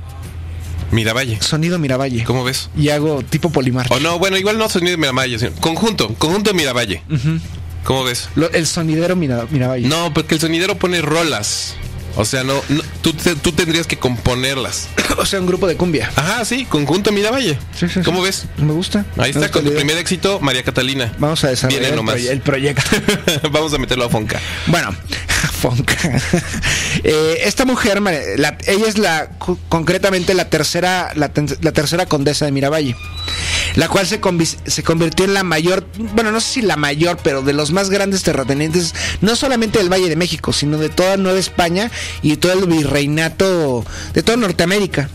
Miravalle. Sonido Miravalle. ¿Cómo ves? Y hago tipo polimarcha. O oh, no, bueno, igual no Sonido Miravalle, sino Conjunto, Conjunto Miravalle. Uh-huh. ¿Cómo ves? Lo, el sonidero Mira, Miravalle. No, porque el sonidero pone rolas. O sea, no, no tú, te, tú tendrías que componerlas. O sea, un grupo de cumbia. Ajá, sí, Conjunto Miravalle. Sí, sí, ¿cómo sí. ves? Me gusta. Ahí está, con tu primer éxito, María Catalina. Vamos a desarrollar el, proye- el proyecto. Vamos a meterlo a Fonca. Bueno, Fonca. eh, esta mujer, la, ella es la concretamente la tercera, la, la tercera condesa de Miravalle, la cual se, conv- se convirtió en la mayor, bueno, no sé si la mayor, pero de los más grandes terratenientes, no solamente del Valle de México, sino de toda Nueva España y de todo el virreinato, de toda Norteamérica.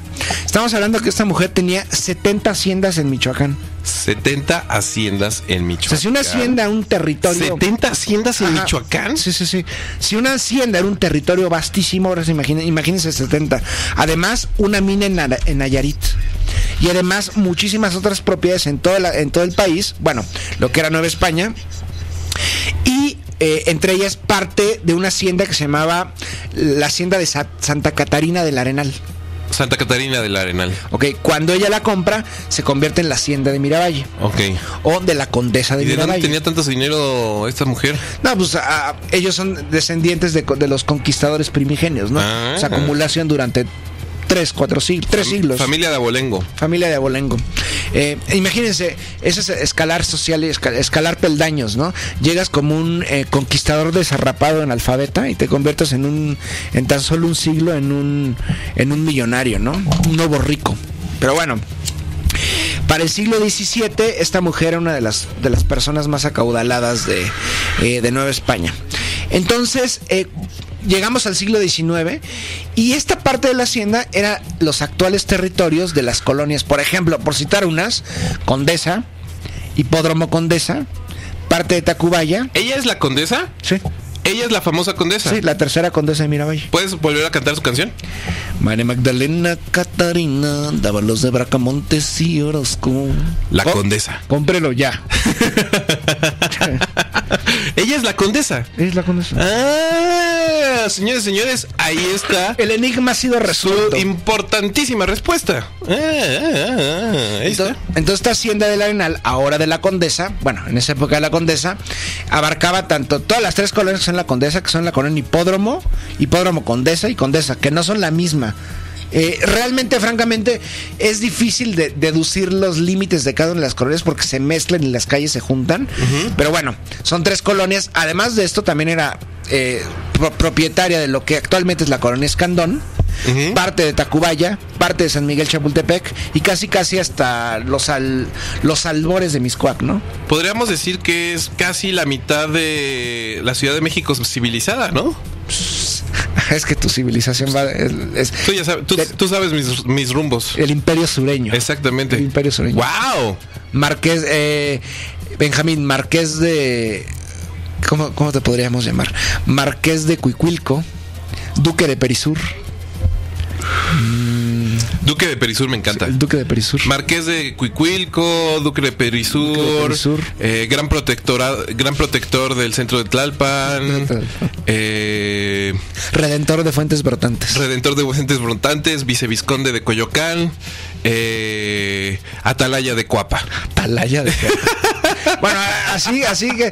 Estamos hablando que esta mujer tenía setenta haciendas en Michoacán. setenta haciendas en Michoacán. O sea, si una hacienda, un territorio... ¿setenta haciendas en Ajá. Michoacán? Sí, sí, sí. Si una hacienda era un territorio vastísimo, ahora se imagina, imagínense setenta. Además, una mina en, la, en Nayarit. Y además, muchísimas otras propiedades en todo, la, en todo el país. Bueno, lo que era Nueva España. Y... Eh, entre ellas parte de una hacienda que se llamaba la hacienda de Sa- Santa Catarina del Arenal. Santa Catarina del Arenal. Ok, cuando ella la compra, se convierte en la hacienda de Miravalle. Ok. O de la condesa de ¿Y de Miravalle. ¿De dónde tenía tanto dinero esta mujer? No, pues a, ellos son descendientes de, de los conquistadores primigenios, ¿no? Ah, o sea, ah. acumulación durante... Tres, cuatro siglos, tres siglos. Familia de Abolengo. Familia de Abolengo. Eh, imagínense, eso es escalar social, escal, escalar peldaños, ¿no? Llegas como un eh, conquistador desarrapado en analfabeta y te conviertes en un, en tan solo un siglo, en un, en un millonario, ¿no? Un nuevo rico. Pero bueno, para el siglo diecisiete, esta mujer era una de las, de las personas más acaudaladas de, eh, de Nueva España. Entonces, eh, llegamos al siglo diecinueve y esta parte de la hacienda era los actuales territorios de las colonias. Por ejemplo, por citar unas, Condesa, Hipódromo Condesa, parte de Tacubaya. ¿Ella es la condesa? Sí. Ella es la famosa condesa. Sí, la tercera condesa de Miravalle. ¿Puedes volver a cantar su canción? María Magdalena Catarina Dávalos de Bracamontes y Orozco. La oh, condesa. Cómprelo ya. Ella es la condesa. Es la condesa. Ah, señores, señores, ahí está. El enigma ha sido resuelto. Su importantísima respuesta. Ah, ah, ah, ahí está. Entonces, esta hacienda del Arenal, ahora de la condesa, bueno, en esa época de la condesa, abarcaba tanto todas las tres colonias que son la condesa, que son la colonia Hipódromo, Hipódromo Condesa y Condesa, que no son la misma. Eh, realmente, francamente, es difícil de, deducir los límites de cada una de las colonias porque se mezclan y las calles se juntan. Uh-huh. Pero bueno, son tres colonias. Además de esto, también era eh, pro- propietaria de lo que actualmente es la colonia Escandón, uh-huh, parte de Tacubaya, parte de San Miguel Chapultepec y casi casi hasta los, al- los albores de Mixcoac, ¿no? Podríamos decir que es casi la mitad de la Ciudad de México civilizada, ¿no? Es que tu civilización va... Es, es, tú ya sabes, tú, de, tú sabes mis, mis rumbos. El imperio sureño. Exactamente. El imperio sureño. ¡Wow! Marqués... Eh, Benjamín, Marqués de... ¿Cómo, cómo te podríamos llamar? Marqués de Cuicuilco, Duque de Perisur. Duque de Perisur me encanta. El Duque de Perisur. Marqués de Cuicuilco, Duque de Perisur, Duque de Perisur. Eh, gran, protector, gran protector del centro de Tlalpan. eh, Redentor de Fuentes Brotantes. Redentor de Fuentes Brotantes, vicevizconde de Coyoacán. Eh, Atalaya de Coapa. Atalaya de Coapa. Bueno, así, así que...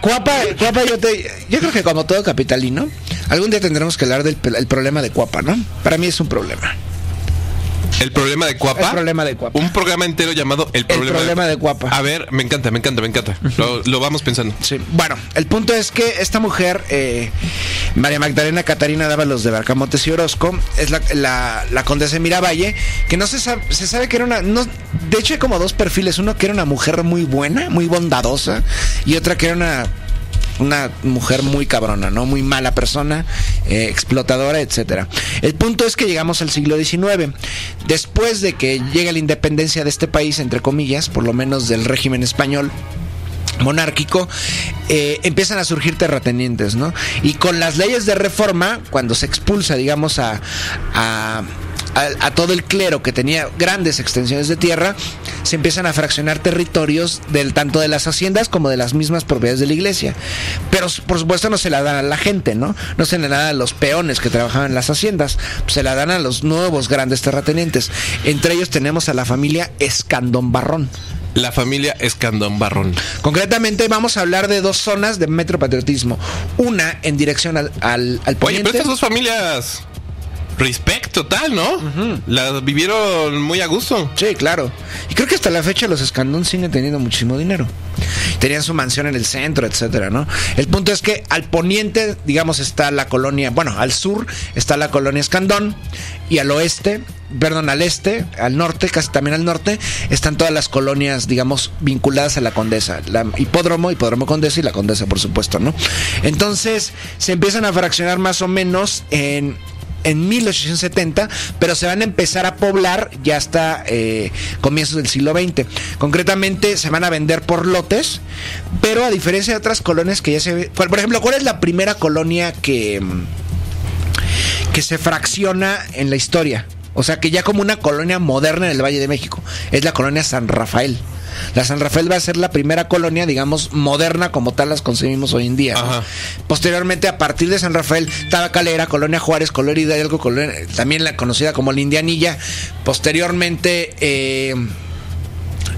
Cuapa, Cuapa, yo te, yo creo que como todo capitalino, algún día tendremos que hablar del el problema de Cuapa, ¿no? Para mí es un problema. ¿El problema de Cuapa? El problema de Cuapa. Un programa entero llamado El problema, el problema de... de Cuapa. A ver, me encanta, me encanta, me encanta. Uh-huh. Lo, lo vamos pensando. Sí. Bueno, el punto es que esta mujer, eh, María Magdalena Catarina Dávalos de Bracamontes y Orozco, es la, la, la condesa de Miravalle, que no se sabe, se sabe que era una... No, de hecho, hay como dos perfiles. Uno que era una mujer muy buena, muy bondadosa, y otra que era una... una mujer muy cabrona, ¿no? Muy mala persona, eh, explotadora, etcétera. El punto es que llegamos al siglo diecinueve. Después de que llega la independencia de este país, entre comillas, por lo menos del régimen español monárquico, eh, empiezan a surgir terratenientes, ¿no? Y con las leyes de reforma, cuando se expulsa, digamos, a... a A, a todo el clero que tenía grandes extensiones de tierra, se empiezan a fraccionar territorios del, tanto de las haciendas como de las mismas propiedades de la iglesia. Pero por supuesto no se la dan a la gente, ¿no? No se la dan a los peones que trabajaban en las haciendas, se la dan a los nuevos grandes terratenientes. Entre ellos tenemos a la familia Escandón Barrón. La familia Escandón Barrón. Concretamente vamos a hablar de dos zonas de metropatriotismo. Una en dirección al, al, al poniente. Oye, pero estas dos familias... Respect total, ¿no? Uh-huh. Las vivieron muy a gusto. Sí, claro. Y creo que hasta la fecha los Escandón siguen teniendo muchísimo dinero. Tenían su mansión en el centro, etcétera, ¿no? El punto es que al poniente, digamos, está la colonia, bueno, al sur está la colonia Escandón, y al oeste, perdón, al este, al norte, casi también al norte, están todas las colonias, digamos, vinculadas a la condesa, la Hipódromo, Hipódromo Condesa y la Condesa, por supuesto, ¿no? Entonces, se empiezan a fraccionar más o menos en... en mil ochocientos setenta, pero se van a empezar a poblar ya hasta eh, comienzos del siglo veinte. Concretamente se van a vender por lotes, pero a diferencia de otras colonias que ya se... Por ejemplo, ¿cuál es la primera colonia que, que se fracciona en la historia? O sea, que ya como una colonia moderna en el Valle de México. Es la colonia San Rafael. La San Rafael va a ser la primera colonia, digamos, moderna como tal las concebimos hoy en día, ¿no? Posteriormente, a partir de San Rafael, Tabacalera, Colonia Juárez, Colonia Hidalgo, Colonia, también la conocida como la Indianilla. Posteriormente, eh,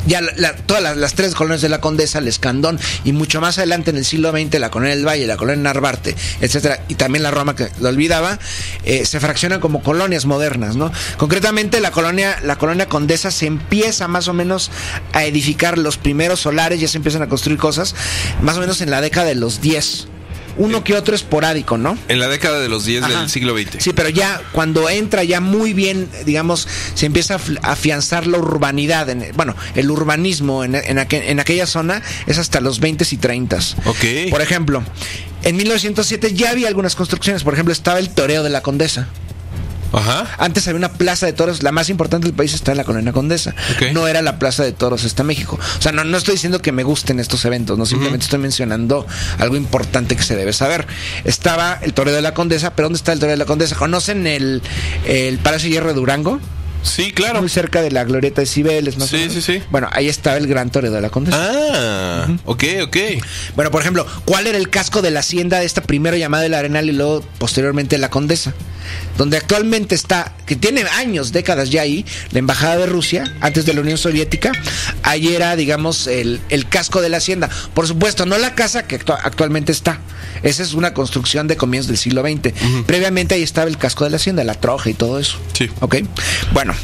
ya la, la, todas las, las tres colonias de la Condesa, el Escandón, y mucho más adelante en el siglo veinte la colonia del Valle, la colonia Narvarte, etcétera, y también la Roma, que lo olvidaba, eh, se fraccionan como colonias modernas, ¿no? Concretamente la colonia, la colonia Condesa se empieza más o menos a edificar los primeros solares, ya se empiezan a construir cosas, más o menos en la década de los diez. Uno eh, que otro esporádico, ¿no? En la década de los diez. Ajá. Del siglo veinte. Sí, pero ya cuando entra ya muy bien, digamos, se empieza a afianzar la urbanidad, en, bueno, el urbanismo en, en, aqu, en aquella zona es hasta los veintes y treintas. Ok. Por ejemplo, en mil novecientos siete ya había algunas construcciones, por ejemplo, estaba el Toreo de la Condesa. Ajá. Antes había una plaza de toros, la más importante del país está en la colonia Condesa. Okay. No era la plaza de toros, está México. O sea, no, no estoy diciendo que me gusten estos eventos, no, simplemente uh-huh. estoy mencionando algo importante que se debe saber. Estaba el Toreo de la Condesa, pero ¿dónde está el Toreo de la Condesa? ¿Conocen el, el Palacio de Hierro de Durango? Sí, claro. Muy cerca de la glorieta de Cibeles, ¿no? Sí, sí, sí. Bueno, ahí estaba el Gran Toreo de la Condesa. Ah, uh-huh. ok, ok. Bueno, por ejemplo, ¿cuál era el casco de la hacienda de esta primero llamada El Arenal y luego posteriormente La Condesa? Donde actualmente está, que tiene años, décadas ya ahí, la Embajada de Rusia, antes de la Unión Soviética. Ahí era, digamos, el, el casco de la hacienda. Por supuesto, no la casa que actua, actualmente está. Esa es una construcción de comienzos del siglo veinte. Uh-huh. Previamente ahí estaba el casco de la hacienda, la troja y todo eso. Sí. Ok. Bueno,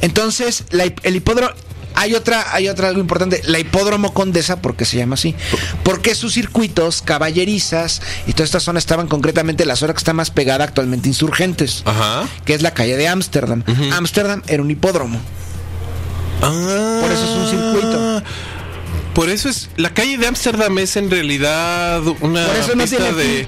entonces, la, el hipódromo... Hay otra, hay otra algo importante, la Hipódromo Condesa, porque se llama así, porque sus circuitos, caballerizas y toda esta zona estaban concretamente la zona que está más pegada actualmente Insurgentes. Ajá. Que es la calle de Ámsterdam. Uh-huh. Ámsterdam era un hipódromo. Ah. Por eso es un circuito. Por eso es, la calle de Ámsterdam es en realidad una pista no de...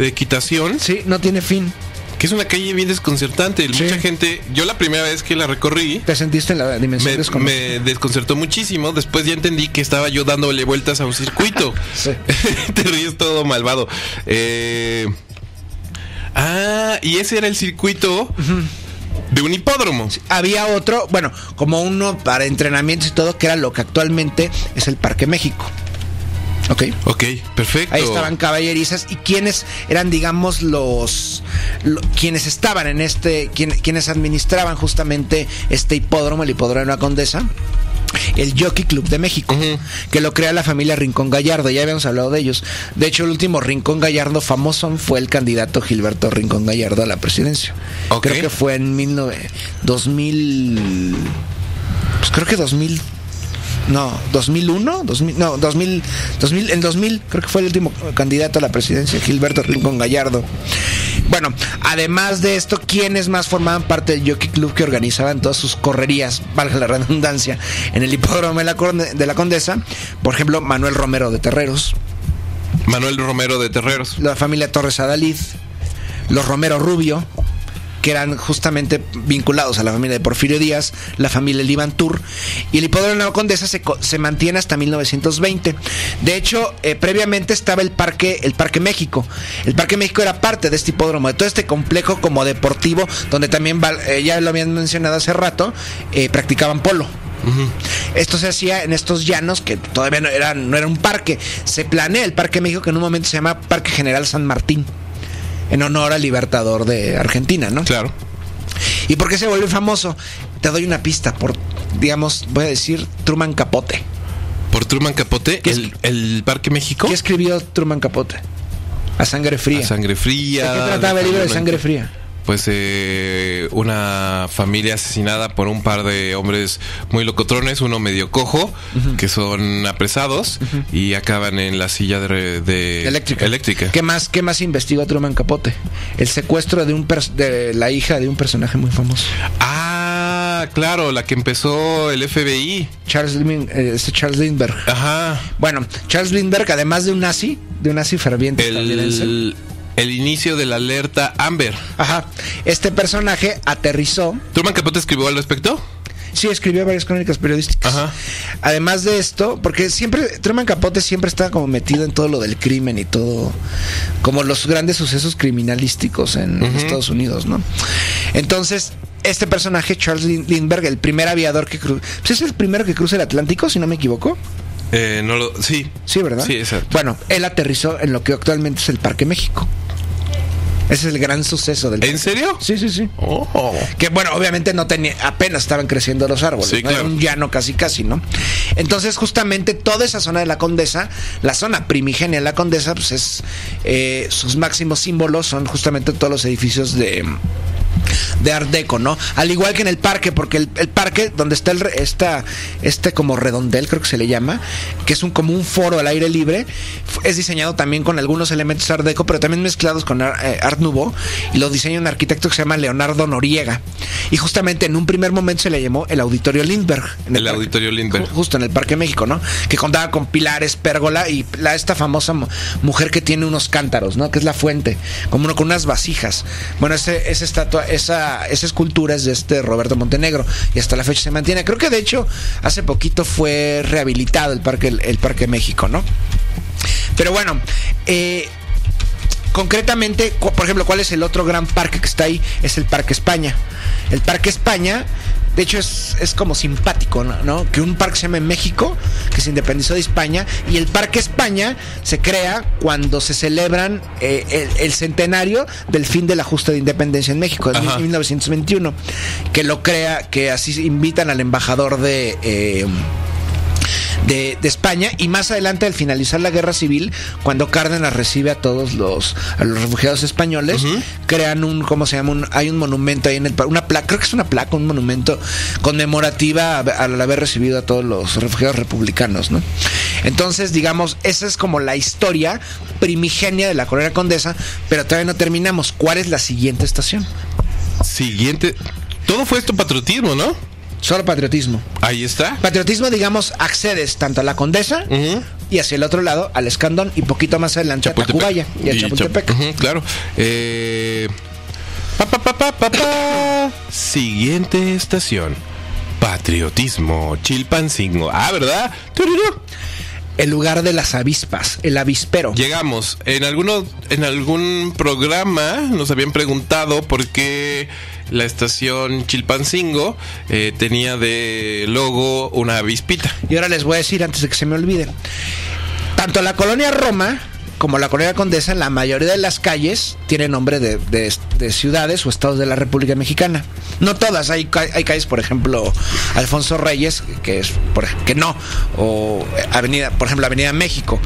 Fin. de Equitación. Sí, no tiene fin. Que es una calle bien desconcertante. Sí. Mucha gente, yo la primera vez que la recorrí... Te sentiste en la dimensión desconocida. Me desconcertó muchísimo. Después ya entendí que estaba yo dándole vueltas a un circuito. Sí. Te ríes todo malvado. Eh... Ah, y ese era el circuito... Uh-huh. De un hipódromo. Había otro, bueno, como uno para entrenamientos y todo, que era lo que actualmente es el Parque México. Ok. Ok, perfecto. Ahí estaban caballerizas y quienes eran, digamos, los, los quienes estaban en este, quien, quienes administraban justamente este hipódromo, el hipódromo de la Condesa. El Jockey Club de México, uh-huh. que lo crea la familia Rincón Gallardo, ya habíamos hablado de ellos. De hecho, el último Rincón Gallardo famoso fue el candidato Gilberto Rincón Gallardo a la presidencia. Okay. Creo que fue en mil novecientos, dos mil, pues creo que dos mil, no, dos mil uno, dos mil, no, dos mil, dos mil, en dos mil creo que fue el último candidato a la presidencia, Gilberto Rincón Gallardo. Bueno, además de esto, ¿quiénes más formaban parte del Jockey Club que organizaban todas sus correrías, valga la redundancia, en el hipódromo de la Condesa? Por ejemplo, Manuel Romero de Terreros. Manuel Romero de Terreros. La familia Torres Adalid. Los Romero Rubio, que eran justamente vinculados a la familia de Porfirio Díaz, la familia Libantur, y el hipódromo de la Condesa se, se mantiene hasta mil novecientos veinte. De hecho, eh, previamente estaba el parque, el Parque México. El Parque México era parte de este hipódromo, de todo este complejo como deportivo, donde también, eh, ya lo habían mencionado hace rato, eh, practicaban polo. Uh-huh. Esto se hacía en estos llanos que todavía no era, no era un parque. Se planea el Parque México, que en un momento se llama Parque General San Martín, en honor al libertador de Argentina, ¿no? Claro. ¿Y por qué se volvió famoso? Te doy una pista por, digamos, voy a decir Truman Capote. ¿Por Truman Capote? ¿El, el Parque México? ¿Qué escribió Truman Capote? A sangre fría. A sangre fría. ¿De qué trataba el libro de Sangre Fría? Pues eh, una familia asesinada por un par de hombres muy locotrones, uno medio cojo, uh-huh. que son apresados, uh-huh. y acaban en la silla de, de eléctrica. eléctrica. ¿Qué más, qué más investigó Truman Capote? El secuestro de un per- de la hija de un personaje muy famoso. Ah, claro, la que empezó el F B I. Charles, eh, Charles Lindbergh. Ajá. Bueno, Charles Lindbergh, además de un nazi, de un nazi ferviente estadounidense. El... El inicio de la alerta Amber. Ajá. Este personaje aterrizó. ¿Truman Capote escribió al respecto? Sí, escribió varias crónicas periodísticas. Ajá. Además de esto, porque siempre Truman Capote siempre estaba como metido en todo lo del crimen y todo, como los grandes sucesos criminalísticos en uh-huh. Estados Unidos, ¿no? Entonces, este personaje, Charles Lindbergh, el primer aviador que cruza, pues es el primero que cruza el Atlántico, si no me equivoco. Eh, no lo, sí. Sí, ¿verdad? Sí, exacto. Bueno, él aterrizó en lo que actualmente es el Parque México. Ese es el gran suceso del parque. ¿En serio? Sí, sí, sí. Oh. Que bueno, obviamente no tenía, apenas estaban creciendo los árboles, sí, ¿no? Claro. Era un llano casi casi, ¿no? Entonces, justamente toda esa zona de la Condesa, la zona primigenia de la Condesa, pues es eh, sus máximos símbolos son justamente todos los edificios de de Art Deco, ¿no? Al igual que en el parque, porque el, el parque donde está el, esta, este como redondel, creo que se le llama, que es un como un foro al aire libre, es diseñado también con algunos elementos Art Deco, pero también mezclados con Art, eh, Art Nouveau, y lo diseña un arquitecto que se llama Leonardo Noriega, y justamente en un primer momento se le llamó el Auditorio Lindbergh, en el, el parque, Auditorio Lindbergh, justo en el Parque México, ¿no? Que contaba con pilares, pérgola y la, esta famosa mo- mujer que tiene unos cántaros, ¿no? Que es la fuente, como uno con unas vasijas. Bueno, ese, esa estatua, esa, esa escultura es de este Roberto Montenegro y hasta la fecha se mantiene. Creo que de hecho hace poquito fue rehabilitado el Parque, el, el Parque México, ¿no? Pero bueno, eh, concretamente, cu- por ejemplo, ¿cuál es el otro gran parque que está ahí? Es el Parque España. El Parque España, de hecho, es, es como simpático, ¿no? ¿no? Que un parque se llama México, que se independizó de España, y el Parque España se crea cuando se celebran eh, el, el centenario del fin de la justa de independencia en México, en Ajá. mil novecientos veintiuno, que lo crea, que así invitan al embajador de... Eh, De, de España, y más adelante al finalizar la guerra civil, cuando Cárdenas recibe a todos los a los refugiados españoles, uh-huh. crean un, ¿cómo se llama? Un, hay un monumento ahí en el una placa, creo que es una placa, un monumento conmemorativa al haber recibido a todos los refugiados republicanos, ¿no? Entonces, digamos, esa es como la historia primigenia de la Colonia Condesa, pero todavía no terminamos. ¿Cuál es la siguiente estación? Siguiente. Todo fue esto patriotismo, ¿no? Solo patriotismo. Ahí está. Patriotismo, digamos, accedes tanto a la Condesa uh-huh. y hacia el otro lado al Escandón y poquito más adelante a Tacubaya y a Chapultepec. Chap uh-huh, claro. Eh... Pa, pa, pa, pa, pa, pa. Siguiente estación. Patriotismo, Chilpancingo. Ah, ¿verdad? ¡Tururú! El lugar de las avispas, el avispero. Llegamos. En alguno, en algún programa nos habían preguntado por qué la estación Chilpancingo eh, tenía de logo una avispita. Y ahora les voy a decir antes de que se me olviden. Tanto la colonia Roma como la colonia Condesa, la mayoría de las calles tienen nombre de, de, de ciudades o estados de la República Mexicana. No todas, hay, hay calles, por ejemplo, Alfonso Reyes, que es por, que no, o avenida, por ejemplo, Avenida México,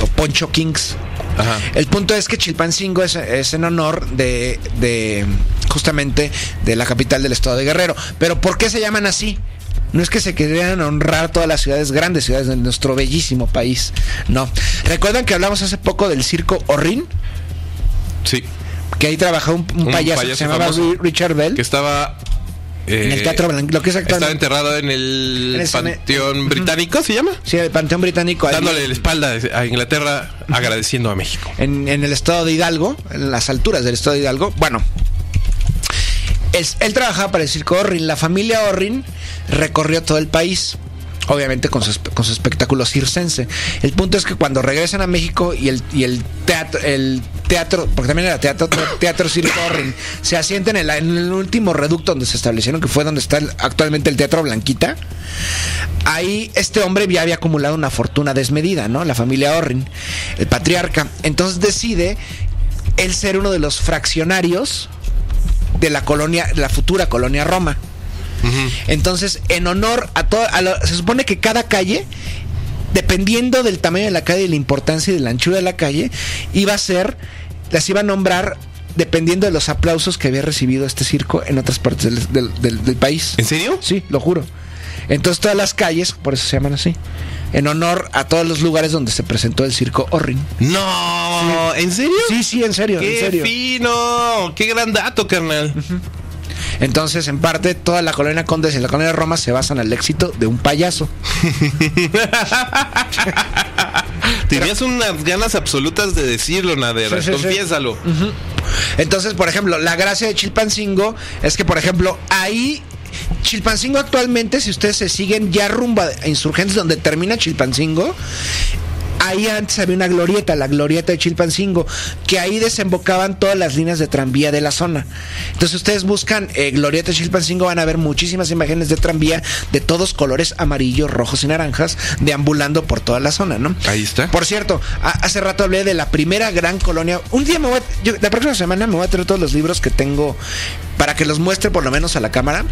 o Poncho Kings. Ajá. El punto es que Chilpancingo es, es en honor de, de justamente de la capital del estado de Guerrero. Pero ¿por qué se llaman así? No es que se querían honrar todas las ciudades, grandes ciudades de nuestro bellísimo país. No. ¿Recuerdan que hablamos hace poco del circo Orrin? Sí. Que ahí trabajaba un, un, un payaso, payaso que se llamaba famoso, Richard Bell. Que estaba... Eh, en el Teatro Blanco, lo que es actualmente... Estaba enterrado en el, en el Panteón el, Británico, ¿se llama? Sí, el Panteón Británico. Dándole ahí la espalda a Inglaterra, agradeciendo a México. En, en el estado de Hidalgo, en las alturas del estado de Hidalgo. Bueno... Él, él trabajaba para el circo Orrin. La familia Orrin recorrió todo el país, obviamente con su, con su espectáculo circense. El punto es que cuando regresan a México y el, y el teatro, el teatro, porque también era teatro, teatro circo Orrin, se asienta en el, en el último reducto donde se establecieron, que fue donde está actualmente el Teatro Blanquita. Ahí este hombre ya había acumulado una fortuna desmedida, ¿no? La familia Orrin, el patriarca. Entonces decide él ser uno de los fraccionarios de la colonia, la futura colonia Roma. Uh-huh. Entonces, en honor a todo, a lo, se supone que cada calle, dependiendo del tamaño de la calle y la importancia y de la anchura de la calle, iba a ser, las iba a nombrar dependiendo de los aplausos que había recibido este circo en otras partes del, del, del, del país. ¿En serio? Sí, lo juro. Entonces todas las calles, por eso se llaman así, en honor a todos los lugares donde se presentó el circo Orrin. No, ¿en serio? Sí, sí, en serio. Qué en serio. Fino, qué gran dato, carnal. Uh-huh. Entonces, en parte, toda la colonia Condesa y la colonia Roma se basan en el éxito de un payaso. Tenías unas ganas absolutas de decirlo, Nader, sí, sí, confiésalo. Sí. Uh-huh. Entonces, por ejemplo, la gracia de Chilpancingo es que, por ejemplo, ahí... Chilpancingo actualmente, si ustedes se siguen ya rumbo a Insurgentes, donde termina Chilpancingo, ahí antes había una glorieta, la glorieta de Chilpancingo, que ahí desembocaban todas las líneas de tranvía de la zona. Entonces ustedes buscan eh, glorieta de Chilpancingo, van a ver muchísimas imágenes de tranvía de todos colores, amarillos, rojos y naranjas, deambulando por toda la zona, ¿no? Ahí está. Por cierto, hace rato hablé de la primera gran colonia. Un día me voy a, yo, la próxima semana me voy a traer todos los libros que tengo para que los muestre por lo menos a la cámara.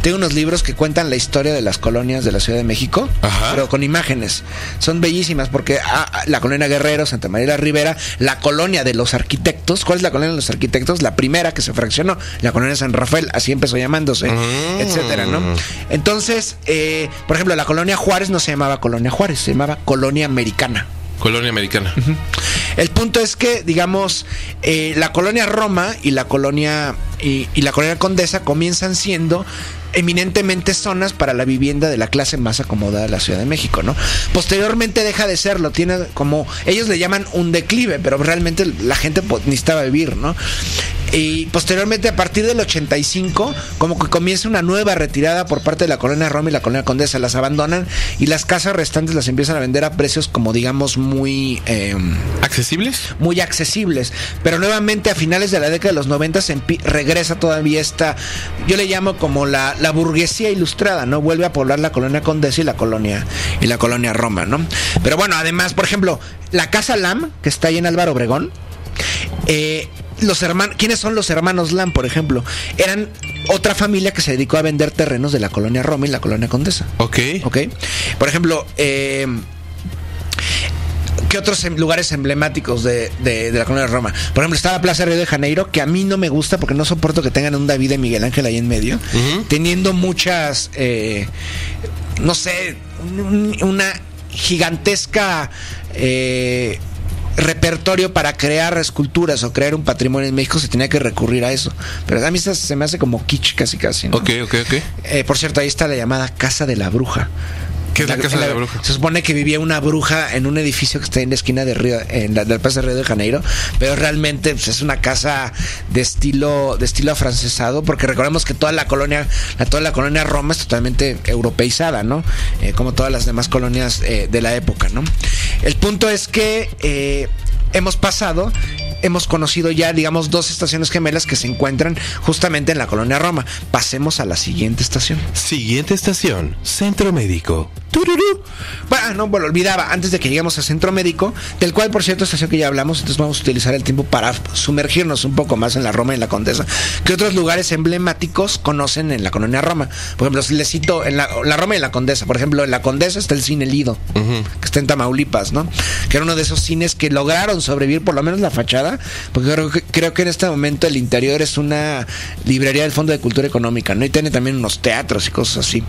Tengo unos libros que cuentan la historia de las colonias de la Ciudad de México. Ajá. Pero con imágenes. Son bellísimas porque ah, la colonia Guerrero, Santa María la Ribera, la colonia de los arquitectos. ¿Cuál es la colonia de los arquitectos? La primera que se fraccionó, la colonia San Rafael, así empezó llamándose, mm. etcétera, ¿no? Entonces, eh, por ejemplo, la colonia Juárez no se llamaba colonia Juárez, se llamaba colonia Americana. Colonia Americana. Uh-huh. El punto es que, digamos, eh, la colonia Roma y la colonia y, y la colonia Condesa comienzan siendo eminentemente zonas para la vivienda de la clase más acomodada de la Ciudad de México, ¿no? Posteriormente deja de serlo, tiene como ellos le llaman un declive, pero realmente la gente necesitaba vivir, ¿no? Y posteriormente, a partir del ochenta y cinco, como que comienza una nueva retirada por parte de la colonia Roma y la colonia Condesa. Las abandonan y las casas restantes las empiezan a vender a precios como, digamos, muy... Eh, ¿accesibles? Muy accesibles. Pero nuevamente, a finales de la década de los noventa, se empi- regresa todavía esta... Yo le llamo como la, la burguesía ilustrada, ¿no? Vuelve a poblar la colonia Condesa y la colonia, y la colonia Roma, ¿no? Pero bueno, además, por ejemplo, la Casa Lam, que está ahí en Álvaro Obregón, eh... Los hermanos, ¿quiénes son los hermanos Lam, por ejemplo? Eran otra familia que se dedicó a vender terrenos de la colonia Roma y la colonia Condesa. Ok. Ok. Por ejemplo, eh, ¿qué otros lugares emblemáticos de, de, de la colonia Roma? Por ejemplo, está la Plaza Río de Janeiro, que a mí no me gusta porque no soporto que tengan un David y Miguel Ángel ahí en medio, uh-huh. teniendo muchas, eh, no sé, un, una gigantesca... Eh, repertorio para crear esculturas o crear un patrimonio en México, se tenía que recurrir a eso. Pero a mí se, se me hace como kitsch casi casi, ¿no? Ok, ok, ok. Eh, por cierto, ahí está la llamada Casa de la Bruja, ¿Qué es la, la casa de la bruja? Se supone que vivía una bruja en un edificio que está en la esquina de Río, en la, del Paso de Río de Janeiro, pero realmente pues, es una casa de estilo, de estilo afrancesado, porque recordemos que toda la colonia, la, toda la colonia Roma es totalmente europeizada, ¿no? Eh, como todas las demás colonias eh, de la época, ¿no? El punto es que eh, hemos pasado... hemos conocido ya, digamos, dos estaciones gemelas que se encuentran justamente en la colonia Roma. Pasemos a la siguiente estación. Siguiente estación, Centro Médico. ¡Tururú! Bueno, no, bueno, olvidaba, antes de que lleguemos al Centro Médico, del cual, por cierto, estación que ya hablamos, entonces vamos a utilizar el tiempo para sumergirnos un poco más en la Roma y en la Condesa. ¿Qué otros lugares emblemáticos conocen en la colonia Roma? Por ejemplo, les cito en la, la Roma y en la Condesa. Por ejemplo, en la Condesa está el Cine Lido, uh-huh. que está en Tamaulipas, ¿no? Que era uno de esos cines que lograron sobrevivir, por lo menos la fachada, porque creo que, creo que en este momento el interior es una librería del Fondo de Cultura Económica, ¿no? Y tiene también unos teatros y cosas así.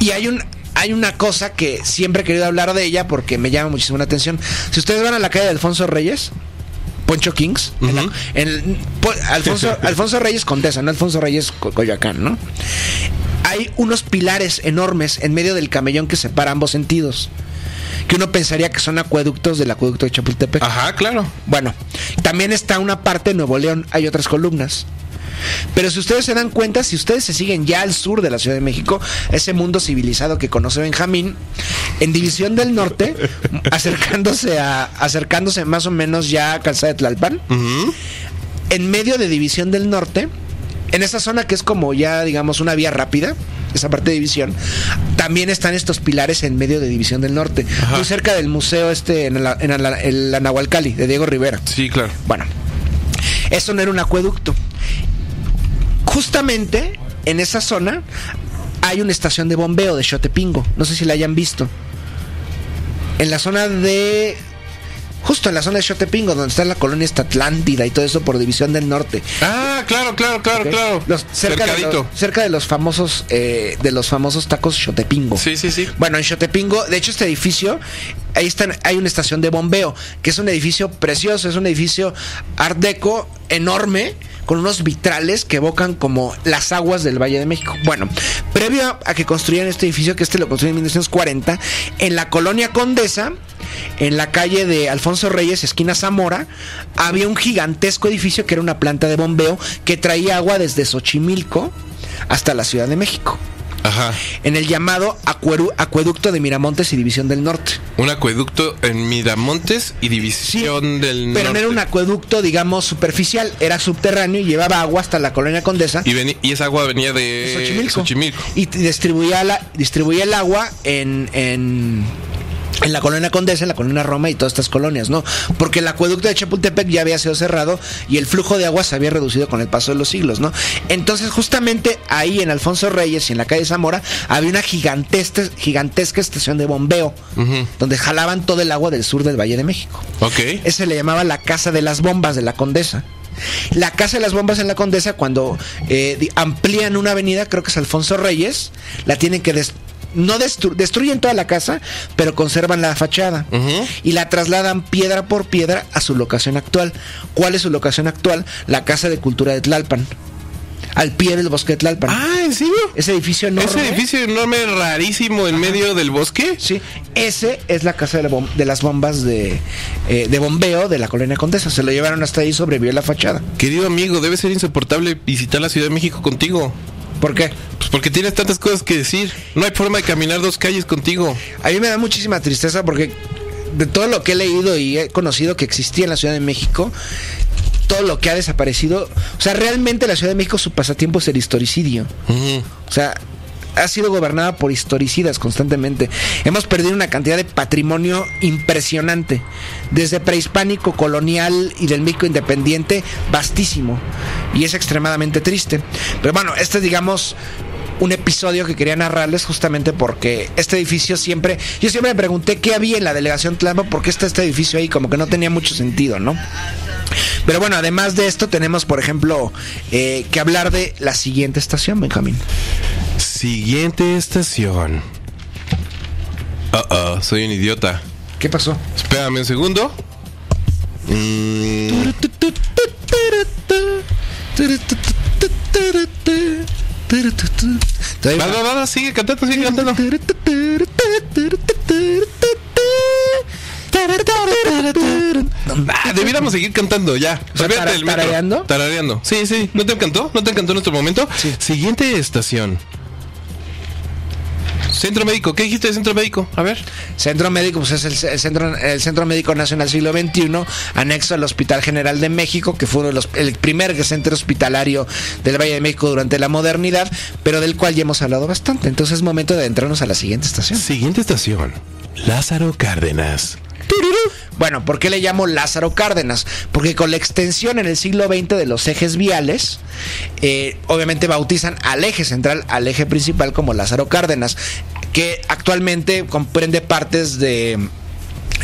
Y hay un hay una cosa que siempre he querido hablar de ella porque me llama muchísimo la atención. Si ustedes van a la calle de Alfonso Reyes, Poncho Kings, uh-huh. en la, en el, po, Alfonso, Alfonso Reyes Condesa, no Alfonso Reyes Coyoacán, ¿no? Hay unos pilares enormes en medio del camellón que separa ambos sentidos, que uno pensaría que son acueductos del acueducto de Chapultepec. Ajá, claro. Bueno, también está una parte de Nuevo León, hay otras columnas. Pero si ustedes se dan cuenta, si ustedes se siguen ya al sur de la Ciudad de México, ese mundo civilizado que conoce Benjamín, en División del Norte, acercándose a acercándose más o menos ya a Calzada de Tlalpan, uh-huh. en medio de División del Norte, en esa zona que es como ya, digamos, una vía rápida, esa parte de División, también están estos pilares en medio de División del Norte, ajá. muy cerca del museo este en la, en la, en la Anahualcalli de Diego Rivera. Sí, claro. Bueno, eso no era un acueducto. Justamente en esa zona hay una estación de bombeo de Xotepingo, no sé si la hayan visto. En la zona de... justo en la zona de Xotepingo, donde está la colonia Atlántida y todo eso por División del Norte. Ah, claro, claro, claro, okay. claro. Los, cerca, de los, cerca de los famosos eh, de los famosos tacos Xotepingo. Sí, sí, sí. Bueno, en Xotepingo, de hecho este edificio, ahí están, hay una estación de bombeo, que es un edificio precioso, es un edificio art deco enorme, con unos vitrales que evocan como las aguas del Valle de México. Bueno, previo a que construyeran este edificio, que este lo construyeron en mil novecientos cuarenta, en la colonia Condesa, en la calle de Alfonso Reyes, esquina Zamora, había un gigantesco edificio que era una planta de bombeo que traía agua desde Xochimilco hasta la Ciudad de México. Ajá. En el llamado acueru- acueducto de Miramontes y División del Norte. Un acueducto en Miramontes y División sí, del Norte. Pero no era un acueducto, digamos, superficial, era subterráneo y llevaba agua hasta la colonia Condesa. Y, veni- y esa agua venía de Xochimilco. Xochimilco. Y distribuía, la- distribuía el agua en... en... en la colonia Condesa, en la colonia Roma y todas estas colonias, ¿no? Porque el acueducto de Chapultepec ya había sido cerrado y el flujo de agua se había reducido con el paso de los siglos, ¿no? Entonces, justamente ahí en Alfonso Reyes y en la calle Zamora había una gigantesca, gigantesca estación de bombeo, uh-huh. donde jalaban todo el agua del sur del Valle de México. Okay. Ese le llamaba la Casa de las Bombas de la Condesa. La Casa de las Bombas en la Condesa, cuando eh, amplían una avenida, creo que es Alfonso Reyes, la tienen que des- No destru- destruyen toda la casa, pero conservan la fachada, uh-huh. y la trasladan piedra por piedra a su locación actual. ¿Cuál es su locación actual? La Casa de Cultura de Tlalpan, al pie del bosque de Tlalpan. Ah, ¿en serio? Ese edificio enorme. Ese edificio enorme, rarísimo, en Ajá. medio del bosque. Sí, ese es la Casa de, la bom- de las Bombas de, eh, de bombeo de la colonia Condesa. Se lo llevaron hasta ahí y sobrevivió la fachada. Querido amigo, debe ser insoportable visitar la Ciudad de México contigo. ¿Por qué? Pues porque tienes tantas cosas que decir. No hay forma de caminar dos calles contigo. A mí me da muchísima tristeza porque de todo lo que he leído y he conocido que existía en la Ciudad de México, todo lo que ha desaparecido. O sea, realmente la Ciudad de México, su pasatiempo es el historicidio. Uh-huh. O sea, ha sido gobernada por historicidas constantemente. Hemos perdido una cantidad de patrimonio impresionante, desde prehispánico, colonial y del México independiente, vastísimo. Y es extremadamente triste. Pero bueno, este es, digamos, un episodio que quería narrarles justamente porque este edificio siempre... Yo siempre me pregunté qué había en la delegación Tlalpan, por qué está este edificio ahí, como que no tenía mucho sentido, ¿no? Pero bueno, además de esto tenemos, por ejemplo, eh, que hablar de la siguiente estación, Benjamín. Siguiente estación. Uh oh, soy un idiota. ¿Qué pasó? Espérame un segundo. Mm. Va, va, va, sigue cantando, sigue cantando. debiéramos seguir cantando ya. O sea, tar el ¿Tarareando? Tarareando. Sí, sí. ¿No te encantó? ¿No te encantó en nuestro momento? Sí. Siguiente estación. Centro Médico. ¿Qué dijiste de Centro Médico? A ver. Centro Médico, pues es el, el, centro, el Centro Médico Nacional Siglo veintiuno, anexo al Hospital General de México, que fue uno de los, el primer centro hospitalario del Valle de México durante la modernidad, pero del cual ya hemos hablado bastante. Entonces es momento de adentrarnos a la siguiente estación. Siguiente estación. Lázaro Cárdenas. Bueno, ¿por qué le llamo Lázaro Cárdenas? Porque con la extensión en el siglo veinte de los ejes viales, eh, obviamente bautizan al eje central, al eje principal, como Lázaro Cárdenas, que actualmente comprende partes de...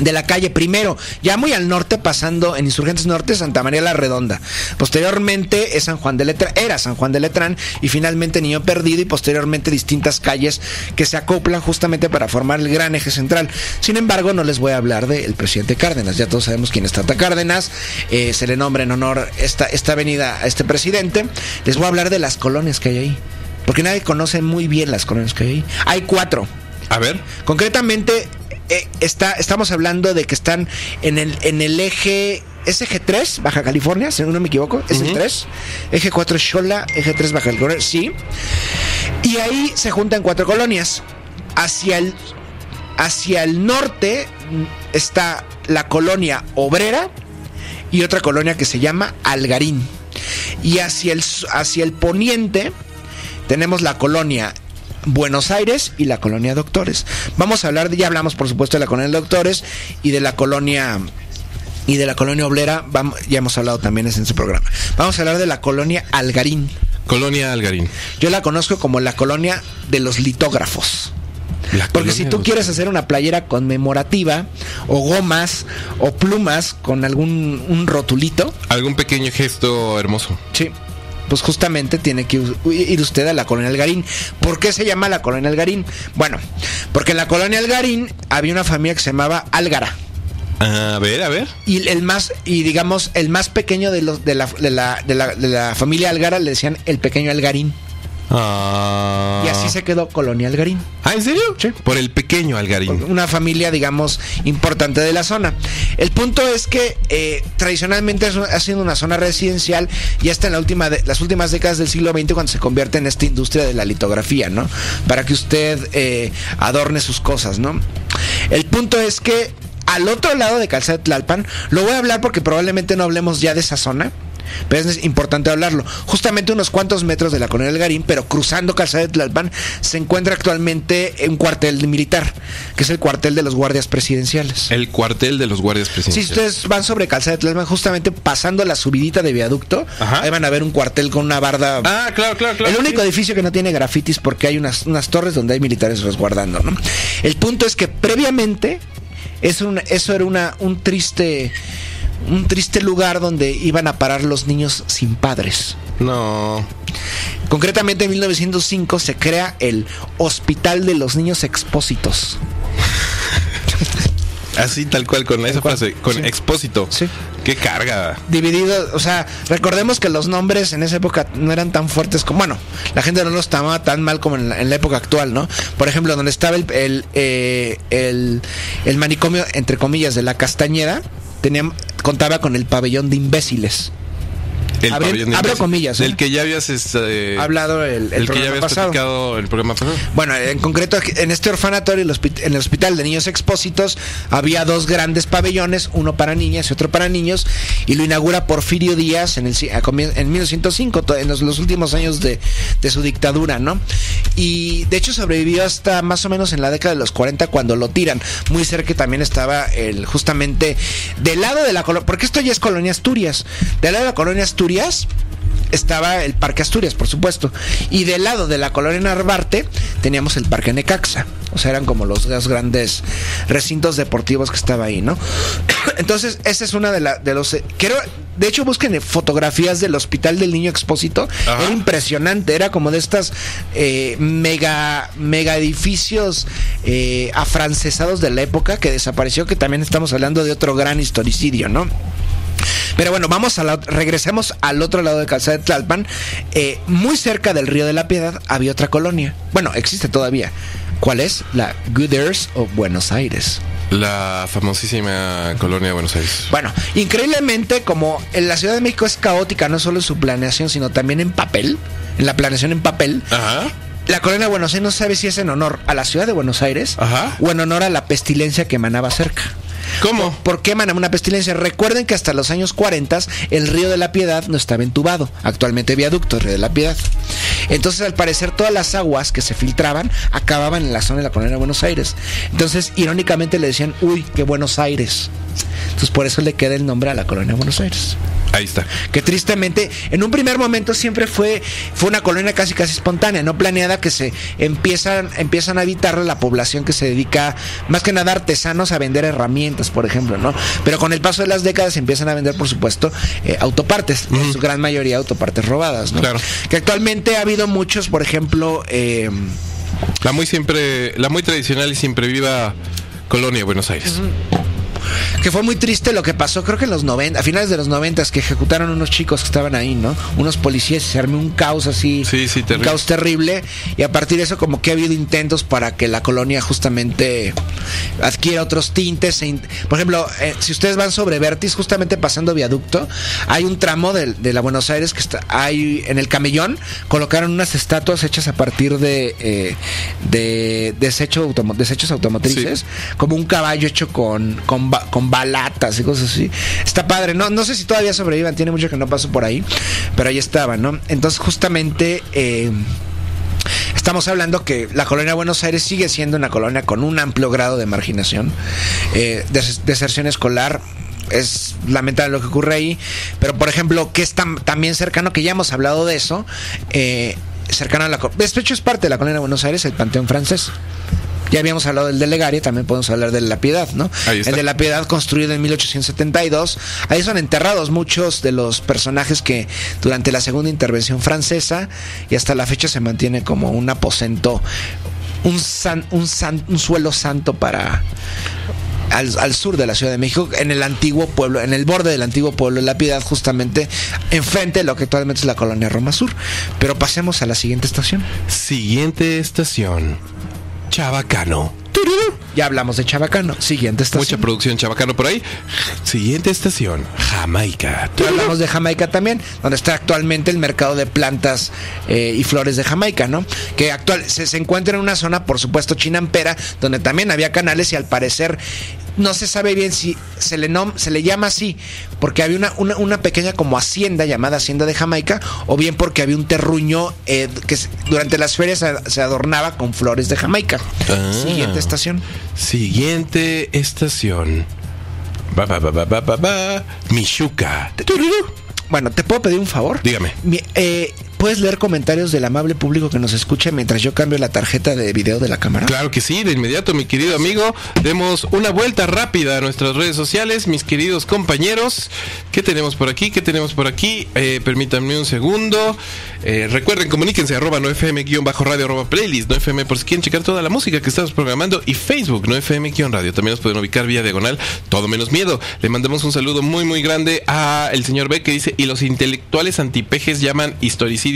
de la calle Primero, ya muy al norte, pasando en Insurgentes Norte, Santa María la Redonda. Posteriormente es San Juan de Letrán, era San Juan de Letrán, y finalmente Niño Perdido, y posteriormente distintas calles que se acoplan justamente para formar el gran eje central. Sin embargo, no les voy a hablar del presidente Cárdenas. Ya todos sabemos quién es Tata Cárdenas. Eh, se le nombra en honor esta, esta avenida a este presidente. Les voy a hablar de las colonias que hay ahí, porque nadie conoce muy bien las colonias que hay ahí. Hay cuatro. A ver. Concretamente... Eh, está, estamos hablando de que están en el, en el eje, es eje tres, Baja California, si no me equivoco, es uh-huh. el tres, eje cuatro Xola, eje tres Baja California, sí. Y ahí se juntan cuatro colonias. Hacia el, hacia el norte está la colonia Obrera y otra colonia que se llama Algarín. Y hacia el, hacia el poniente tenemos la colonia Buenos Aires y la colonia Doctores. Vamos a hablar de, ya hablamos por supuesto de la colonia Doctores y de la colonia y de la colonia Obrera, vamos, ya hemos hablado también en su programa. Vamos a hablar de la colonia Algarín. Colonia Algarín. Yo la conozco como la colonia de los litógrafos. La Porque si tú quieres hacer una playera conmemorativa o gomas o plumas con algún un rotulito, algún pequeño gesto hermoso. Sí. Pues justamente tiene que ir usted a la colonia Algarín. ¿Por qué se llama la colonia Algarín? Bueno, porque en la colonia Algarín había una familia que se llamaba Algara. A ver, a ver. Y el más, y digamos, el más pequeño de los de la, de la, de la, de la familia Algara le decían el pequeño Algarín. Ah. Y así se quedó colonia Algarín. ¿Ah, en serio? Sí. Por el pequeño Algarín. Una familia, digamos, importante de la zona. El punto es que eh, tradicionalmente ha sido una zona residencial y hasta en la última de, las últimas décadas del siglo veinte, cuando se convierte en esta industria de la litografía, ¿no? Para que usted eh, adorne sus cosas, ¿no? El punto es que al otro lado de Calzada de Tlalpan, lo voy a hablar porque probablemente no hablemos ya de esa zona, pero es importante hablarlo. Justamente unos cuantos metros de la colonia Algarín, pero cruzando Calzada de Tlalpan, se encuentra actualmente un cuartel militar, que es el cuartel de los guardias presidenciales. El cuartel de los guardias presidenciales. Si ustedes van sobre Calzada de Tlalpan, justamente pasando la subidita de viaducto, ajá, ahí van a ver un cuartel con una barda. Ah, claro, claro, claro. El único sí. edificio que no tiene grafitis, porque hay unas, unas torres donde hay militares resguardando, ¿no? El punto es que previamente es un, eso era una, un triste... un triste lugar donde iban a parar los niños sin padres. No. Concretamente en mil novecientos cinco se crea el Hospital de los Niños Expósitos. Así tal cual, con esa frase, con sí. expósito. Sí. Qué carga. Dividido, o sea, recordemos que los nombres en esa época no eran tan fuertes como, bueno, la gente no los tomaba tan mal como en la, en la época actual, ¿no? Por ejemplo, donde estaba el, el, eh, el, el manicomio, entre comillas, de la Castañeda, tenía, contaba con el pabellón de imbéciles. El Abre, pabellón de abro imbéciles. comillas. Del ¿eh? que ya habías eh, hablado el, el, el programa que ya habías pasado. Platicado el programa pasado. Bueno, en concreto, en este orfanatorio, en el Hospital de Niños Expósitos, había dos grandes pabellones, uno para niñas y otro para niños, y lo inaugura Porfirio Díaz en, el, en mil novecientos cinco, en los, los últimos años de, de su dictadura, ¿no? Y de hecho sobrevivió hasta más o menos en la década de los cuarenta, cuando lo tiran. Muy cerca también estaba el, justamente del lado de la colonia, porque esto ya es colonia Asturias, del lado de la colonia Asturias estaba el Parque Asturias, por supuesto, y del lado de la colonia Narvarte teníamos el Parque Necaxa. O sea, eran como los dos grandes recintos deportivos que estaba ahí, ¿no? Entonces, esa es una de, la, de los... Creo, de hecho, busquen fotografías del Hospital del Niño Expósito. Ajá. Era impresionante, era como de estas eh, mega, mega edificios eh, afrancesados de la época que desapareció, que también estamos hablando de otro gran historicidio, ¿no? Pero bueno, vamos a la, regresemos al otro lado de Calzada de Tlalpan. Eh, muy cerca del Río de la Piedad había otra colonia. Bueno, existe todavía. ¿Cuál es? La Gooders o Buenos Aires. La famosísima colonia de Buenos Aires. Bueno, increíblemente, como en la Ciudad de México es caótica, no solo en su planeación, sino también en papel, en la planeación en papel. Ajá. La colonia de Buenos Aires no sabe si es en honor a la Ciudad de Buenos Aires, ajá, o en honor a la pestilencia que emanaba cerca. ¿Cómo? ¿Por qué emanaba una pestilencia? Recuerden que hasta los años cuarenta el río de la Piedad no estaba entubado. Actualmente viaducto, río de la Piedad. Entonces, al parecer, todas las aguas que se filtraban acababan en la zona de la colonia de Buenos Aires. Entonces, irónicamente le decían, uy, qué Buenos Aires. Entonces, por eso le queda el nombre a la colonia de Buenos Aires. Ahí está. Que tristemente, en un primer momento siempre fue, fue una colonia casi casi espontánea, no planeada, que se empiezan, empiezan a habitar la población que se dedica, más que nada, artesanos a vender herramientas, por ejemplo, ¿no? Pero con el paso de las décadas empiezan a vender, por supuesto, eh, autopartes, uh-huh, en su gran mayoría autopartes robadas, ¿no? Claro. Que actualmente ha habido muchos, por ejemplo, eh, la muy siempre, la muy tradicional y siempre viva colonia de Buenos Aires. Uh-huh. Que fue muy triste lo que pasó, creo que en los noventa, a finales de los noventa, que ejecutaron unos chicos que estaban ahí, ¿no? Unos policías, y se armó un caos así, sí, sí, un caos terrible. Y a partir de eso, como que ha habido intentos para que la colonia justamente adquiera otros tintes. Por ejemplo, eh, si ustedes van sobre Vértiz, justamente pasando viaducto, hay un tramo de, de la Buenos Aires que está, hay en el camellón, colocaron unas estatuas hechas a partir de, eh, de desecho automo, desechos automotrices, sí, como un caballo hecho con, con con balatas y cosas así. Está padre, no, no sé si todavía sobrevivan, tiene mucho que no paso por ahí, pero ahí estaba, ¿no? Entonces justamente eh, estamos hablando que la colonia de Buenos Aires sigue siendo una colonia con un amplio grado de marginación, eh, des- deserción escolar. Es lamentable lo que ocurre ahí, pero por ejemplo, que es tam- también cercano, que ya hemos hablado de eso, eh, cercano a la colonia, de hecho es parte de la colonia de Buenos Aires, el Panteón Francés. Ya habíamos hablado del de Legaria, también podemos hablar del de la Piedad, ¿no? El de la Piedad, construido en mil ochocientos setenta y dos. Ahí son enterrados muchos de los personajes que durante la segunda intervención francesa, y hasta la fecha se mantiene como un aposento, un, san, un, san, un suelo santo para... Al, al sur de la Ciudad de México, en el antiguo pueblo, en el borde del antiguo pueblo de La Piedad, justamente enfrente de lo que actualmente es la colonia Roma Sur. Pero pasemos a la siguiente estación. Siguiente estación, Chabacano. Ya hablamos de Chabacano. Siguiente estación. Mucha producción Chabacano por ahí. Siguiente estación, Jamaica. Ya hablamos de Jamaica también, donde está actualmente el mercado de plantas eh, y flores de Jamaica, ¿no? Que actual se, se encuentra en una zona, por supuesto, chinampera, donde también había canales y al parecer no se sabe bien si se le, nom, se le llama así porque había una, una, una pequeña como hacienda llamada Hacienda de Jamaica, o bien porque había un terruño eh, que durante las ferias se, se adornaba con flores de Jamaica. Ah. Siguiente estación. Siguiente estación. Ba, ba, ba, ba, ba, ba. Michuca. Bueno, ¿te puedo pedir un favor? Dígame. Mi, eh, ¿puedes leer comentarios del amable público que nos escucha mientras yo cambio la tarjeta de video de la cámara? Claro que sí, de inmediato, mi querido amigo. Demos una vuelta rápida a nuestras redes sociales, mis queridos compañeros. ¿Qué tenemos por aquí? ¿Qué tenemos por aquí? Eh, permítanme un segundo. Eh, recuerden, comuníquense, arroba nofm-radio, arroba playlist, nofm, por si quieren checar toda la música que estamos programando, y Facebook, nofm-radio. También nos pueden ubicar vía diagonal, todo menos miedo. Le mandamos un saludo muy, muy grande a el señor B, que dice, y los intelectuales antipejes llaman historicidad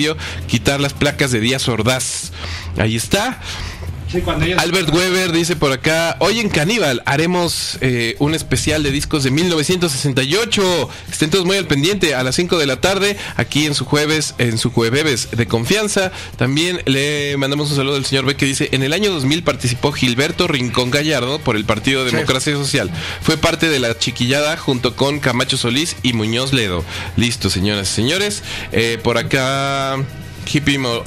quitar las placas de Díaz Ordaz. Ahí está. Sí, cuando ellos... Albert Weber dice por acá, hoy en Caníbal haremos eh, un especial de discos de mil novecientos sesenta y ocho. Estén todos muy al pendiente a las cinco de la tarde, aquí en su jueves, en su jueves de confianza. También le mandamos un saludo al señor B, que dice, en el año dos mil participó Gilberto Rincón Gallardo por el Partido Democracia, sí, Social. Fue parte de la chiquillada junto con Camacho Solís y Muñoz Ledo. Listo, señoras y señores. Eh, por acá... Hipimo,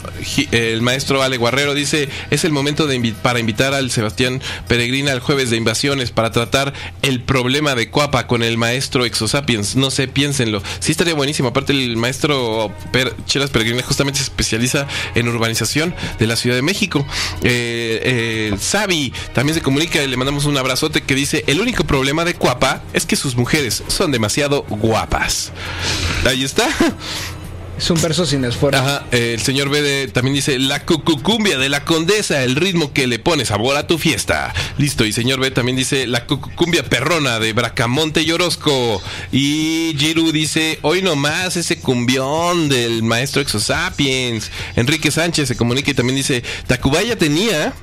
el maestro Ale Guerrero dice, es el momento de invi- para invitar al Sebastián Peregrina al jueves de invasiones para tratar el problema de Coapa con el maestro Exosapiens. No sé, piénsenlo. Sí, estaría buenísimo. Aparte, el maestro per- Chelas Peregrina justamente se especializa en urbanización de la Ciudad de México. Eh, eh, Sabi también se comunica y le mandamos un abrazote, que dice, el único problema de Coapa es que sus mujeres son demasiado guapas. Ahí está. Es un verso sin esfuerzo. Ajá, eh, el señor B de, también dice, la cucucumbia de la condesa, el ritmo que le pone sabor a tu fiesta. Listo, y señor B también dice, la cucucumbia perrona de Bracamonte y Orozco. Y Giru dice, hoy nomás ese cumbión del maestro Exosapiens. Enrique Sánchez se comunica y también dice, Tacubaya tenía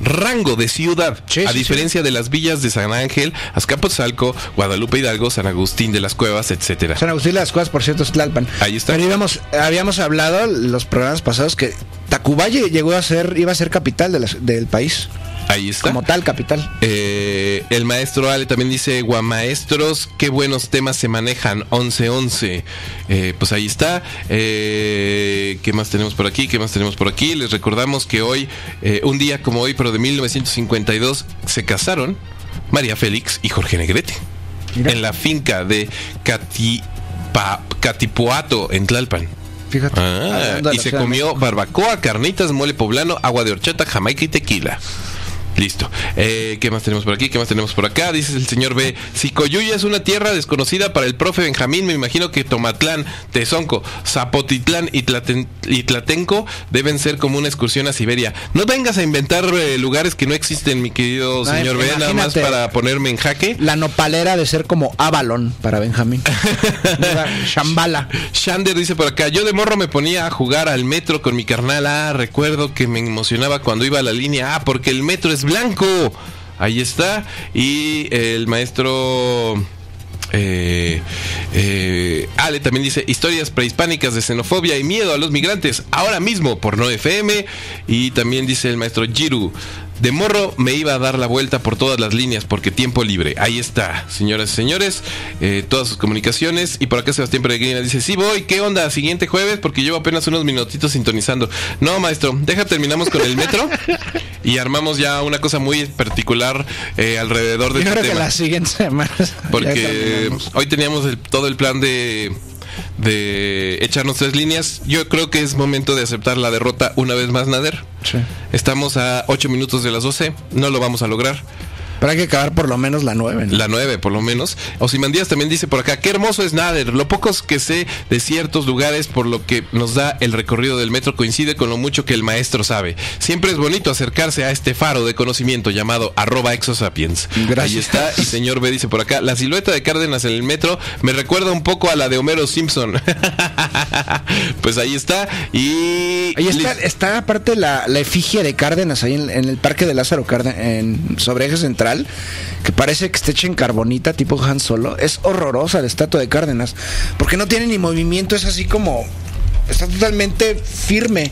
rango de ciudad, sí, a diferencia sí, sí. de las villas de San Ángel, Azcapotzalco, Guadalupe Hidalgo, San Agustín de las Cuevas, etcétera. San Agustín de las Cuevas, por cierto, es Tlalpan. Ahí está. Pero íbamos, habíamos hablado los programas pasados que Tacubaya llegó a ser, iba a ser capital de la, del país. Ahí está. Como tal, capital. Eh, el maestro Ale también dice, guamaestros, qué buenos temas se manejan, once once. Eh, pues ahí está. Eh, ¿Qué más tenemos por aquí? ¿Qué más tenemos por aquí? Les recordamos que hoy, eh, un día como hoy, pero de mil novecientos cincuenta y dos, se casaron María Félix y Jorge Negrete. Mira. En la finca de Catipa, Catipuato, en Tlalpan. Fíjate. Ah, y se comió barbacoa, carnitas, mole poblano, agua de horchata, jamaica y tequila. Listo. Eh, ¿Qué más tenemos por aquí? ¿Qué más tenemos por acá? Dice el señor B. Si Coyuya es una tierra desconocida para el profe Benjamín, me imagino que Tomatlán, Tezonco, Zapotitlán y, Tlaten- y Tlatenco deben ser como una excursión a Siberia. No vengas a inventar eh, lugares que no existen, mi querido Ay, señor B, nada más para ponerme en jaque. La nopalera de ser como Avalon para Benjamín. Shambhala. Shander dice por acá, yo de morro me ponía a jugar al metro con mi carnal. Ah, recuerdo que me emocionaba cuando iba a la línea A, ah, porque el metro es blanco, ahí está. Y el maestro eh, eh, Ale también dice, historias prehispánicas de xenofobia y miedo a los migrantes, ahora mismo por No F M. Y también dice el maestro Giru, de morro me iba a dar la vuelta por todas las líneas porque tiempo libre. Ahí está, señoras y señores, eh, todas sus comunicaciones. Y por acá Sebastián Peregrina dice, sí voy, ¿qué onda? Siguiente jueves, porque llevo apenas unos minutitos sintonizando. No, maestro, deja terminamos con el metro y armamos ya una cosa muy particular eh, alrededor de este tema. Yo creo que la siguiente semana. Porque hoy teníamos el, todo el plan de... de echarnos tres líneas. Yo creo que es momento de aceptar la derrota una vez más, Nader. Sí. Estamos a ocho minutos de las doce, no lo vamos a lograr. Pero hay que acabar por lo menos la nueve, ¿no? La nueve, por lo menos. Osimandías también dice por acá, qué hermoso es Nader, lo pocos que sé de ciertos lugares por lo que nos da el recorrido del metro coincide con lo mucho que el maestro sabe. Siempre es bonito acercarse a este faro de conocimiento llamado arroba exosapiens. Gracias. Ahí está. Y señor B dice por acá, la silueta de Cárdenas en el metro me recuerda un poco a la de Homero Simpson. Pues ahí está. Y ahí está, está aparte la, la efigie de Cárdenas ahí en, en el parque de Lázaro Cárdenas, en sobre eje central, que parece que está hecha en carbonita tipo Han Solo. Es horrorosa la estatua de Cárdenas porque no tiene ni movimiento, es así como está totalmente firme.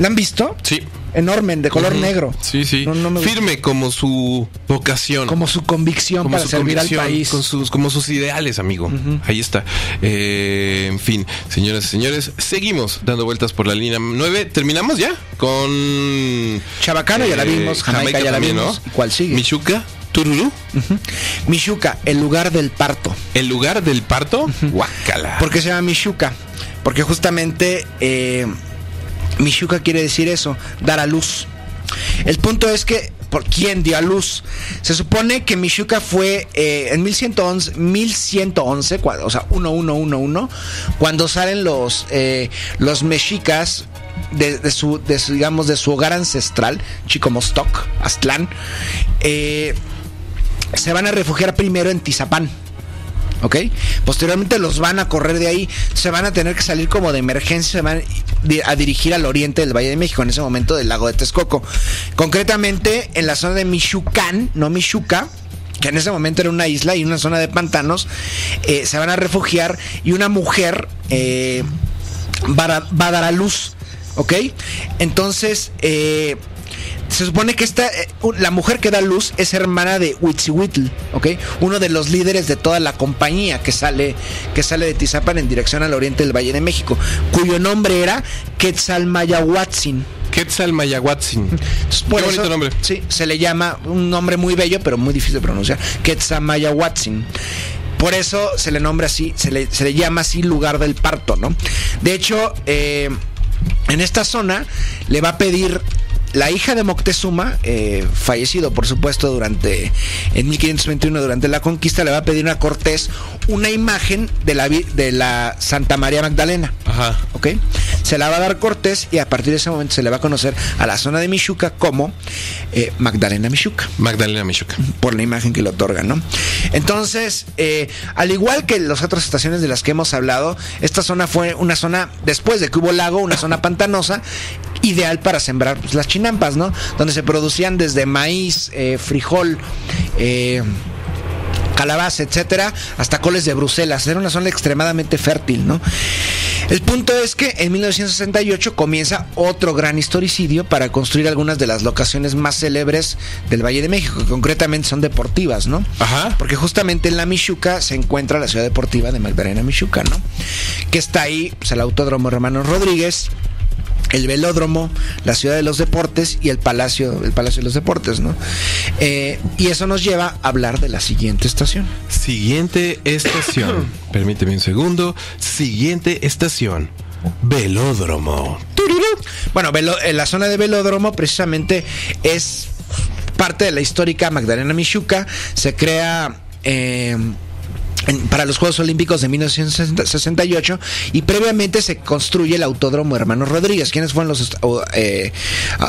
¿La han visto? Sí. Enorme, de color uh-huh. negro. Sí, sí. No, no me firme como su vocación, como su convicción, como para su servir al país, con sus, como sus ideales, amigo. Uh-huh. Ahí está. Eh, en fin, señoras y señores, seguimos dando vueltas por la línea nueve. Terminamos ya con Chabacano, eh, ya la vimos. Jamaica, Jamaica ya también, la vimos. ¿No? ¿Cuál sigue? Michuca. Tururú. Uh-huh. Michuca, el lugar del parto. ¿El lugar del parto? Uh-huh. Guácala. ¿Por qué se llama Michuca? Porque justamente... Eh, Michuca quiere decir eso, dar a luz. El punto es que, ¿por quién dio a luz? Se supone que Michuca fue eh, en mil ciento once, mil ciento once, cuando, o sea, mil ciento once, cuando salen los, eh, los mexicas de, de, su, de, su, digamos, de su hogar ancestral, Chicomostoc, Aztlán, eh, se van a refugiar primero en Tizapán. ¿Ok? Posteriormente los van a correr de ahí, se van a tener que salir como de emergencia, se van a dirigir al oriente del Valle de México, en ese momento del lago de Texcoco. Concretamente en la zona de Michuacán, no Michuca, que en ese momento era una isla y una zona de pantanos, eh, se van a refugiar y una mujer eh, va, a, va a dar a luz. ¿Ok? Entonces... Eh, se supone que esta, la mujer que da luz es hermana de Huitzihuitl, ¿ok? Uno de los líderes de toda la compañía que sale, que sale de Tizapán en dirección al oriente del Valle de México, cuyo nombre era Quetzalmayahuatzin. Quetzalmayahuatzin. Por Qué bonito eso, nombre. Sí, se le llama, un nombre muy bello, pero muy difícil de pronunciar, Quetzalmayahuatzin. Por eso se le nombra así, se le, se le llama así lugar del parto, ¿no? De hecho, eh, en esta zona le va a pedir... la hija de Moctezuma, eh, fallecido por supuesto durante en mil quinientos veintiuno durante la conquista, le va a pedir a Cortés una imagen de la de la Santa María Magdalena. Ajá. ¿Ok? Se la va a dar Cortés y a partir de ese momento se le va a conocer a la zona de Michuca como eh, Magdalena Michuca. Magdalena Michuca. Por la imagen que le otorgan, ¿no? Entonces, eh, al igual que las otras estaciones de las que hemos hablado, esta zona fue una zona, después de que hubo lago, una zona pantanosa ideal para sembrar pues, las chinampas, ¿no? Donde se producían desde maíz, eh, frijol, eh, calabaza, etcétera, hasta coles de Bruselas. Era una zona extremadamente fértil, ¿no? El punto es que en mil novecientos sesenta y ocho comienza otro gran historicidio para construir algunas de las locaciones más célebres del Valle de México, que concretamente son deportivas, ¿no? Ajá. Porque justamente en la Michuca se encuentra la ciudad deportiva de Magdalena Michuca, ¿no? Que está ahí, pues, el Autódromo Hermanos Rodríguez, el Velódromo, la Ciudad de los Deportes y el Palacio, el Palacio de los Deportes, ¿no? Eh, y eso nos lleva a hablar de la siguiente estación. Siguiente estación. Permíteme un segundo. Siguiente estación. Velódromo. Bueno, velo, en la zona de Velódromo precisamente es parte de la histórica Magdalena Michuca. Se crea... Eh, para los Juegos Olímpicos de mil novecientos sesenta y ocho, y previamente se construye el Autódromo Hermanos Rodríguez. ¿Quiénes fueron los, eh,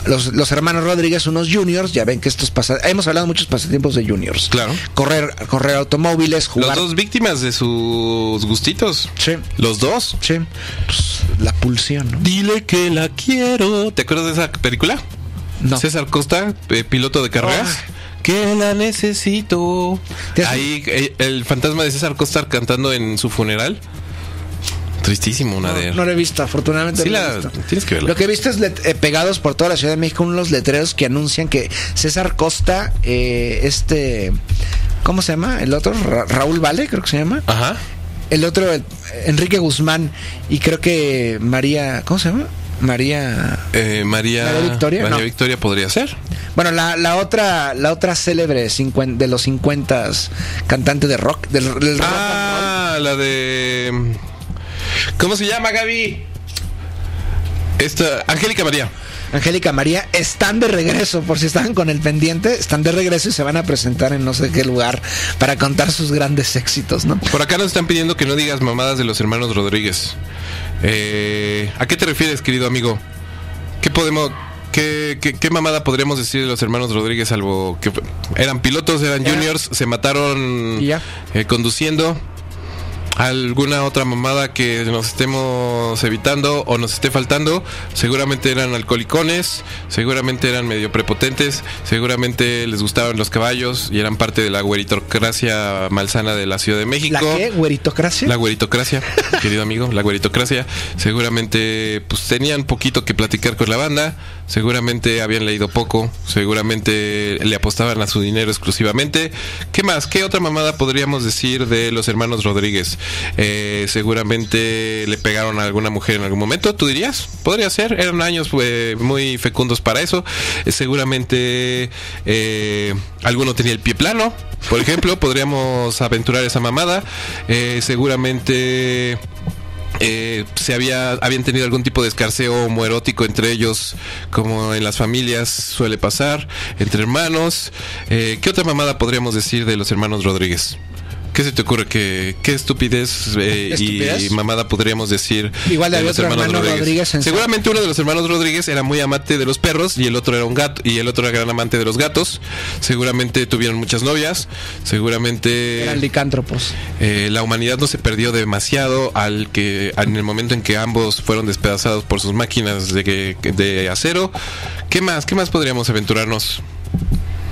los, los Hermanos Rodríguez? Unos juniors, ya ven que estos pasa, hemos hablado muchos pasatiempos de juniors. Claro. Correr, correr automóviles, jugar. Los dos víctimas de sus gustitos. Sí. Los dos. Sí. Pues, la pulsión, ¿no? Dile que la quiero. ¿Te acuerdas de esa película? No. César Costa, eh, piloto de carreras. Ah. Que la necesito. Ahí el fantasma de César Costa cantando en su funeral. Tristísimo, Nader. No, no lo he visto, afortunadamente. Sí, no la, he visto. Tienes que verla. Lo que he visto es let- eh, pegados por toda la Ciudad de México unos letreros que anuncian que César Costa, eh, este, ¿cómo se llama? El otro, Ra- Raúl Vale, creo que se llama. Ajá. El otro, el, Enrique Guzmán, y creo que María, ¿cómo se llama? María, eh, María María Victoria, María no. Victoria podría ser. Bueno, la, la otra la otra célebre cincuenta, de los cincuentas, cantante de rock, del, del ah, rock, la de, ¿cómo se llama, Gaby? Esta Angélica María. Angélica María están de regreso, por si estaban con el pendiente, están de regreso y se van a presentar en no sé qué lugar para contar sus grandes éxitos, ¿no? Por acá nos están pidiendo que no digas mamadas de los Hermanos Rodríguez. Eh, ¿a qué te refieres, querido amigo? ¿Qué podemos, qué, qué, qué mamada podríamos decir de los Hermanos Rodríguez, salvo que eran pilotos, eran juniors, se mataron eh, conduciendo? Alguna otra mamada que nos estemos evitando o nos esté faltando. Seguramente eran alcoholicones, seguramente eran medio prepotentes, seguramente les gustaban los caballos y eran parte de la güeritocracia malsana de la Ciudad de México. ¿La qué? ¿Güeritocracia? La güeritocracia, querido amigo, la güeritocracia. Seguramente pues tenían poquito que platicar con la banda, seguramente habían leído poco, seguramente le apostaban a su dinero exclusivamente. ¿Qué más? ¿Qué otra mamada podríamos decir de los Hermanos Rodríguez? Eh, seguramente le pegaron a alguna mujer en algún momento, ¿tú dirías? Podría ser, eran años eh, muy fecundos para eso. eh, Seguramente eh, alguno tenía el pie plano, por ejemplo, podríamos aventurar esa mamada. eh, Seguramente eh, se había, habían tenido algún tipo de escarceo homoerótico entre ellos, como en las familias suele pasar, entre hermanos. eh, ¿Qué otra mamada podríamos decir de los Hermanos Rodríguez? ¿Qué se te ocurre? ¿Qué, qué estupidez, eh, ¿Estupidez? Y, y mamada podríamos decir? Igual había de otro hermano Rodríguez. Rodríguez en Seguramente uno de los Hermanos Rodríguez era muy amante de los perros y el otro era un gato, y el otro era gran amante de los gatos. Seguramente tuvieron muchas novias. Seguramente eran licántropos. Eh, la humanidad no se perdió demasiado al que en el momento en que ambos fueron despedazados por sus máquinas de, de acero. ¿Qué más? ¿Qué más podríamos aventurarnos?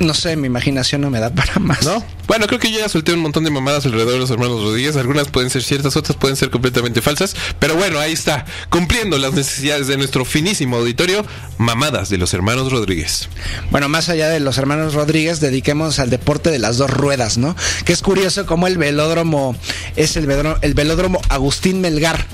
No sé, mi imaginación no me da para más. ¿No? Bueno, creo que yo ya solté un montón de mamadas alrededor de los Hermanos Rodríguez. Algunas pueden ser ciertas, otras pueden ser completamente falsas. Pero bueno, ahí está, cumpliendo las necesidades de nuestro finísimo auditorio. Mamadas de los Hermanos Rodríguez. Bueno, más allá de los Hermanos Rodríguez, dediquemos al deporte de las dos ruedas, ¿no? Que es curioso cómo el velódromo es el velódromo, el velódromo Agustín Melgar.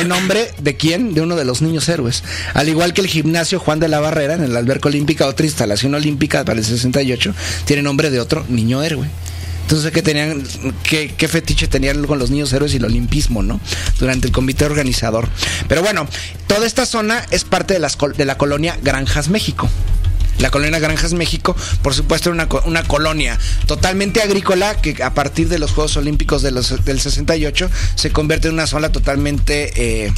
¿En nombre de quién? De uno de los niños héroes. Al igual que el gimnasio Juan de la Barrera en el Alberca Olímpica, otra instalación olímpica para el sesenta y ocho, tiene nombre de otro niño héroe. Entonces, ¿qué tenían, qué, qué fetiche tenían con los niños héroes y el olimpismo, no? Durante el comité organizador. Pero bueno, toda esta zona es parte de, las, de la colonia Granjas México. La colonia Granjas México, por supuesto, era una, una colonia totalmente agrícola que a partir de los Juegos Olímpicos de los, del sesenta y ocho se convierte en una zona totalmente, eh,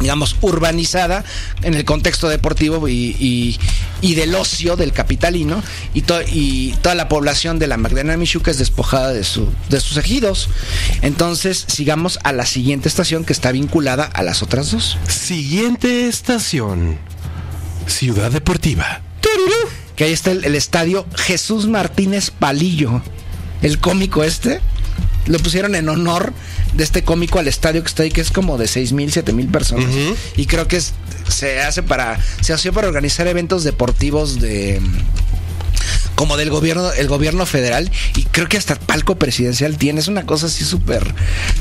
digamos, urbanizada en el contexto deportivo y, y, y del ocio del capitalino, y, to, y toda la población de la Magdalena Michuca es despojada de, su, de sus ejidos. Entonces, sigamos a la siguiente estación que está vinculada a las otras dos. Siguiente estación. Ciudad Deportiva. Que ahí está el, el estadio Jesús Martínez Palillo. El cómico este. Lo pusieron en honor de este cómico al estadio que está ahí, que es como de seis mil, siete mil personas. Uh-huh. Y creo que es, se hace para se hace para organizar eventos deportivos de como del gobierno, el gobierno federal, y creo que hasta palco presidencial tiene. Es una cosa así súper,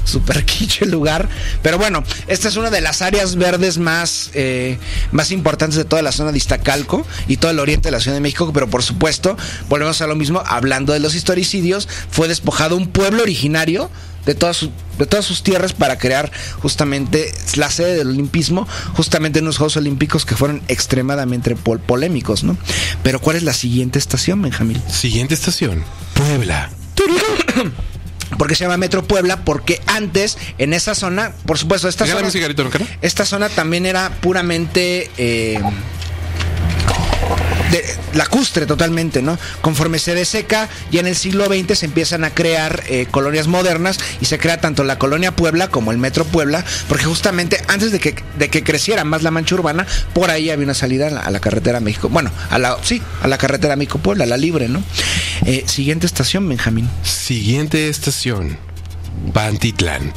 súper quiche el lugar. Pero bueno, esta es una de las áreas verdes más, eh, más importantes de toda la zona de Iztacalco y todo el oriente de la Ciudad de México. Pero por supuesto, volvemos a lo mismo, hablando de los historicidios, fue despojado un pueblo originario de todas sus, de todas sus tierras para crear justamente la sede del olimpismo, justamente en unos Juegos Olímpicos que fueron extremadamente pol- polémicos, ¿no? Pero ¿cuál es la siguiente estación, Benjamín? Siguiente estación, Puebla. ¿Por qué se llama Metro Puebla? Porque antes, en esa zona, por supuesto, esta zona, cigarrito, esta zona también era puramente... Eh, De, lacustre totalmente, ¿no? Conforme se deseca, ya en el siglo veinte se empiezan a crear eh, colonias modernas, y se crea tanto la colonia Puebla como el Metro Puebla, porque justamente antes de que, de que creciera más la mancha urbana, por ahí había una salida a la, a la carretera México, bueno, a la, sí, a la carretera México-Puebla, la libre, ¿no? Eh, siguiente estación, Benjamín. Siguiente estación, Pantitlán.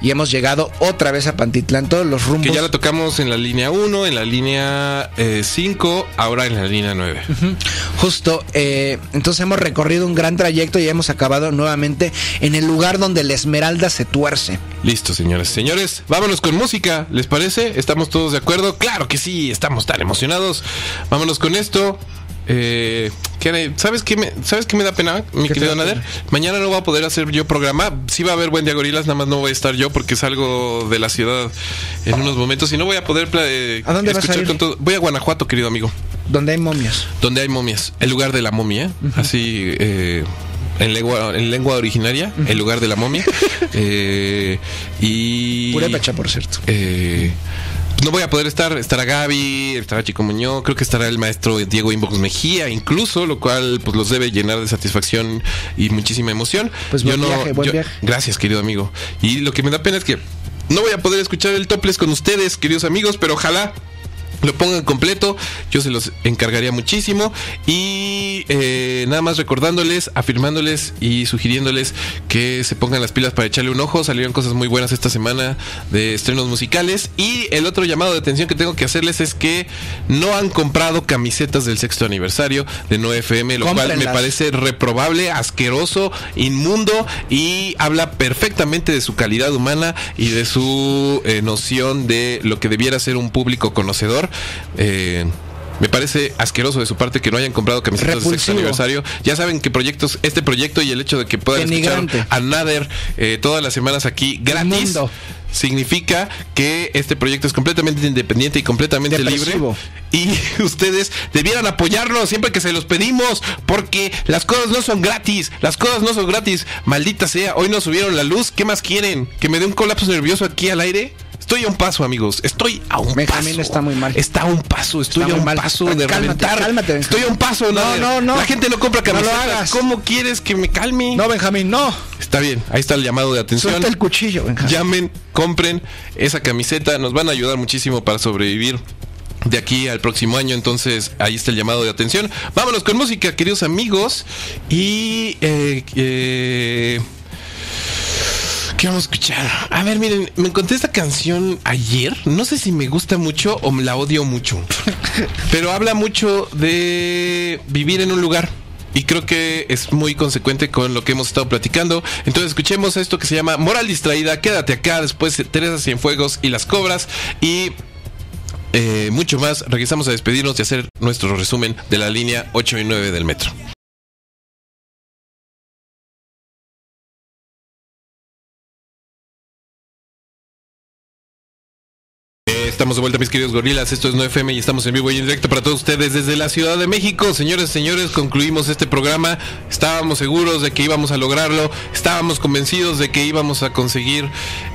Y hemos llegado otra vez a Pantitlán. Todos los rumbos que ya la tocamos en la línea uno, en la línea cinco, eh, ahora en la línea nueve. Uh-huh. Justo, eh, entonces hemos recorrido un gran trayecto y hemos acabado nuevamente en el lugar donde la esmeralda se tuerce. Listo, señores, señores, vámonos con música, ¿les parece? ¿Estamos todos de acuerdo? Claro que sí, estamos tan emocionados. Vámonos con esto. Eh, ¿sabes, qué me, ¿Sabes qué me da pena, mi querido Nader? Mañana no voy a poder hacer yo programa. Sí va a haber Buen Día Gorilas, nada más no voy a estar yo porque salgo de la ciudad en unos momentos y no voy a poder eh, ¿A dónde escuchar vas a ir? Con todo. Voy a Guanajuato, querido amigo. ¿Donde hay momias? Donde hay momias, el lugar de la momia, uh-huh. Así, eh, en, lengua, en lengua originaria, uh-huh. El lugar de la momia. eh, y Purépecha, por cierto. Eh... No voy a poder estar, estará Gaby, estará Chico Muñoz, creo que estará el maestro Diego Inbox Mejía incluso, lo cual pues los debe llenar de satisfacción y muchísima emoción. Pues buen yo no, viaje, buen yo, viaje. Gracias, querido amigo. Y lo que me da pena es que no voy a poder escuchar el Topless con ustedes, queridos amigos, pero ojalá lo pongan completo, yo se los encargaría muchísimo. Y eh, nada más recordándoles, afirmándoles y sugiriéndoles que se pongan las pilas para echarle un ojo. Salieron cosas muy buenas esta semana de estrenos musicales. Y el otro llamado de atención que tengo que hacerles es que no han comprado camisetas del sexto aniversario de nueve F M, lo Cómprenlas. Cual me parece reprobable, asqueroso, inmundo, y habla perfectamente de su calidad humana y de su eh, noción de lo que debiera ser un público conocedor. Eh, me parece asqueroso de su parte que no hayan comprado camisetas Repulsivo. De sexto aniversario. Ya saben que proyectos, este proyecto y el hecho de que puedan Denigrante. Escuchar a Nader eh, todas las semanas aquí gratis significa que este proyecto es completamente independiente y completamente Depresivo. Libre. Y ustedes debieran apoyarnos siempre que se los pedimos, porque las cosas no son gratis. Las cosas no son gratis. Maldita sea, hoy nos subieron la luz. ¿Qué más quieren? ¿Que me dé un colapso nervioso aquí al aire? Estoy a un paso, amigos. Estoy a un Benjamín paso. Está muy mal. Está a un paso. Estoy a un mal. Paso de cálmate, reventar. Cálmate, estoy a un paso. No, no, no. La gente no compra camisetas. No lo hagas. ¿Cómo quieres que me calme? No, Benjamín, no. Está bien. Ahí está el llamado de atención. Suelta el cuchillo, Benjamín. Llamen, compren esa camiseta. Nos van a ayudar muchísimo para sobrevivir de aquí al próximo año. Entonces, ahí está el llamado de atención. Vámonos con música, queridos amigos. Y... Eh... eh ¿Qué vamos a escuchar? A ver, miren, me encontré esta canción ayer. No sé si me gusta mucho o la odio mucho. Pero habla mucho de vivir en un lugar. Y creo que es muy consecuente con lo que hemos estado platicando. Entonces escuchemos esto que se llama Moral Distraída. Quédate acá, después Teresa Cienfuegos y Las Cobras. Y eh, mucho más. Regresamos a despedirnos y hacer nuestro resumen de la línea ocho y nueve del metro. Estamos de vuelta, mis queridos gorilas, esto es nueve F M y estamos en vivo y en directo para todos ustedes desde la Ciudad de México. Señores, señores, concluimos este programa, estábamos seguros de que íbamos a lograrlo, estábamos convencidos de que íbamos a conseguir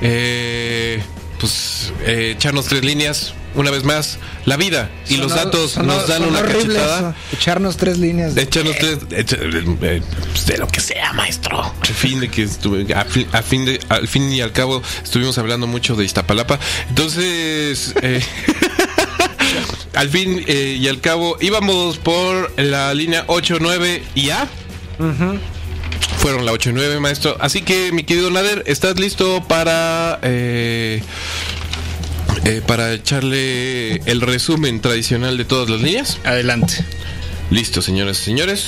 eh, pues, eh, echarnos tres líneas. Una vez más, la vida y sonó, los datos sonó, nos dan una cachetada. Eso. Echarnos tres líneas. De... Echarnos tres. Echa, eh, de lo que sea, maestro. Al fin de que estuve, a fin, a fin de, al fin y al cabo estuvimos hablando mucho de Iztapalapa. Entonces, eh, al fin eh, y al cabo íbamos por la línea ocho, nueve y A. Uh-huh. Fueron la ocho y nueve, maestro. Así que, mi querido Nader, ¿estás listo para eh, eh, para echarle el resumen tradicional de todas las líneas? Adelante. Listo, señoras y señores.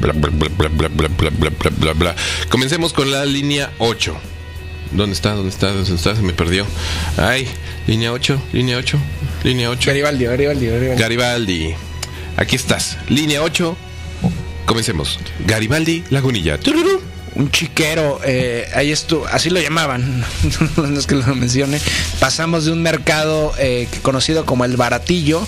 Bla, bla, bla, bla, bla, bla, bla, bla, bla, bla. Comencemos con la línea ocho. ¿Dónde está? ¿Dónde está? ¿Dónde está? Se me perdió. Ay, línea ocho, línea ocho, línea ocho. Garibaldi, Garibaldi, Garibaldi. Garibaldi. Aquí estás. Línea ocho. Comencemos. Garibaldi, Lagunilla. ¡Tururú! Un chiquero, eh, ahí estuvo, así lo llamaban, no es que lo mencione. Pasamos de un mercado eh, conocido como el Baratillo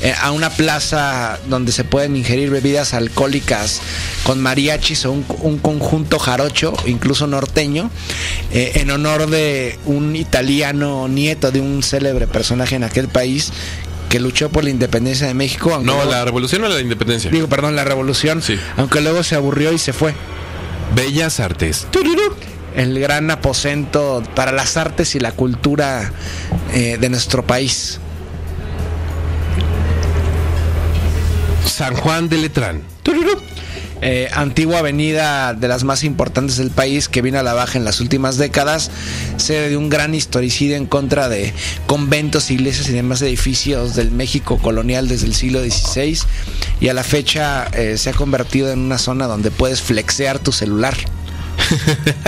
eh, a una plaza donde se pueden ingerir bebidas alcohólicas con mariachis o un, un conjunto jarocho, incluso norteño, eh, en honor de un italiano nieto de un célebre personaje en aquel país que luchó por la independencia de México. No, luego, la revolución o la independencia. Digo, perdón, la revolución, sí. Aunque luego se aburrió y se fue. Bellas Artes. El gran aposento para las artes y la cultura eh, de nuestro país. San Juan de Letrán. Eh, antigua avenida de las más importantes del país, que vino a la baja en las últimas décadas, sede de un gran historicida en contra de conventos, iglesias y demás edificios del México colonial desde el siglo dieciséis, y a la fecha eh, se ha convertido en una zona donde puedes flexear tu celular.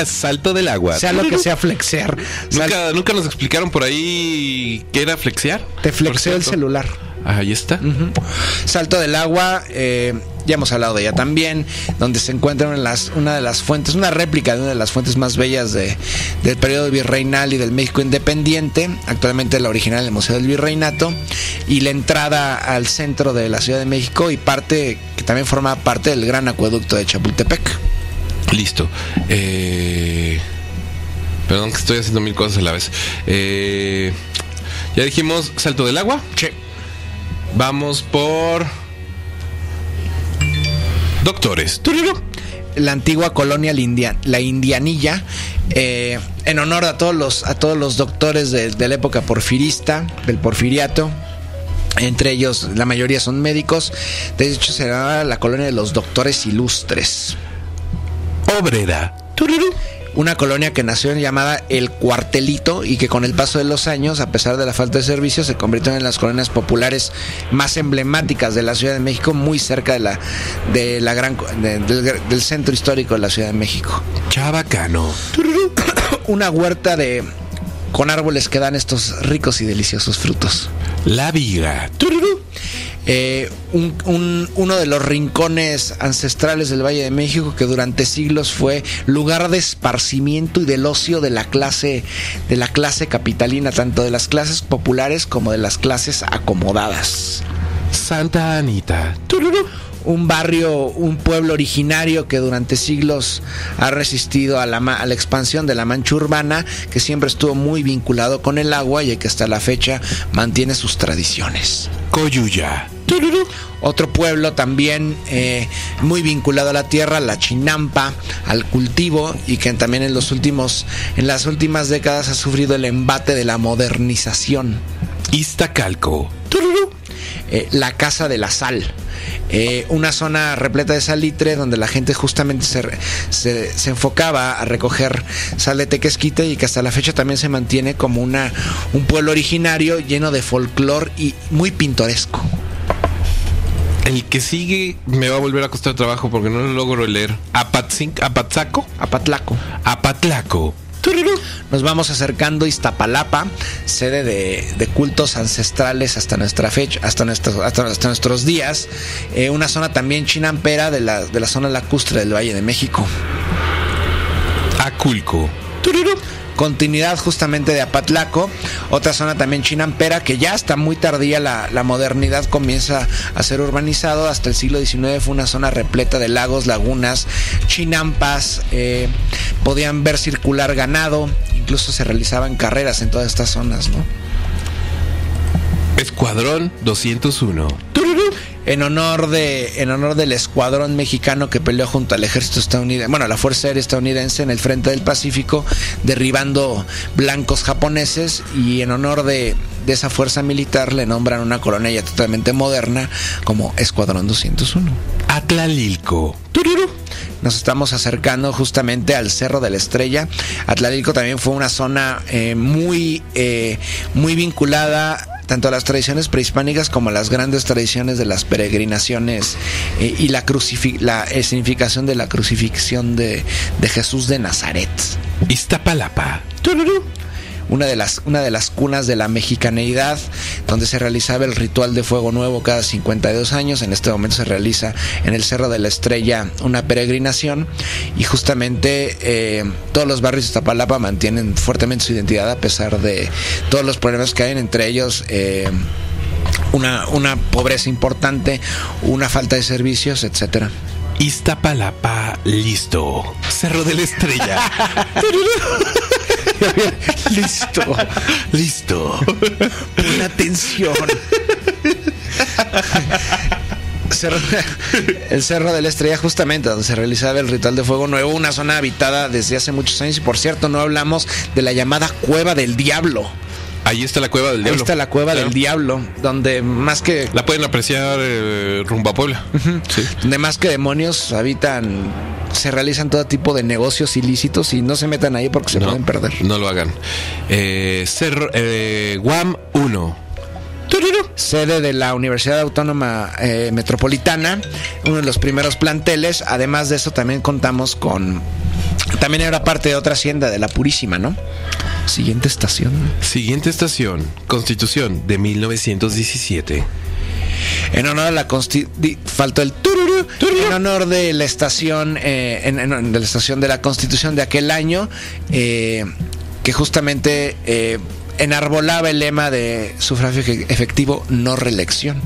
Salto del agua. Sea lo que sea flexear. Nunca, nunca nos explicaron por ahí qué era flexear. Te flexeo el celular. Ahí está. Uh-huh. Salto del agua, eh, ya hemos hablado de ella también, donde se encuentra una de las, una de las fuentes, una réplica de una de las fuentes más bellas de, del periodo virreinal y del México independiente, actualmente la original del Museo del Virreinato, y la entrada al centro de la Ciudad de México y parte que también forma parte del gran acueducto de Chapultepec. Listo. Eh, perdón que estoy haciendo mil cosas a la vez. Eh, ya dijimos Salto del agua. Sí. Vamos por Doctores. La antigua colonia la, India, la Indianilla, eh, en honor a todos los a todos los doctores de, de la época porfirista, del porfiriato. Entre ellos, la mayoría son médicos. De hecho, se llamaba la colonia de los Doctores Ilustres. Obrera. Una colonia que nació llamada El Cuartelito y que con el paso de los años, a pesar de la falta de servicios, se convirtió en las colonias populares más emblemáticas de la Ciudad de México, muy cerca de la, de la gran, de, del, del centro histórico de la Ciudad de México. Chabacano. Una huerta de con árboles que dan estos ricos y deliciosos frutos. La Viga. Eh, un, un, uno de los rincones ancestrales del Valle de México, que durante siglos fue lugar de esparcimiento y del ocio de la clase de la clase capitalina, tanto de las clases populares como de las clases acomodadas. Santa Anita. Un barrio, un pueblo originario que durante siglos ha resistido a la, a la expansión de la mancha urbana, que siempre estuvo muy vinculado con el agua y que hasta la fecha mantiene sus tradiciones. Coyuya. Otro pueblo también eh, muy vinculado a la tierra, la chinampa, al cultivo, y que también en los últimos, en las últimas décadas ha sufrido el embate de la modernización. Iztacalco. Eh, la Casa de la Sal, eh, una zona repleta de salitre donde la gente justamente se, se, se enfocaba a recoger sal de tequesquite, y que hasta la fecha también se mantiene como una, un pueblo originario lleno de folclor y muy pintoresco. El que sigue me va a volver a costar trabajo porque no lo logro leer. Apatzink, Apatzaco, Apatlaco, Apatlaco. Nos vamos acercando a Iztapalapa, sede de, de cultos ancestrales hasta nuestra fecha, hasta, nuestro, hasta, hasta nuestros días, eh, una zona también chinampera de la, de la zona lacustre del Valle de México. Aculco. Continuidad justamente de Apatlaco, otra zona también chinampera que ya hasta muy tardía la, la modernidad comienza a ser urbanizado. Hasta el siglo diecinueve fue una zona repleta de lagos, lagunas, chinampas, eh, podían ver circular ganado, incluso se realizaban carreras en todas estas zonas, ¿no? Escuadrón doscientos uno. en honor de en honor del escuadrón mexicano que peleó junto al ejército estadounidense, bueno, a la Fuerza Aérea estadounidense en el frente del Pacífico, derribando blancos japoneses, y en honor de, de esa fuerza militar le nombran una colonia ya totalmente moderna como Escuadrón doscientos uno. Atlalilco. ¡Tururú! Nos estamos acercando justamente al Cerro de la Estrella. Atlalilco también fue una zona eh, muy, eh, muy vinculada tanto a las tradiciones prehispánicas como a las grandes tradiciones de las peregrinaciones eh, y la, crucifi- la eh, significación de la crucifixión de, de Jesús de Nazaret. Iztapalapa. ¡Tururú! Una de las una de las cunas de la mexicaneidad, donde se realizaba el ritual de fuego nuevo cada cincuenta y dos años. En este momento se realiza en el Cerro de la Estrella una peregrinación, y justamente eh, todos los barrios de Iztapalapa mantienen fuertemente su identidad a pesar de todos los problemas que hay, entre ellos eh, una, una pobreza importante, una falta de servicios, etcétera. Iztapalapa, listo. Cerro de la Estrella. Listo, listo. Pon atención. Cerro, el Cerro de la Estrella, justamente donde se realizaba el ritual de fuego nuevo, una zona habitada desde hace muchos años. Y por cierto, no hablamos de la llamada Cueva del Diablo. Ahí está la Cueva del Diablo. Ahí está la Cueva claro. del Diablo, donde más que... La pueden apreciar eh, rumbo a Puebla. Uh-huh. Sí. Donde más que demonios habitan, se realizan todo tipo de negocios ilícitos, y no se metan ahí porque se no, pueden perder. No lo hagan. Eh, Cerro, eh, Guam uno. Sede de la Universidad Autónoma eh, Metropolitana, uno de los primeros planteles. Además de eso, también contamos con... También era parte de otra hacienda, de la Purísima, ¿no? Siguiente estación. Siguiente estación, Constitución de mil novecientos diecisiete. En honor a la Constitución, faltó el tururú, en honor de la estación, eh, en, en, de la estación de la Constitución de aquel año, eh, que justamente eh, enarbolaba el lema de sufragio efectivo, no reelección.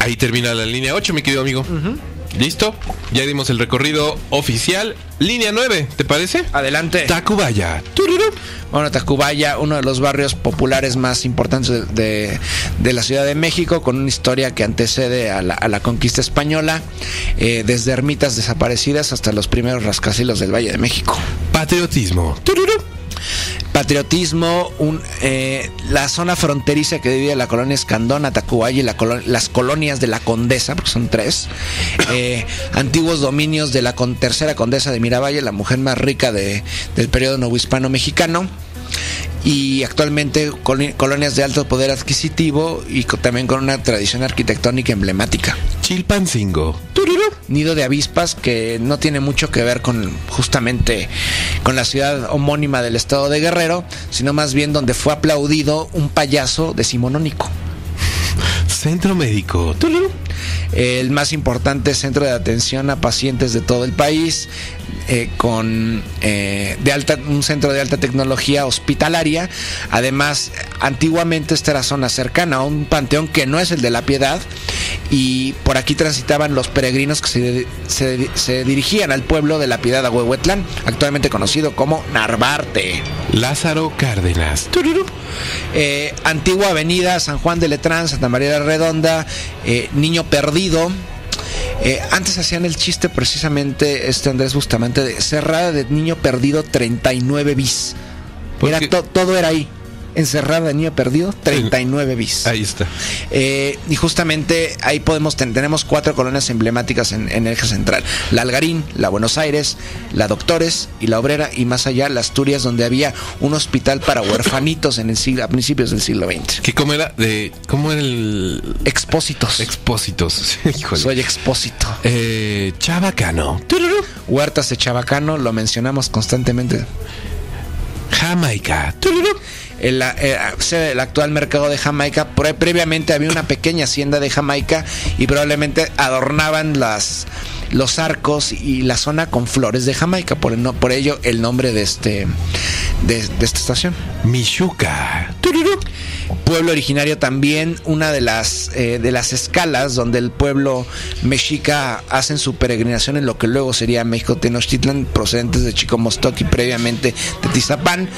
Ahí termina la línea ocho, mi querido amigo. Uh-huh. ¿Listo? Ya dimos el recorrido oficial. Línea nueve, ¿te parece? Adelante. Tacubaya. Bueno, Tacubaya, uno de los barrios populares más importantes de, de, de la Ciudad de México, con una historia que antecede a la, a la conquista española, eh, desde ermitas desaparecidas hasta los primeros rascacielos del Valle de México. Patriotismo. ¡Tururú! Patriotismo, un, eh, la zona fronteriza que divide la colonia Escandón, Tacubaya y la colon- las colonias de la Condesa, porque son tres, eh, antiguos dominios de la con- tercera condesa de Miravalle, la mujer más rica de, del periodo novohispano mexicano, y actualmente col- colonias de alto poder adquisitivo y co- también con una tradición arquitectónica emblemática. Chilpancingo. Nido de avispas, que no tiene mucho que ver con justamente con la ciudad homónima del estado de Guerrero, sino más bien donde fue aplaudido un payaso decimonónico. Centro médico. El más importante centro de atención a pacientes de todo el país, eh, con eh, de alta, un centro de alta tecnología hospitalaria. Además, antiguamente esta era zona cercana a un panteón que no es el de la Piedad, y por aquí transitaban los peregrinos que se, se, se dirigían al pueblo de la Piedad, Ahuehuetlán, actualmente conocido como Narvarte. Lázaro Cárdenas. Eh, antigua avenida San Juan de Letrán, Santa María la Redonda, eh, Niño Perdido. Eh, antes hacían el chiste precisamente este Andrés Bustamante de cerrada de Niño Perdido treinta y nueve bis. Era to, todo era ahí. Encerrada de Niño Perdido treinta y nueve bis. Ahí está. Eh, y justamente ahí podemos ten, tenemos cuatro colonias emblemáticas en, en el eje central: la Algarín, la Buenos Aires, la Doctores y la Obrera, y más allá la Asturias, donde había un hospital para huerfanitos en el siglo, a principios del siglo veinte. ¿Qué cómo era de cómo era el Expósitos? Expósitos. Híjole. Soy expósito. Eh, Chabacano. ¡Tururú! Huertas de Chabacano, lo mencionamos constantemente. Jamaica. ¡Tururú! El, el, el actual mercado de Jamaica. Previamente había una pequeña hacienda de Jamaica, y probablemente adornaban las, los arcos y la zona con flores de Jamaica. Por, no, por ello el nombre de este de, de esta estación. Michuca. pueblo originario también, una de las, eh, de las escalas donde el pueblo mexica hacen su peregrinación en lo que luego sería México Tenochtitlan, procedentes de Chicomostoc y previamente de Tizapán,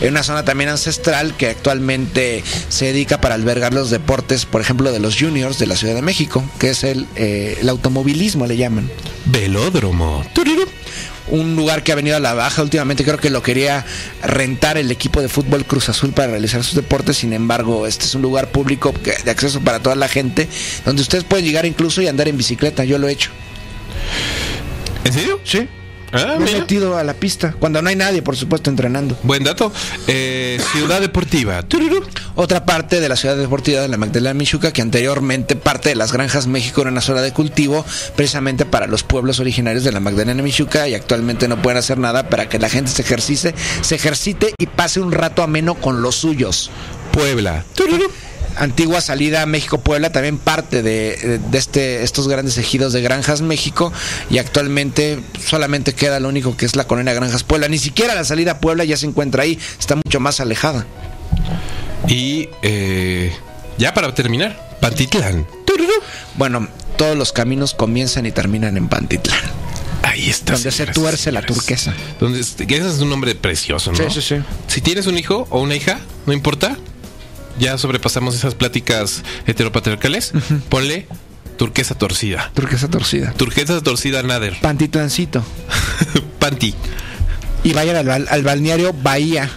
en una zona también ancestral que actualmente se dedica para albergar los deportes, por ejemplo, de los juniors de la Ciudad de México, que es el, eh, el automovilismo, le llaman. Velódromo. Un lugar que ha venido a la baja últimamente, creo que lo quería rentar el equipo de fútbol Cruz Azul para realizar sus deportes. Sin embargo, este es un lugar público de acceso para toda la gente, donde ustedes pueden llegar incluso y andar en bicicleta. Yo lo he hecho. ¿En serio? Sí. Ah, me he metido a la pista cuando no hay nadie, por supuesto, entrenando. Buen dato. eh, Ciudad Deportiva. Otra parte de la Ciudad Deportiva de la Magdalena Michuca, que anteriormente parte de las Granjas México era una zona de cultivo precisamente para los pueblos originarios de la Magdalena Michuca, y actualmente no pueden hacer nada para que la gente se ejercice, se ejercite y pase un rato ameno con los suyos. Puebla. Antigua salida a México-Puebla, también parte de, de este, estos grandes ejidos de Granjas México, y actualmente solamente queda lo único que es la colonia Granjas Puebla. Ni siquiera la salida a Puebla ya se encuentra ahí, está mucho más alejada. Y eh, ya para terminar, Pantitlán. Bueno, todos los caminos comienzan y terminan en Pantitlán. Ahí está. Donde se tuerce la turquesa. Entonces, ese es un nombre precioso, ¿no? Sí, sí, sí. Si tienes un hijo o una hija, no importa. Ya sobrepasamos esas pláticas heteropatriarcales. Uh-huh. Ponle turquesa torcida. Turquesa torcida. Turquesa torcida Nader. Pantitlancito. Panti. Y vayan al, al balneario Bahía.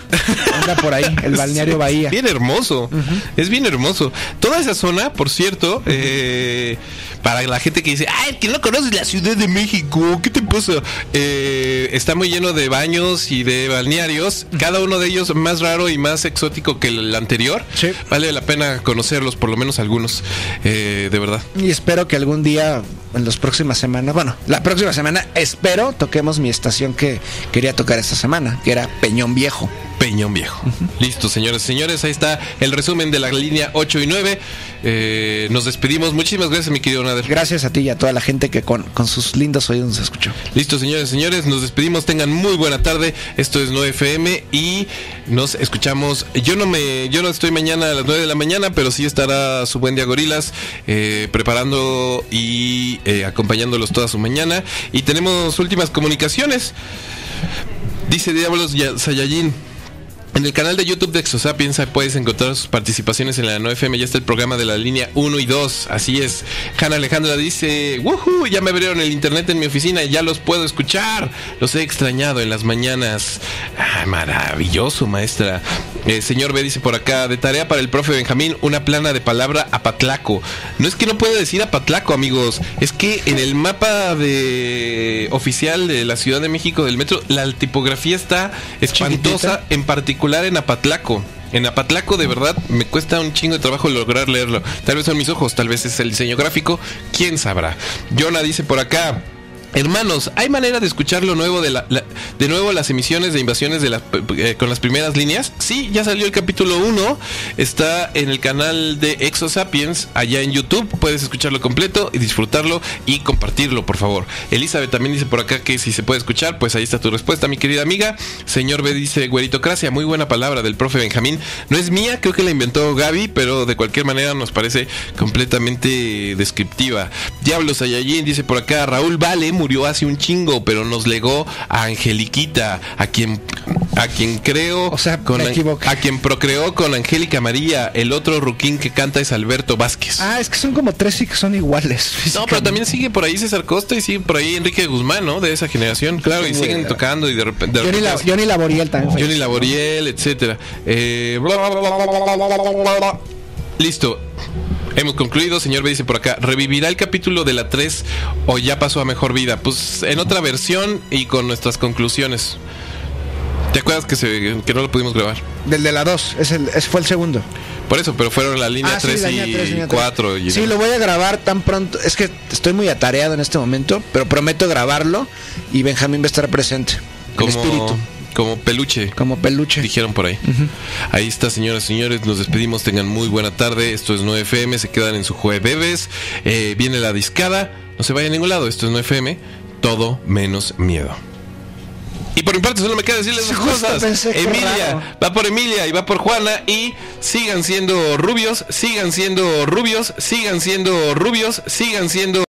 Anda por ahí, el balneario sí, Bahía. Bien hermoso. Uh-huh. Es bien hermoso. Toda esa zona, por cierto, uh-huh. eh, para la gente que dice, ay, que no conoces la Ciudad de México, ¿qué te pasa? Eh, está muy lleno de baños y de balnearios. Uh-huh. Cada uno de ellos más raro y más exótico que el anterior. Sí. Vale la pena conocerlos, por lo menos algunos, eh, de verdad. Y espero que algún día, en las próximas semanas, bueno, la próxima semana, espero toquemos mi estación que quería tocar esta semana, que era Peñón Viejo. Peñón Viejo. Uh-huh. Listo, señores y señores, ahí está el resumen de la línea ocho y nueve. Eh, nos despedimos. Muchísimas gracias, mi querido Nader. Gracias a ti y a toda la gente que con, con sus lindos oídos nos escuchó. Listo, señores y señores, nos despedimos. Tengan muy buena tarde. Esto es nueve F M y nos escuchamos. Yo no me, yo no estoy mañana a las nueve de la mañana, pero sí estará su buen día Gorilas, eh, preparando y eh, acompañándolos toda su mañana. Y tenemos últimas comunicaciones. Dice Diablos Sayayin: en el canal de YouTube de Exosapiens puedes encontrar sus participaciones en la nueve F M. Ya está el programa de la línea uno y dos. Así es. Hanna Alejandra dice: ¡Woohoo! Ya me abrieron el internet en mi oficina y ya los puedo escuchar. Los he extrañado en las mañanas. Ah, maravilloso, maestra. Eh, señor B dice por acá: de tarea para el profe Benjamín, una plana de palabra apatlaco. No es que no pueda decir apatlaco, amigos. Es que en el mapa de oficial de la Ciudad de México del metro, la tipografía está espantosa, chiquitita. En particular en Apatlaco. En Apatlaco, de verdad, me cuesta un chingo de trabajo lograr leerlo. Tal vez son mis ojos, tal vez es el diseño gráfico. ¿Quién sabrá? Jonah dice por acá: hermanos, ¿hay manera de escuchar lo nuevo de la, la de nuevo las emisiones de invasiones de las, eh, con las primeras líneas? Sí, ya salió el capítulo uno. Está en el canal de Exo Sapiens, allá en YouTube. Puedes escucharlo completo y disfrutarlo y compartirlo, por favor. Elizabeth también dice por acá que si se puede escuchar, pues ahí está tu respuesta, mi querida amiga. Señor B dice: güeritocracia, muy buena palabra del profe Benjamín. No es mía, creo que la inventó Gaby, pero de cualquier manera nos parece completamente descriptiva. Diablos Sayayin dice por acá: Raúl Vale murió hace un chingo, pero nos legó a Angeliquita, a quien a quien creo, o sea, con an, a quien procreó con Angélica María. El otro ruquín que canta es Alberto Vázquez. Ah, es que son como tres y que son iguales. No, pero también sigue por ahí César Costa y sigue por ahí Enrique Guzmán, ¿no? De esa generación, claro, y siguen tocando y de repente Johnny, la, Johnny Laboriel también. Johnny Laboriel, etcétera. Eh, bla, bla, bla, bla, bla, bla, bla, bla. Listo. Hemos concluido. Señor B dice por acá: ¿revivirá el capítulo de la tres o ya pasó a mejor vida? Pues en otra versión y con nuestras conclusiones. ¿Te acuerdas que, se, que no lo pudimos grabar? Del de la dos, es el, es, fue el segundo. Por eso, pero fueron la línea ah, tres sí, y línea cuatro. Y sí, no. Lo voy a grabar tan pronto. Es que estoy muy atareado en este momento, pero prometo grabarlo y Benjamín va a estar presente. Como espíritu. Como peluche. Como peluche. Dijeron por ahí. Uh-huh. Ahí está, señoras y señores. Nos despedimos. Tengan muy buena tarde. Esto es nueve F M. Se quedan en su jueves. Eh, viene la discada. No se vaya a ningún lado. Esto es nueve F M. Todo menos miedo. Y por mi parte solo me queda decirles dos cosas. Emilia. Va por Emilia y va por Juana y... sigan siendo rubios, sigan siendo rubios, sigan siendo rubios, sigan siendo